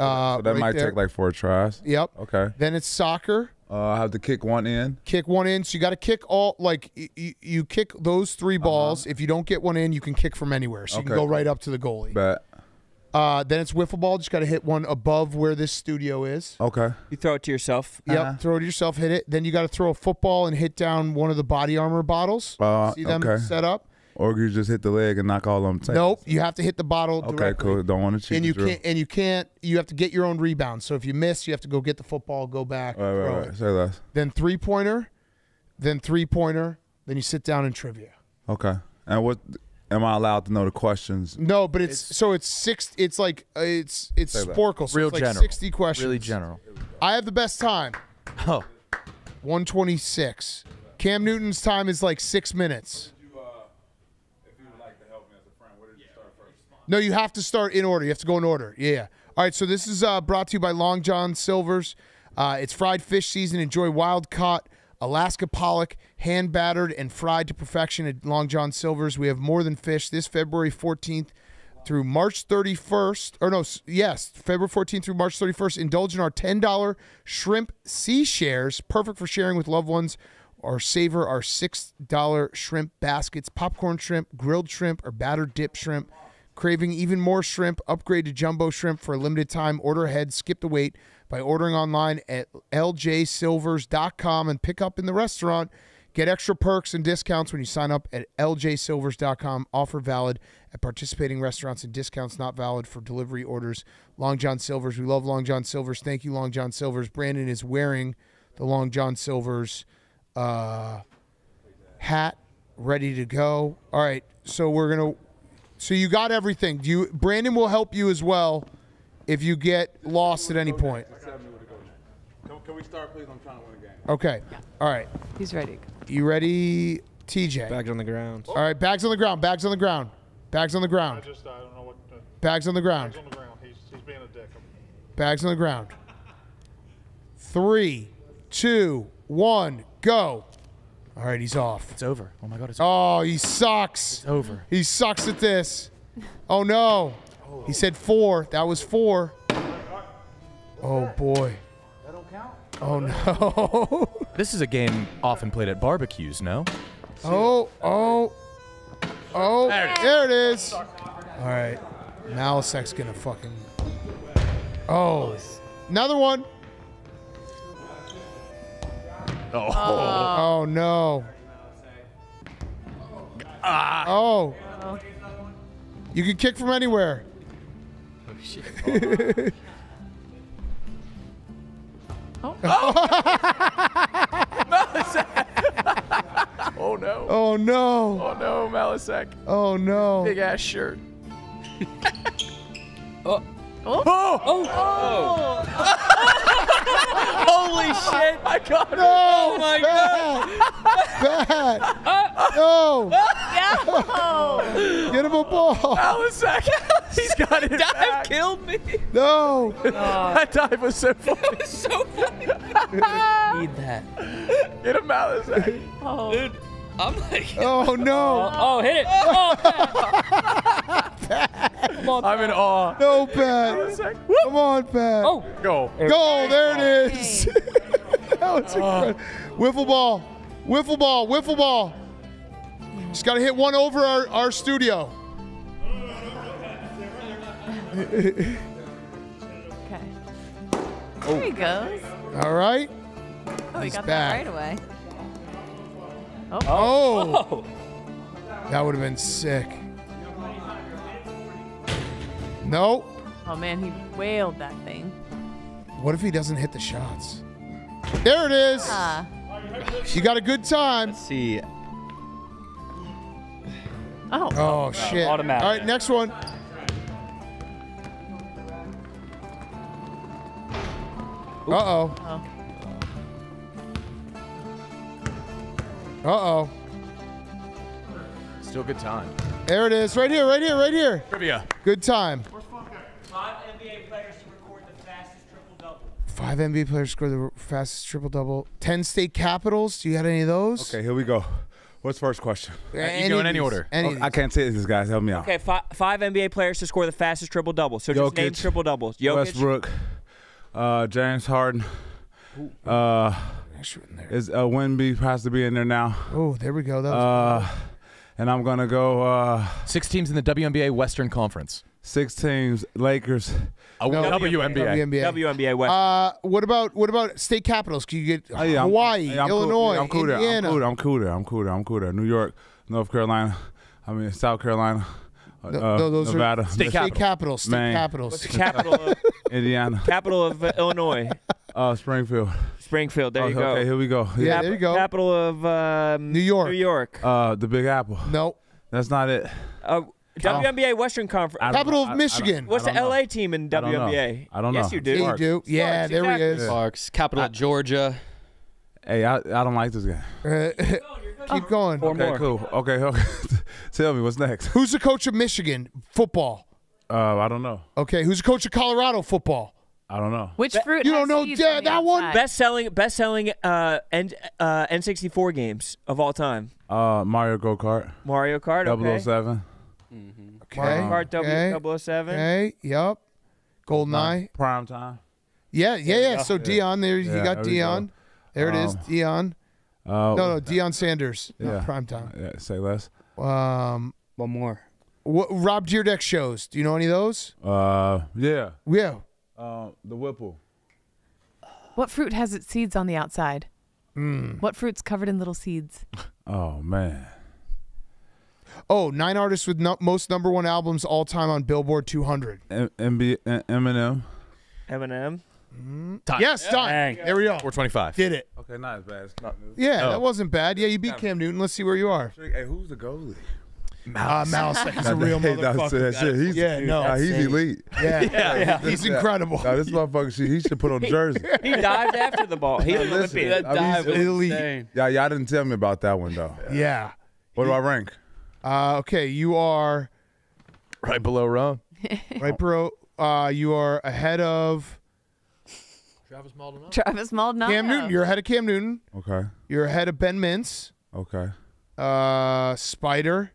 Uh, so that right might there. take like four tries. Yep. Okay. Then it's soccer. Uh, I have to kick one in. Kick one in. So you got to kick all, like, you kick those three balls. Uh-huh. If you don't get one in, you can kick from anywhere. So okay. you can go right up to the goalie. Bet. Uh, then it's wiffle ball. Just got to hit one above where this studio is. Okay. You throw it to yourself. Yep. Uh-huh. Throw it to yourself, hit it. Then you got to throw a football and hit down one of the body armor bottles. Uh, See them okay. set up. Or you just hit the leg and knock all them tables? Nope, you have to hit the bottle directly. Okay, cool. Don't want to cheat. And you can't. And you can't. You have to get your own rebound. So if you miss, you have to go get the football, go back, right, throw right, right. it. Say less. Then three pointer, then three pointer. Then you sit down and trivia. Okay. And what? Am I allowed to know the questions? No, but it's, it's so it's six. It's like uh, it's it's Sporkle. So real it's like general. Sixty questions. Really general. I have the best time. Oh. one twenty-six. Cam Newton's time is like six minutes. No, you have to start in order. You have to go in order. Yeah. All right, so this is uh, brought to you by Long John Silver's. Uh, it's fried fish season. Enjoy wild-caught Alaska pollock, hand-battered and fried to perfection at Long John Silver's. We have more than fish this February fourteenth through March thirty-first. Or no, yes, February fourteenth through March thirty-first. Indulge in our ten dollar shrimp sea shares, perfect for sharing with loved ones, or savor our six dollar shrimp baskets, popcorn shrimp, grilled shrimp, or battered dip shrimp. Craving even more shrimp? Upgrade to jumbo shrimp for a limited time. Order ahead, skip the wait by ordering online at L J silvers dot com and pick up in the restaurant. Get extra perks and discounts when you sign up at L J silvers dot com. Offer valid at participating restaurants and discounts not valid for delivery orders. Long John Silver's. We love Long John Silver's. Thank you, Long John Silver's. Brandon is wearing the Long John Silver's uh, hat, ready to go. All right, so we're going to... So you got everything. Do you, Brandon will help you as well if you get lost at any point. Can we start, please? I'm trying to win the game. Okay. Yeah. All right. He's ready. You ready, T J? Bags on the ground. All right. Bags on the ground. Bags on the ground. Bags on the ground. I just, I don't know what to, bags on the ground. Bags on the ground. He's, he's being a dick. Bags on the ground. Three, two, one, go. All right, he's off. It's over. Oh, my God, it's over. Oh, he sucks. It's over. He sucks at this. Oh, no. Oh. He said four. That was four. Oh, boy. That don't count. Oh, no. This is a game often played at barbecues, no? Oh, oh, oh. There it is. All right. Malisek's going to fucking. Oh. Another one. Oh. Oh. Oh, no. Ah. Oh. Oh. You can kick from anywhere. Oh, shit. Oh. Malisek. Oh, no. Oh, no. Oh, no, Malisek. Oh, no. Big ass shirt. Oh. Oh! Oh! Oh! Oh. Holy shit! I got it! No! Oh my God! Bad! No! No! Get him a ball! Malisek! He's got it back! That dive killed me! No! Oh. That dive was so funny! That was so funny! Need that. Get him, Malisek! Oh. Dude, I'm like... Oh, no! Oh, oh hit it! Oh, Pat! On, I'm in awe. No, Pat. Come on, Pat. Oh. Go. Go. There it is. That was incredible. Wiffle ball. Wiffle ball. Wiffle ball. Just got to hit one over our, our studio. Okay. There he goes. All right. Oh, he got back. That right away. Oh. Oh. Oh. That would have been sick. No. Oh, man, he wailed that thing. What if he doesn't hit the shots? There it is. Uh, you got a good time. Let's see. Oh. Oh, shit. Automatic. All right, next one. Uh-oh. Uh-oh. Still good time. There it is. Right here, right here, right here. Trivia. Good time. Five N B A players to record the fastest triple-double. Five N B A players score the fastest triple-double. Ten state capitals. Do you got any of those? Okay, here we go. What's the first question? Yeah, you go in any order. Any okay, I can't say this, guys. Help me out. Okay, five, five N B A players to score the fastest triple-double. So just Jokic, name triple-doubles. Jokic. Westbrook. Uh, James Harden. Ooh. Uh, there. Is uh, Wemby has to be in there now. Oh, there we go. That was uh, cool. And I'm going to go. Uh, Six teams in the W N B A Western Conference. Six teams, Lakers. No, W N B A. W N B A. W N B A West. Uh, what about what about state capitals? Can you get oh, yeah, Hawaii, I'm, I'm Illinois, cool, I'm cool Indiana? There. I'm cool there. I'm cool there. I'm cool there. I'm cool there. New York, North Carolina, I mean, South Carolina, uh, no, no, those Nevada, are state Michigan. capitals, state Maine. capitals, What's the capital of Indiana, capital of uh, Illinois, uh, Springfield, Springfield. There oh, you go. Okay, here we go. Yeah, Cap there you go. Capital of uh, New York, New York, uh, the Big Apple. No, that's not it. Uh, W N B A Western Conference. Capital of Michigan. What's the L A team in W N B A? I don't know. Yes, you do. Yeah, you do. Yeah, there he is. Sparks. Capital of Georgia. Hey, I, I don't like this guy. Uh, keep going. Four okay, more. Cool. Okay, okay. Tell me, what's next? Who's the coach of Michigan football? Uh, I don't know. Okay, who's the coach of Colorado football? I don't know. Which fruit? You don't know that, that one? Best-selling best-selling uh, N, uh, N sixty-four games of all time. Uh, Mario Go Kart. Mario Kart, okay. double oh seven. Mm-hmm. Okay. Mario Kart W double oh seven. Okay. Yep. GoldenEye. Prime time. Yeah, yeah, yeah. So yeah. Dion, there yeah, you got there Dion. Go. There it um, is, Dion. Uh, no, no, Deion Sanders. Yeah. No, prime time. Yeah, say less. Um, one more. What, Rob Dyrdek shows. Do you know any of those? Uh, yeah. Yeah. Uh, the Whipple. What fruit has its seeds on the outside? Mm. What fruit's covered in little seeds? Oh man. Oh, nine artists with no, most number one albums all time on Billboard two hundred. M M B M Eminem. Eminem. Mm-hmm. Time. Yes, yeah, time. There we go. four twenty-five. Did it. Okay, not as bad. Not yeah, oh. that wasn't bad. Yeah, you beat Cam Newton. Let's see where you are. Hey, who's the goalie? Malisek. Uh, Malisek. He's a real hey, motherfucker. That he's, yeah, no, nah, he's elite. Yeah, yeah, yeah. yeah. He's yeah. incredible. Nah, this motherfucker, shit, he should put on a jersey. he, he dived after the ball. He an Olympian. That dive I mean, elite. Yeah, y'all didn't tell me about that one though. Yeah. yeah. What he, do I rank? Uh, okay, you are right below Rone. right below. Uh, you are ahead of. Travis Maldonado. Travis Maldonado. Cam Newton. You're ahead of Cam Newton. Okay. You're ahead of Ben Mintz. Okay. Uh, Spider.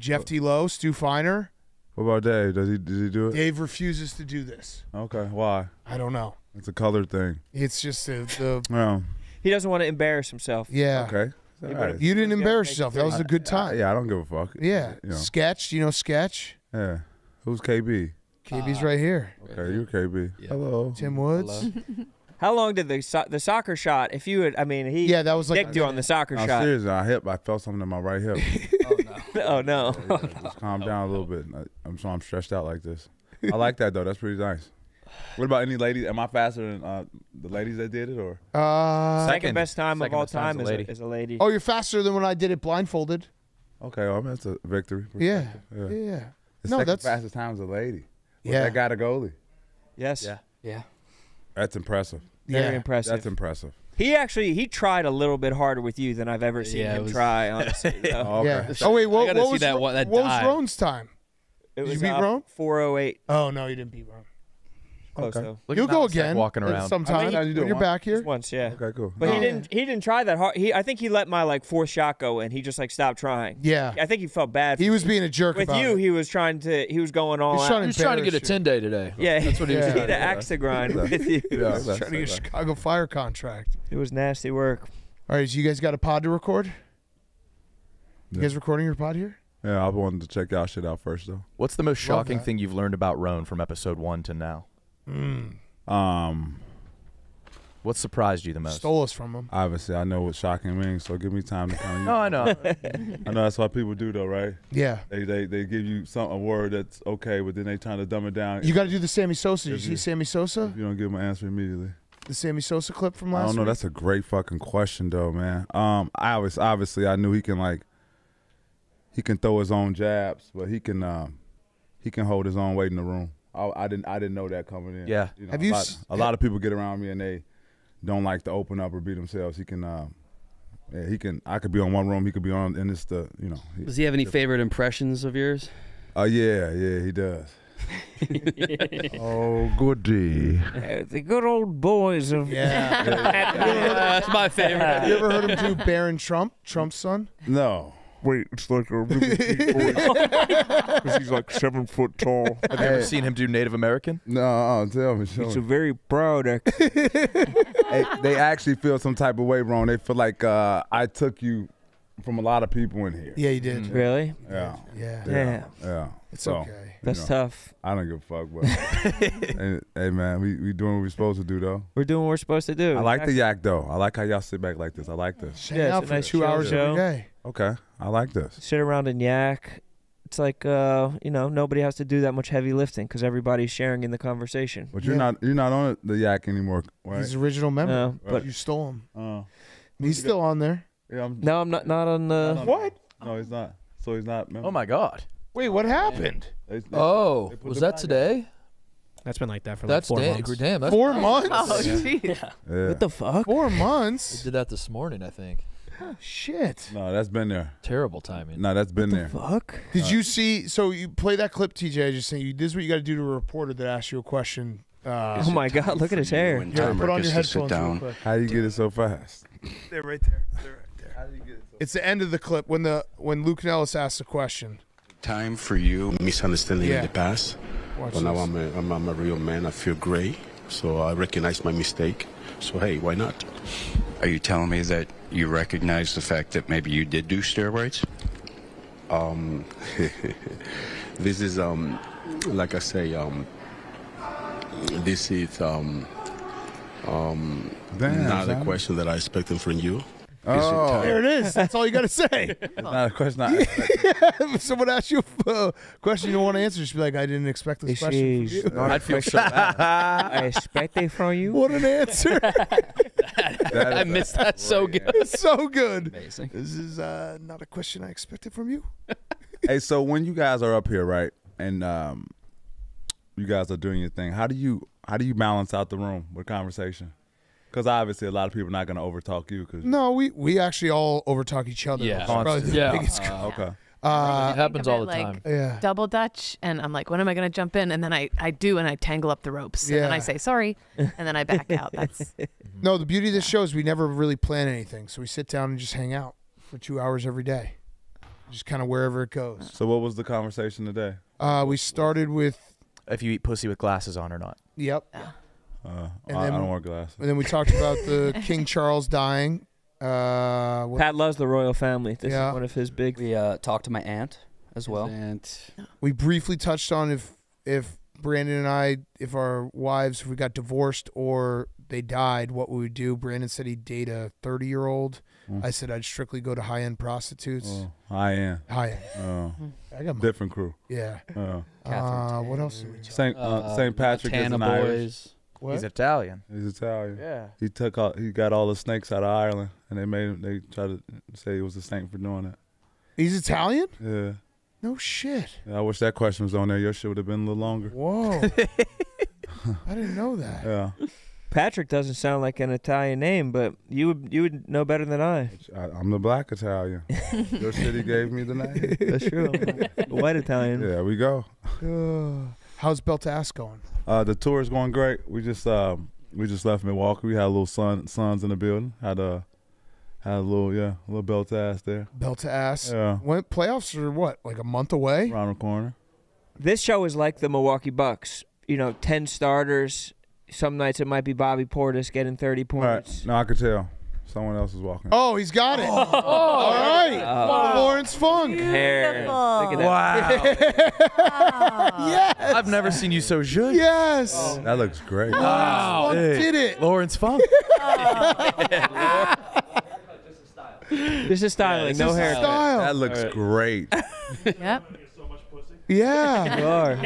Jeff T. Lowe. Stu Finer. What about Dave? Does he, does he do it? Dave refuses to do this. Okay. Why? I don't know. It's a color thing. It's just a, the... No. He doesn't want to embarrass himself. Yeah. Okay. Right. You didn't embarrass yourself. That was a good time. I, yeah, I don't give a fuck. Yeah. You know. Sketch. You know Sketch? Yeah. Who's K B? K B's uh, right here. Okay, you're K B. Yeah. Hello, Tim Woods. Hello. How long did the so the soccer shot? If you would, I mean, he yeah, that was like you on the soccer no, shot. Seriously, I hit. I felt something in my right hip. oh no! Oh no! Yeah, oh, just no. calm down oh, a little no. bit. I, I'm so I'm stretched out like this. I like that though. That's pretty nice. What about any ladies? Am I faster than uh, the ladies that did it or? Uh, second, second best time second of all time is a, is, a, is a lady. Oh, you're faster than when I did it blindfolded. Okay, well, that's a victory. Yeah, yeah. yeah. The no, second that's fastest time is a lady. Yeah. That got a goalie. Yes. Yeah. Yeah. That's impressive. Yeah. Very impressive. That's impressive. He actually he tried a little bit harder with you than I've ever seen yeah, him was... try. Honestly. yeah. Oh, okay. yeah. oh wait, what, what, was, that, what, that what was Rone's time? It was, Did you beat uh, Rone? four oh eight. Oh no, you didn't beat Rone. Close okay. though. You'll go again. Walking around sometime. I mean, you you're once. back here. Once, yeah. Okay, cool. But no. he didn't. He didn't try that hard. He, I think he let my like fourth shot go, and he just like stopped trying. Yeah. I think he felt bad. He was being a jerk. With about you, it. he was trying to. He was going all. He was trying, out. He was trying to get a ten day today. Yeah, that's what he yeah. was. He had an axe to grind with you. Yeah, he was trying to get a Chicago Fire contract. It was nasty work. All right, so you guys got a pod to record? Yeah. You guys recording your pod here? Yeah, I wanted to check y'all shit out first though. What's the most shocking thing you've learned about Rone from episode one to now? Mm. Um, what surprised you the most? Stole us from him. Obviously, I know what shocking means, so give me time to kind of. no, I know. I know that's what people do, though, right? Yeah. They they they give you some a word that's okay, but then they trying to dumb it down. You got to do the Sammy Sosa. Did you see you, Sammy Sosa? If you don't give him an answer immediately. The Sammy Sosa clip from last. I don't know. Week? That's a great fucking question, though, man. Um, I was obviously I knew he can like. He can throw his own jabs, but he can um, he can hold his own weight in the room. I, I didn't. I didn't know that coming in. Yeah. You know, Have you? A lot, a lot of people get around me and they don't like to open up or be themselves. He can. Um, yeah, he can. I could be on one room. He could be on, and it's the. You know. Does he have any favorite impressions of yours? Oh uh, yeah, yeah, he does. oh goody. Uh, the good old boys of. Yeah. yeah. That's my favorite. Have you ever heard him do Barron Trump? Trump's son? No. Wait, it's like a really big boy. Because he's like seven foot tall. Have you ever seen him do Native American? No, uh, tell me. He's a very proud actor. hey, they actually feel some type of way, Rone. They feel like uh, I took you from a lot of people in here. Yeah, you did. Mm-hmm. Really? Yeah. Yeah. Yeah. yeah. yeah. It's so, okay. That's know, tough. I don't give a fuck, but hey, hey, man, we, we doing what we're supposed to do, though. We're doing what we're supposed to do. I like exactly. the yak, though. I like how y'all sit back like this. I like this. Yeah, yeah it's a nice two hours every day. Okay, I like this. Sit around in Yak. It's like uh, you know, nobody has to do that much heavy lifting because everybody's sharing in the conversation. But you're yeah. not you're not on the Yak anymore. Right? He's the original member, uh, but right. you stole him. Uh, he's still on there. Yeah, I'm, no, I'm not not on the not on what? That. No, he's not. So he's not. Member. Oh my God! Wait, what happened? They, they, oh, they was that today? Out. That's been like that for like that's four damn, months. Damn, that's four months? Oh, jeez. Yeah. Yeah. What the fuck? Four months? We did that this morning, I think. Oh, shit. No, that's been there. Terrible timing. No, that's been what there. The fuck? Did uh, you see, so you play that clip, T J, I just saying, you, this is what you got to do to a reporter that asks you a question. Uh, oh, my God, look at his hair. Yeah, put on your headphones real quick. How do you get it so fast? They're right there. They're right there. How do you get it so fast? It's the end of the clip when, the, when Luke Nellis asks a question. Time for you, misunderstanding yeah. in the past. Watch well, this. Now I'm a, I'm, I'm a real man. I feel great, so I recognize my mistake. So, hey, why not? Are you telling me that you recognize the fact that maybe you did do steroids? Um, this is, um, like I say, um, this is um, um, Damn, not man. a question that I expected from you. Oh, there it is. That's all you got to say. It's not a question. Not yeah. Someone asks you a question you don't want to answer, just be like, I didn't expect this, this question. Is from you. I'd feel so bad. I expect it from you. What an answer. I missed that so good. Answer. It's so good. Amazing. This is uh, not a question I expected from you. Hey, so when you guys are up here, right, and um, you guys are doing your thing, how do you how do you balance out the room with conversation? Because obviously a lot of people are not going to overtalk you. Cause no, we, we actually all overtalk each other. Yeah. Probably the yeah. biggest uh, okay. Uh, it happens all the like time. Yeah. Double Dutch, and I'm like, when am I going to jump in? And then I, I do, and I tangle up the ropes. And yeah. then I say, sorry, and then I back out. That's No, the beauty of this show is we never really plan anything. So we sit down and just hang out for two hours every day, just kind of wherever it goes. So what was the conversation today? Uh, we started with... If you eat pussy with glasses on or not. Yep. Uh, Uh, and I, then, I don't wear glasses. And then we talked about the King Charles dying. Uh, Pat loves the royal family. This yeah. is one of his big... We uh, talked to my aunt as his well. Aunt. We briefly touched on if if Brandon and I, if our wives, if we got divorced or they died, what we would do. Brandon said he'd date a thirty-year-old. Mm. I said I'd strictly go to high-end prostitutes. Oh, high-end. High-end. Oh. I got my, different crew. Yeah. Oh. Uh, what else? Saint Uh, Saint Patrick's Day. Montana Boys. What? He's Italian. He's Italian. Yeah. He took all, he got all the snakes out of Ireland, and they made him. They tried to say he was a saint for doing that. He's Italian. Yeah. No shit. Yeah, I wish that question was on there. Your shit would have been a little longer. Whoa. I didn't know that. Yeah. Patrick doesn't sound like an Italian name, but you would you would know better than I. I I'm the black Italian. Your city gave me the name. That's true. White Italian. Yeah. We go. Uh, how's Beltass going? Uh, the tour is going great. We just um, we just left Milwaukee. We had a little son, sons in the building. Had a had a little yeah, a little belt to ass there. Belt to ass. Yeah. When playoffs are what, like a month away? Around the corner. This show is like the Milwaukee Bucks. You know, ten starters. Some nights it might be Bobby Portis getting thirty points. Right. No, I could tell. Someone else is walking. Oh, he's got it. Oh. Oh. All right. Oh. Wow. Lawrence Funk. Beautiful. Look at that. Wow. Wow. Yes. I've never seen you so good. Yes. Oh. That looks great. Wow. Wow. Hey. Did it. Lawrence Funk. Oh. This is styling. Yeah, no hair. Style. That looks right. great. Yep. Yeah. You are.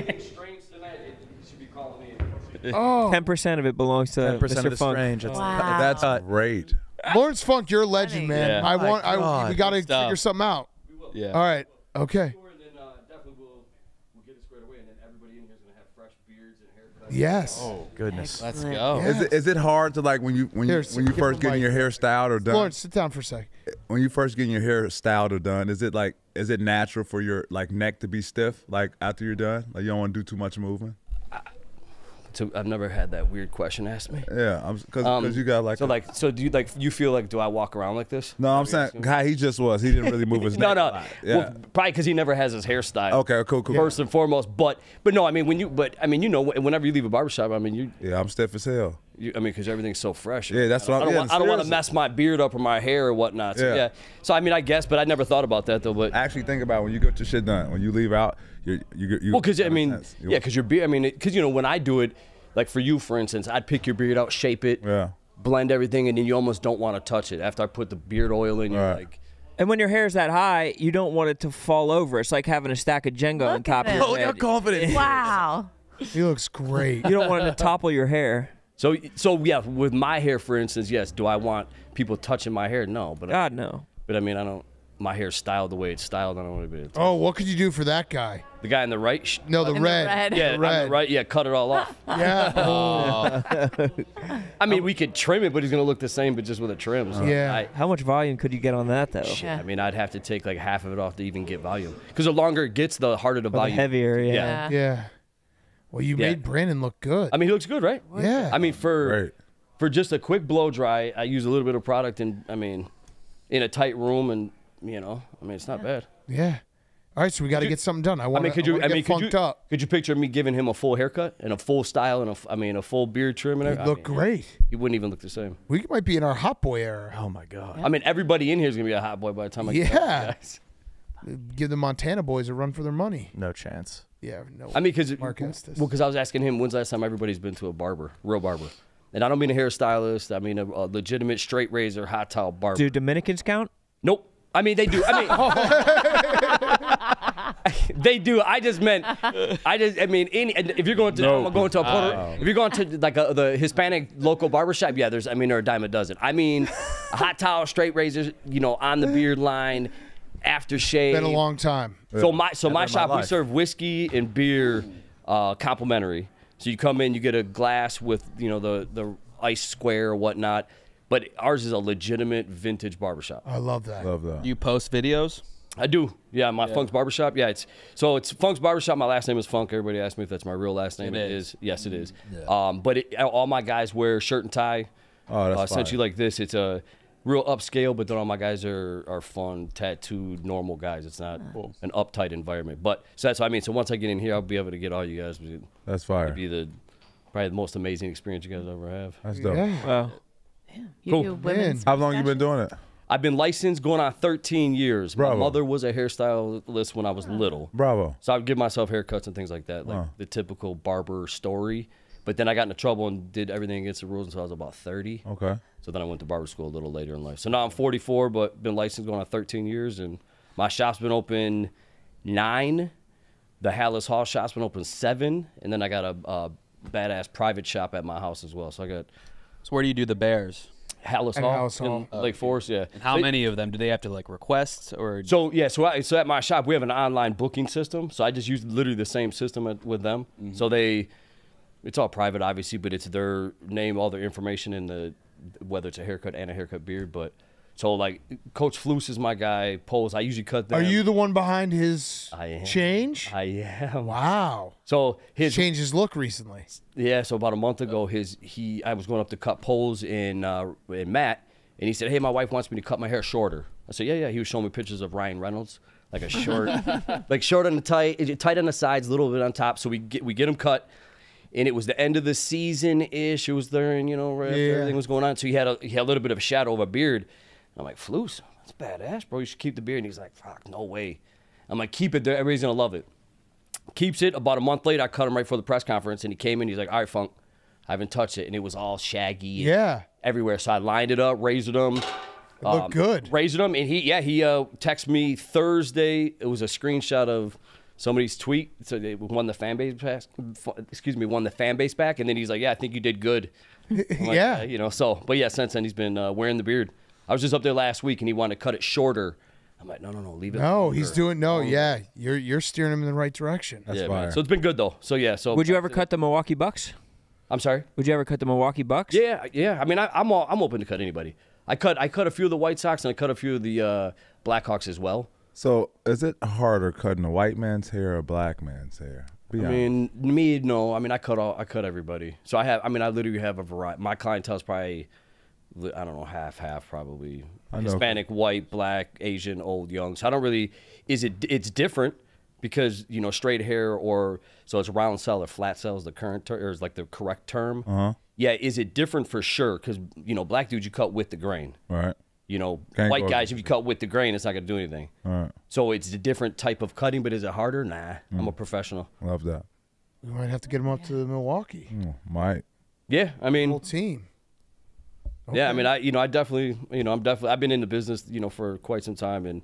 Oh. ten percent of it belongs to ten percent Mister of Funk. Strange. It's wow. That's uh, great. Lawrence Funk, you're a legend, man. Yeah. I want. I, God, we gotta stop. figure something out. We will. Yeah. All right. Okay. Yes. Oh goodness. Let's go. Yes. Is it, is it hard to like when you when you Here's, when you first getting your hair styled or done? Lawrence, sit down for a sec. When you first getting your hair styled or done, is it like is it natural for your like neck to be stiff like after you're done? Like you don't want to do too much moving. To, I've never had that weird question asked me. Yeah, because um, you got like so a, like so. Do you like you feel like do I walk around like this? No, I'm saying guy he just was. He didn't really move his. no, neck no, a lot. Yeah. Well, probably because he never has his hairstyle. Okay, cool, cool. First yeah. and foremost, but but no, I mean when you but I mean you know whenever you leave a barbershop, I mean you. Yeah, I'm stiff as hell. You, I mean because everything's so fresh. Yeah, that's what I'm. I don't, yeah, want, I don't want to mess my beard up or my hair or whatnot. So, yeah. yeah. So I mean I guess, but I never thought about that though. But actually think about when you get your shit done when you leave out. You're, you, you, well, because I mean, sense. yeah, because your beard. I mean, because you know, when I do it, like for you, for instance, I'd pick your beard out, shape it, yeah. blend everything, and then you almost don't want to touch it. After I put the beard oil in, you're right. like, And when your hair's that high, you don't want it to fall over. It's like having a stack of Jenga Look on top of your oh, head. Oh, your confidence. Wow. He looks great. You don't want it to topple your hair. So, so yeah, with my hair, for instance, yes. Do I want people touching my hair? No. But God, I, no. But, I mean, I don't. My hair's styled the way it's styled. I don't want to be. Oh, what could you do for that guy? The guy in the right? Sh no, the red. the red. Yeah, the red. The right. Yeah, cut it all off. Yeah. Oh. I mean, we could trim it, but he's gonna look the same, but just with a trim. So yeah. I, How much volume could you get on that though? Shit. Yeah. I mean, I'd have to take like half of it off to even get volume. Because the longer it gets, the harder the well, volume. The heavier. Yeah. Yeah. yeah. Well, you yeah. made Brandon look good. I mean, he looks good, right? What? Yeah. I mean, for right. for just a quick blow dry, I use a little bit of product, and I mean, in a tight room and. You know, I mean, it's not yeah. bad. Yeah. All right, so we got to get something done. I want to I mean, could you, I I mean, get could funked you, up. Could you picture me giving him a full haircut and a full style and, a, I mean, a full beard trim and everything? He'd look I mean, great. He wouldn't even look the same. We might be in our hot boy era. Oh, my God. Yeah. I mean, everybody in here is going to be a hot boy by the time I yeah. get out, guys. Give the Montana Boys a run for their money. No chance. Yeah, no. I mean, because well, I was asking him, when's the last time everybody's been to a barber, real barber? And I don't mean a hairstylist. I mean a, a legitimate straight razor, hot towel barber. Do Dominicans count? Nope. I mean, they do. I mean, oh. they do. I just meant, I just, I mean, any, if you're going to, nope. I'm going to a Puerto, uh, if you're going to like a, the Hispanic local barbershop, yeah, there's, I mean, there are a dime a dozen. I mean, hot towel, straight razors, you know, on the beard line, after shave. Been a long time. So yeah. my, so yeah, my shop, my we serve whiskey and beer, uh, complimentary. So you come in, you get a glass with, you know, the the ice square or whatnot. But ours is a legitimate vintage barbershop. I love that. Love that. You post videos? I do. Yeah, my yeah. Funk's Barbershop. Yeah, it's so it's Funk's Barbershop. My last name is Funk. Everybody asks me if that's my real last name. It, it is. is. Yes, it is. Yeah. Um, but it, all my guys wear shirt and tie. Oh, that's uh, essentially like this. It's a real upscale, but then all my guys are are fun, tattooed, normal guys. It's not cool. an uptight environment. But so that's what I mean. So once I get in here, I'll be able to get all you guys. That's fire. It'd be the probably the most amazing experience you guys ever have. That's dope. Yeah. Wow. Yeah. You cool. do women's How long fashion? you been doing it? I've been licensed going on thirteen years. Bravo. My mother was a hairstylist when I was little. Bravo. So I would give myself haircuts and things like that, like wow. the typical barber story. But then I got into trouble and did everything against the rules until I was about thirty. Okay. So then I went to barber school a little later in life. So now I'm forty-four, but been licensed going on thirteen years. And my shop's been open nine. The Hallis Hall shop's been open seven. And then I got a, a badass private shop at my house as well. So I got... So where do you do the bears? Hallis Hall, in Lake Forest, yeah. And how many of them do they have to like request or? So yeah, so I, so at my shop we have an online booking system. So I just use literally the same system with them. Mm-hmm. So they, it's all private obviously, but it's their name, all their information, and the whether it's a haircut and a haircut beard. But so like Coach Fluce is my guy. Poles, I usually cut them. Are you the one behind his I am. change? I am. Wow. So his changed his look recently. Yeah, so about a month ago, his he I was going up to cut Poles in uh, in Matt, and he said, "Hey, my wife wants me to cut my hair shorter." I said, "Yeah, yeah." He was showing me pictures of Ryan Reynolds, like a short, like short on the tight, tight on the sides, a little bit on top. So we get we get him cut, and it was the end of the season ish. It was there, and you know, right yeah. everything was going on. So he had a he had a little bit of a shadow of a beard. I'm like, Fluce, that's badass, bro. You should keep the beard. And he's like, fuck, no way. I'm like, keep it there. Everybody's going to love it. Keeps it. About a month later, I cut him right before the press conference, and he came in. He's like, all right, Funk, I haven't touched it. And it was all shaggy. Yeah. Everywhere. So I lined it up, razored him. It um, looked good. Razored him. And he, yeah, he uh, texted me Thursday. It was a screenshot of somebody's tweet. So they won the fan base back. Excuse me, won the fan base back. And then he's like, yeah, I think you did good. Like, yeah. Uh, you know, so, but yeah, since then, he's been uh, wearing the beard. I was just up there last week, and he wanted to cut it shorter. I'm like, no, no, no, leave it. No, longer. he's doing no, longer. yeah. You're you're steering him in the right direction. That's yeah, fire. Man. So it's been good though. So yeah, so would you ever cut the Milwaukee Bucks? I'm sorry. Would you ever cut the Milwaukee Bucks? Yeah, yeah. I mean, I, I'm all, I'm open to cut anybody. I cut I cut a few of the White Sox, and I cut a few of the uh, Blackhawks as well. So is it harder cutting a white man's hair or a black man's hair? Be I honest. mean, me no. I mean, I cut all I cut everybody. So I have. I mean, I literally have a variety. My clientele's probably. I don't know, half, half probably. Hispanic, white, black, Asian, old, young. So I don't really, is it, it's different because, you know, straight hair or, so it's round cell or flat cell is the current term, or is like the correct term. Uh-huh. Yeah, is it different for sure? Because, you know, black dudes, you cut with the grain. All right. You know, Can't white guys, if you cut with the grain, it's not going to do anything. All right. So it's a different type of cutting, but is it harder? Nah, mm. I'm a professional. Love that. We might have to get them up to Milwaukee. Mm, might. Yeah, I mean. The whole team. Okay. Yeah, I mean, I you know, I definitely, you know, I'm definitely, I've been in the business, you know, for quite some time, and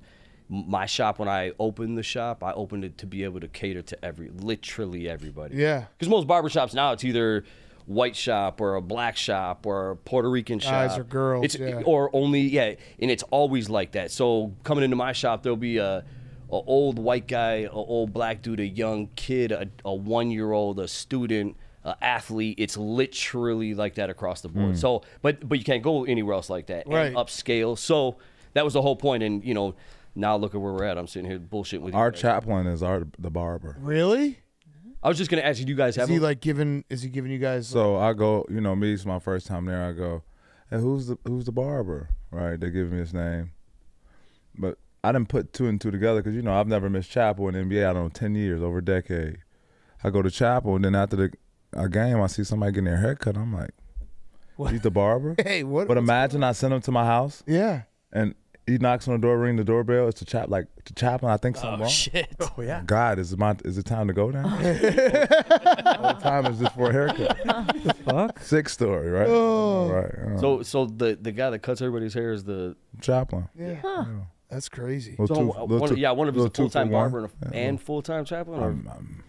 my shop, when I opened the shop, I opened it to be able to cater to every, literally everybody. Yeah. Because most barbershops now, it's either white shop or a black shop or a Puerto Rican shop. Guys or girls, it's, yeah. Or only, yeah, and it's always like that. So coming into my shop, there'll be a, a old white guy, a old black dude, a young kid, a, a one-year-old, a student, Uh, athlete. It's literally like that across the board. Mm. So, but but you can't go anywhere else like that. Right. And upscale. So that was the whole point. And you know, now look at where we're at. I'm sitting here bullshitting with you. Our guys. Chaplain is our the barber. Really? I was just gonna ask you. Do you guys is have? Is he him? like giving? Is he giving you guys? So like, I go. You know, me. It's my first time there. I go. And hey, who's the who's the barber? Right? They give me his name. But I didn't put two and two together because you know I've never missed chapel in the N B A. I don't know, ten years, over a decade. I go to chapel, and then after the a game, I see somebody getting their haircut. I'm like, what? He's the barber. Hey, what? But imagine I send him to my house. Yeah. And he knocks on the door, ring the doorbell. It's the chap, like the chaplain. I think something oh, wrong. Shit. Oh shit. Yeah. God, is it my? Is it time to go now? What time is this for a haircut? What the fuck? Sick story, right? Oh. Right. Uh, so, so the the guy that cuts everybody's hair is the chaplain. Yeah. Huh. Yeah. That's crazy. So two, one, two, yeah, one of them's a full time barber and, yeah, and full time chaplain. I'm, I'm,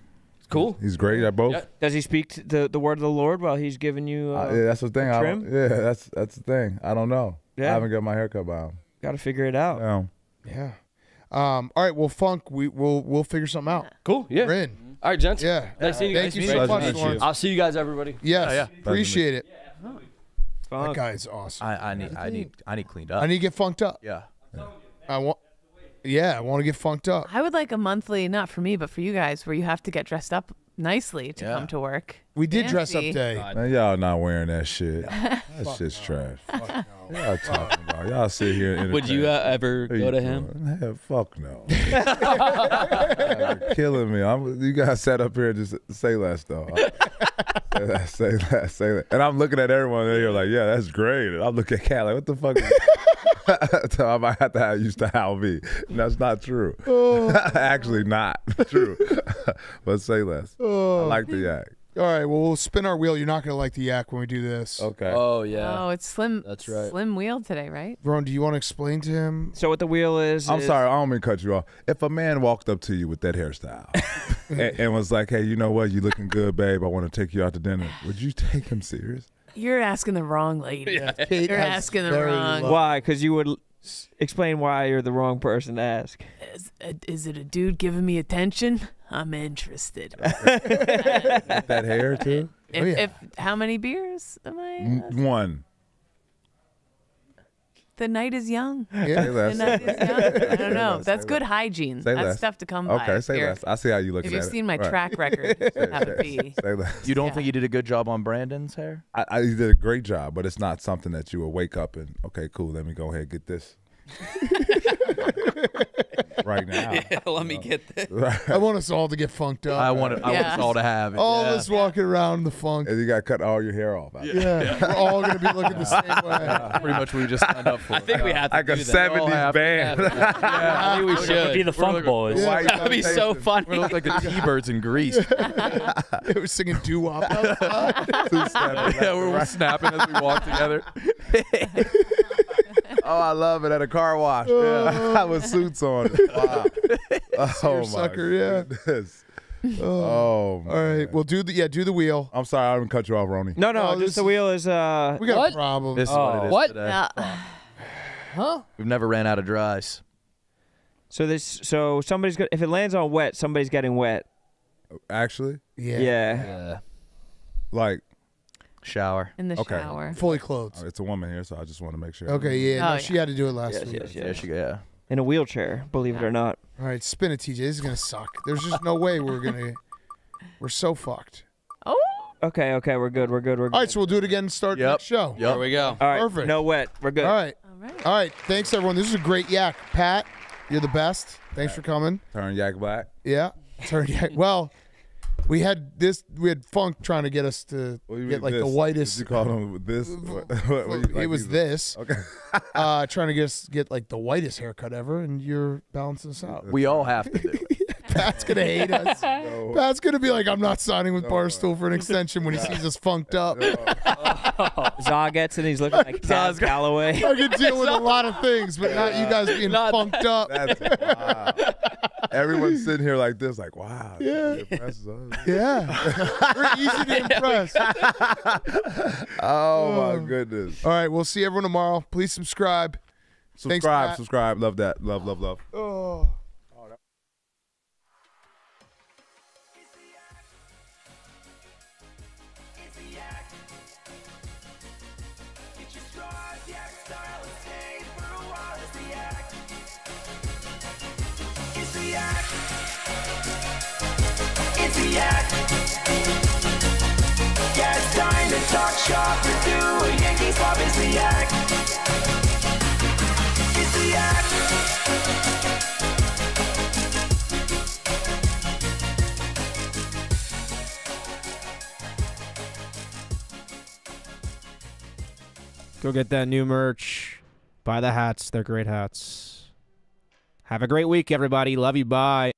Cool. He's great at both. Yeah. Does he speak the the word of the Lord while he's giving you? Uh, uh, yeah, that's the thing. I trim? Yeah, that's that's the thing. I don't know. Yeah. I haven't got my haircut by him. Got to figure it out. Yeah. Yeah. Um. All right. Well, Funk. We we'll we'll figure something out. Cool. Yeah. We're in. All right, gents. Yeah. Nice seeing you guys. Thank you so much, Lawrence. I'll see you guys, everybody. Yes. Yeah. Yeah. Appreciate it. Yeah, Funk. That guy's awesome. I, I need I need I need cleaned up. I need to get funked up. Yeah. yeah. I want. Yeah, I want to get funked up. I would like a monthly, not for me, but for you guys, where you have to get dressed up nicely to yeah. come to work. We did Fancy. dress up day. Y'all not wearing that shit. That shit's no. trash. Fuck no. Y'all talking about? Y'all sit here and Would you uh, ever go you to him? Hey, fuck no. You're killing me. I'm, you guys sat up here and just say less, though. Say that, say that, say that. And I'm looking at everyone and they're like, yeah, that's great. And I'm looking at Cat like, what the fuck is that? So I might have to have, used to howl me. And that's not true. Oh. Actually not true. But say less. Oh. I like the yak. All right, well, we'll spin our wheel. You're not going to like the yak when we do this. Okay. Oh, yeah. Oh, it's slim. That's right. Slim wheel today, right? Rone, do you want to explain to him? So what the wheel is I'm is... sorry. I don't mean to cut you off. If a man walked up to you with that hairstyle and, and was like, hey, you know what? You looking good, babe. I want to take you out to dinner. Would you take him serious? You're asking the wrong lady. Yeah. You're asking the wrong. Low. Why? Because you would l explain why you're the wrong person to ask. Is, uh, is it a dude giving me attention? I'm interested. With that hair too. If, oh, yeah. if how many beers am I? Asking? One. The night is young. Yeah. Say less. The night is young. I don't know. Less, That's good less. hygiene. Say That's less. stuff to come okay, by. Okay, say less. I see how you look at it. If you've seen my right. track record, say, that would be. Say less. You don't yeah. think you did a good job on Brandon's hair? I, I did a great job, but it's not something that you would wake up and, okay, cool, let me go ahead and get this. Right now. Yeah, let me know. get this. I want us all to get funked up. I want, it, I yeah. want us all to have it. All yeah. of us walking around the funk. And you got to cut all your hair off. Yeah. yeah. yeah. We're all going to be looking the same way. Yeah. Pretty much we just signed up for. I think yeah. we have to like do that. Like a seventies band. Yeah. I think we should. We're be the Funk like, Boys. Yeah. That would be so funny. We're like the T-Birds in Greece. They were singing doo-wop. Yeah, we were snapping as we walked together. Oh, I love it at a car wash. Yeah. With suits on. Wow. Oh, sucker, yeah. Goodness. Oh, man. All right. Well, do the yeah, do the wheel. I'm sorry, I didn't cut you off, Rone. No, no, oh, just the wheel is uh. We got what? a problem. This oh. is what it is what? today. Uh, huh? We've never ran out of dries. So this, so somebody's got, if it lands on wet, somebody's getting wet. Actually. Yeah. Yeah. yeah. Like. Shower. In the okay. shower. Fully clothed. Oh, it's a woman here, so I just want to make sure. Okay, yeah. Oh, no, yeah. She had to do it last yes, week. Yes, yes, she, yeah. In a wheelchair, believe yeah. it or not. All right, spin it, T J. This is going to suck. There's just no way we're going to. We're so fucked. Oh. Okay, okay. We're good. We're good. We're good. All right, so we'll do it again and start yep. next show. Yep. There we go. All right. Perfect. No wet. We're good. All right. All right. All right. Thanks, everyone. This is a great yak. Pat, you're the best. Thanks for coming. Turn yak black. Yeah. Turn yak. Well. We had this. We had Funk trying to get us to what get like this? the whitest. Did you call him this? What, what, what you, like, it was this. Okay. uh, trying to get us get like the whitest haircut ever, and you're balancing us out. We all have to do it. Pat's gonna hate us. No. Pat's gonna be like, I'm not signing with no. Barstool for an extension when he sees us funked up. No. Zaw gets it, and he's looking like Taz Galloway. I can deal with a lot of things, but not you guys being funked that. up. That's, wow. Everyone's sitting here like this, like, wow. Yeah. Impresses us. Yeah. We're easy to impress. Oh, my goodness. All right, we'll see everyone tomorrow. Please subscribe. Subscribe, Thanks, subscribe. Love that. Love, love, love. Oh. Yeah, it's time to talk shop or do a Yankees pop. It's the Yak. It's the Yak. Go get that new merch. Buy the hats. They're great hats. Have a great week, everybody. Love you. Bye.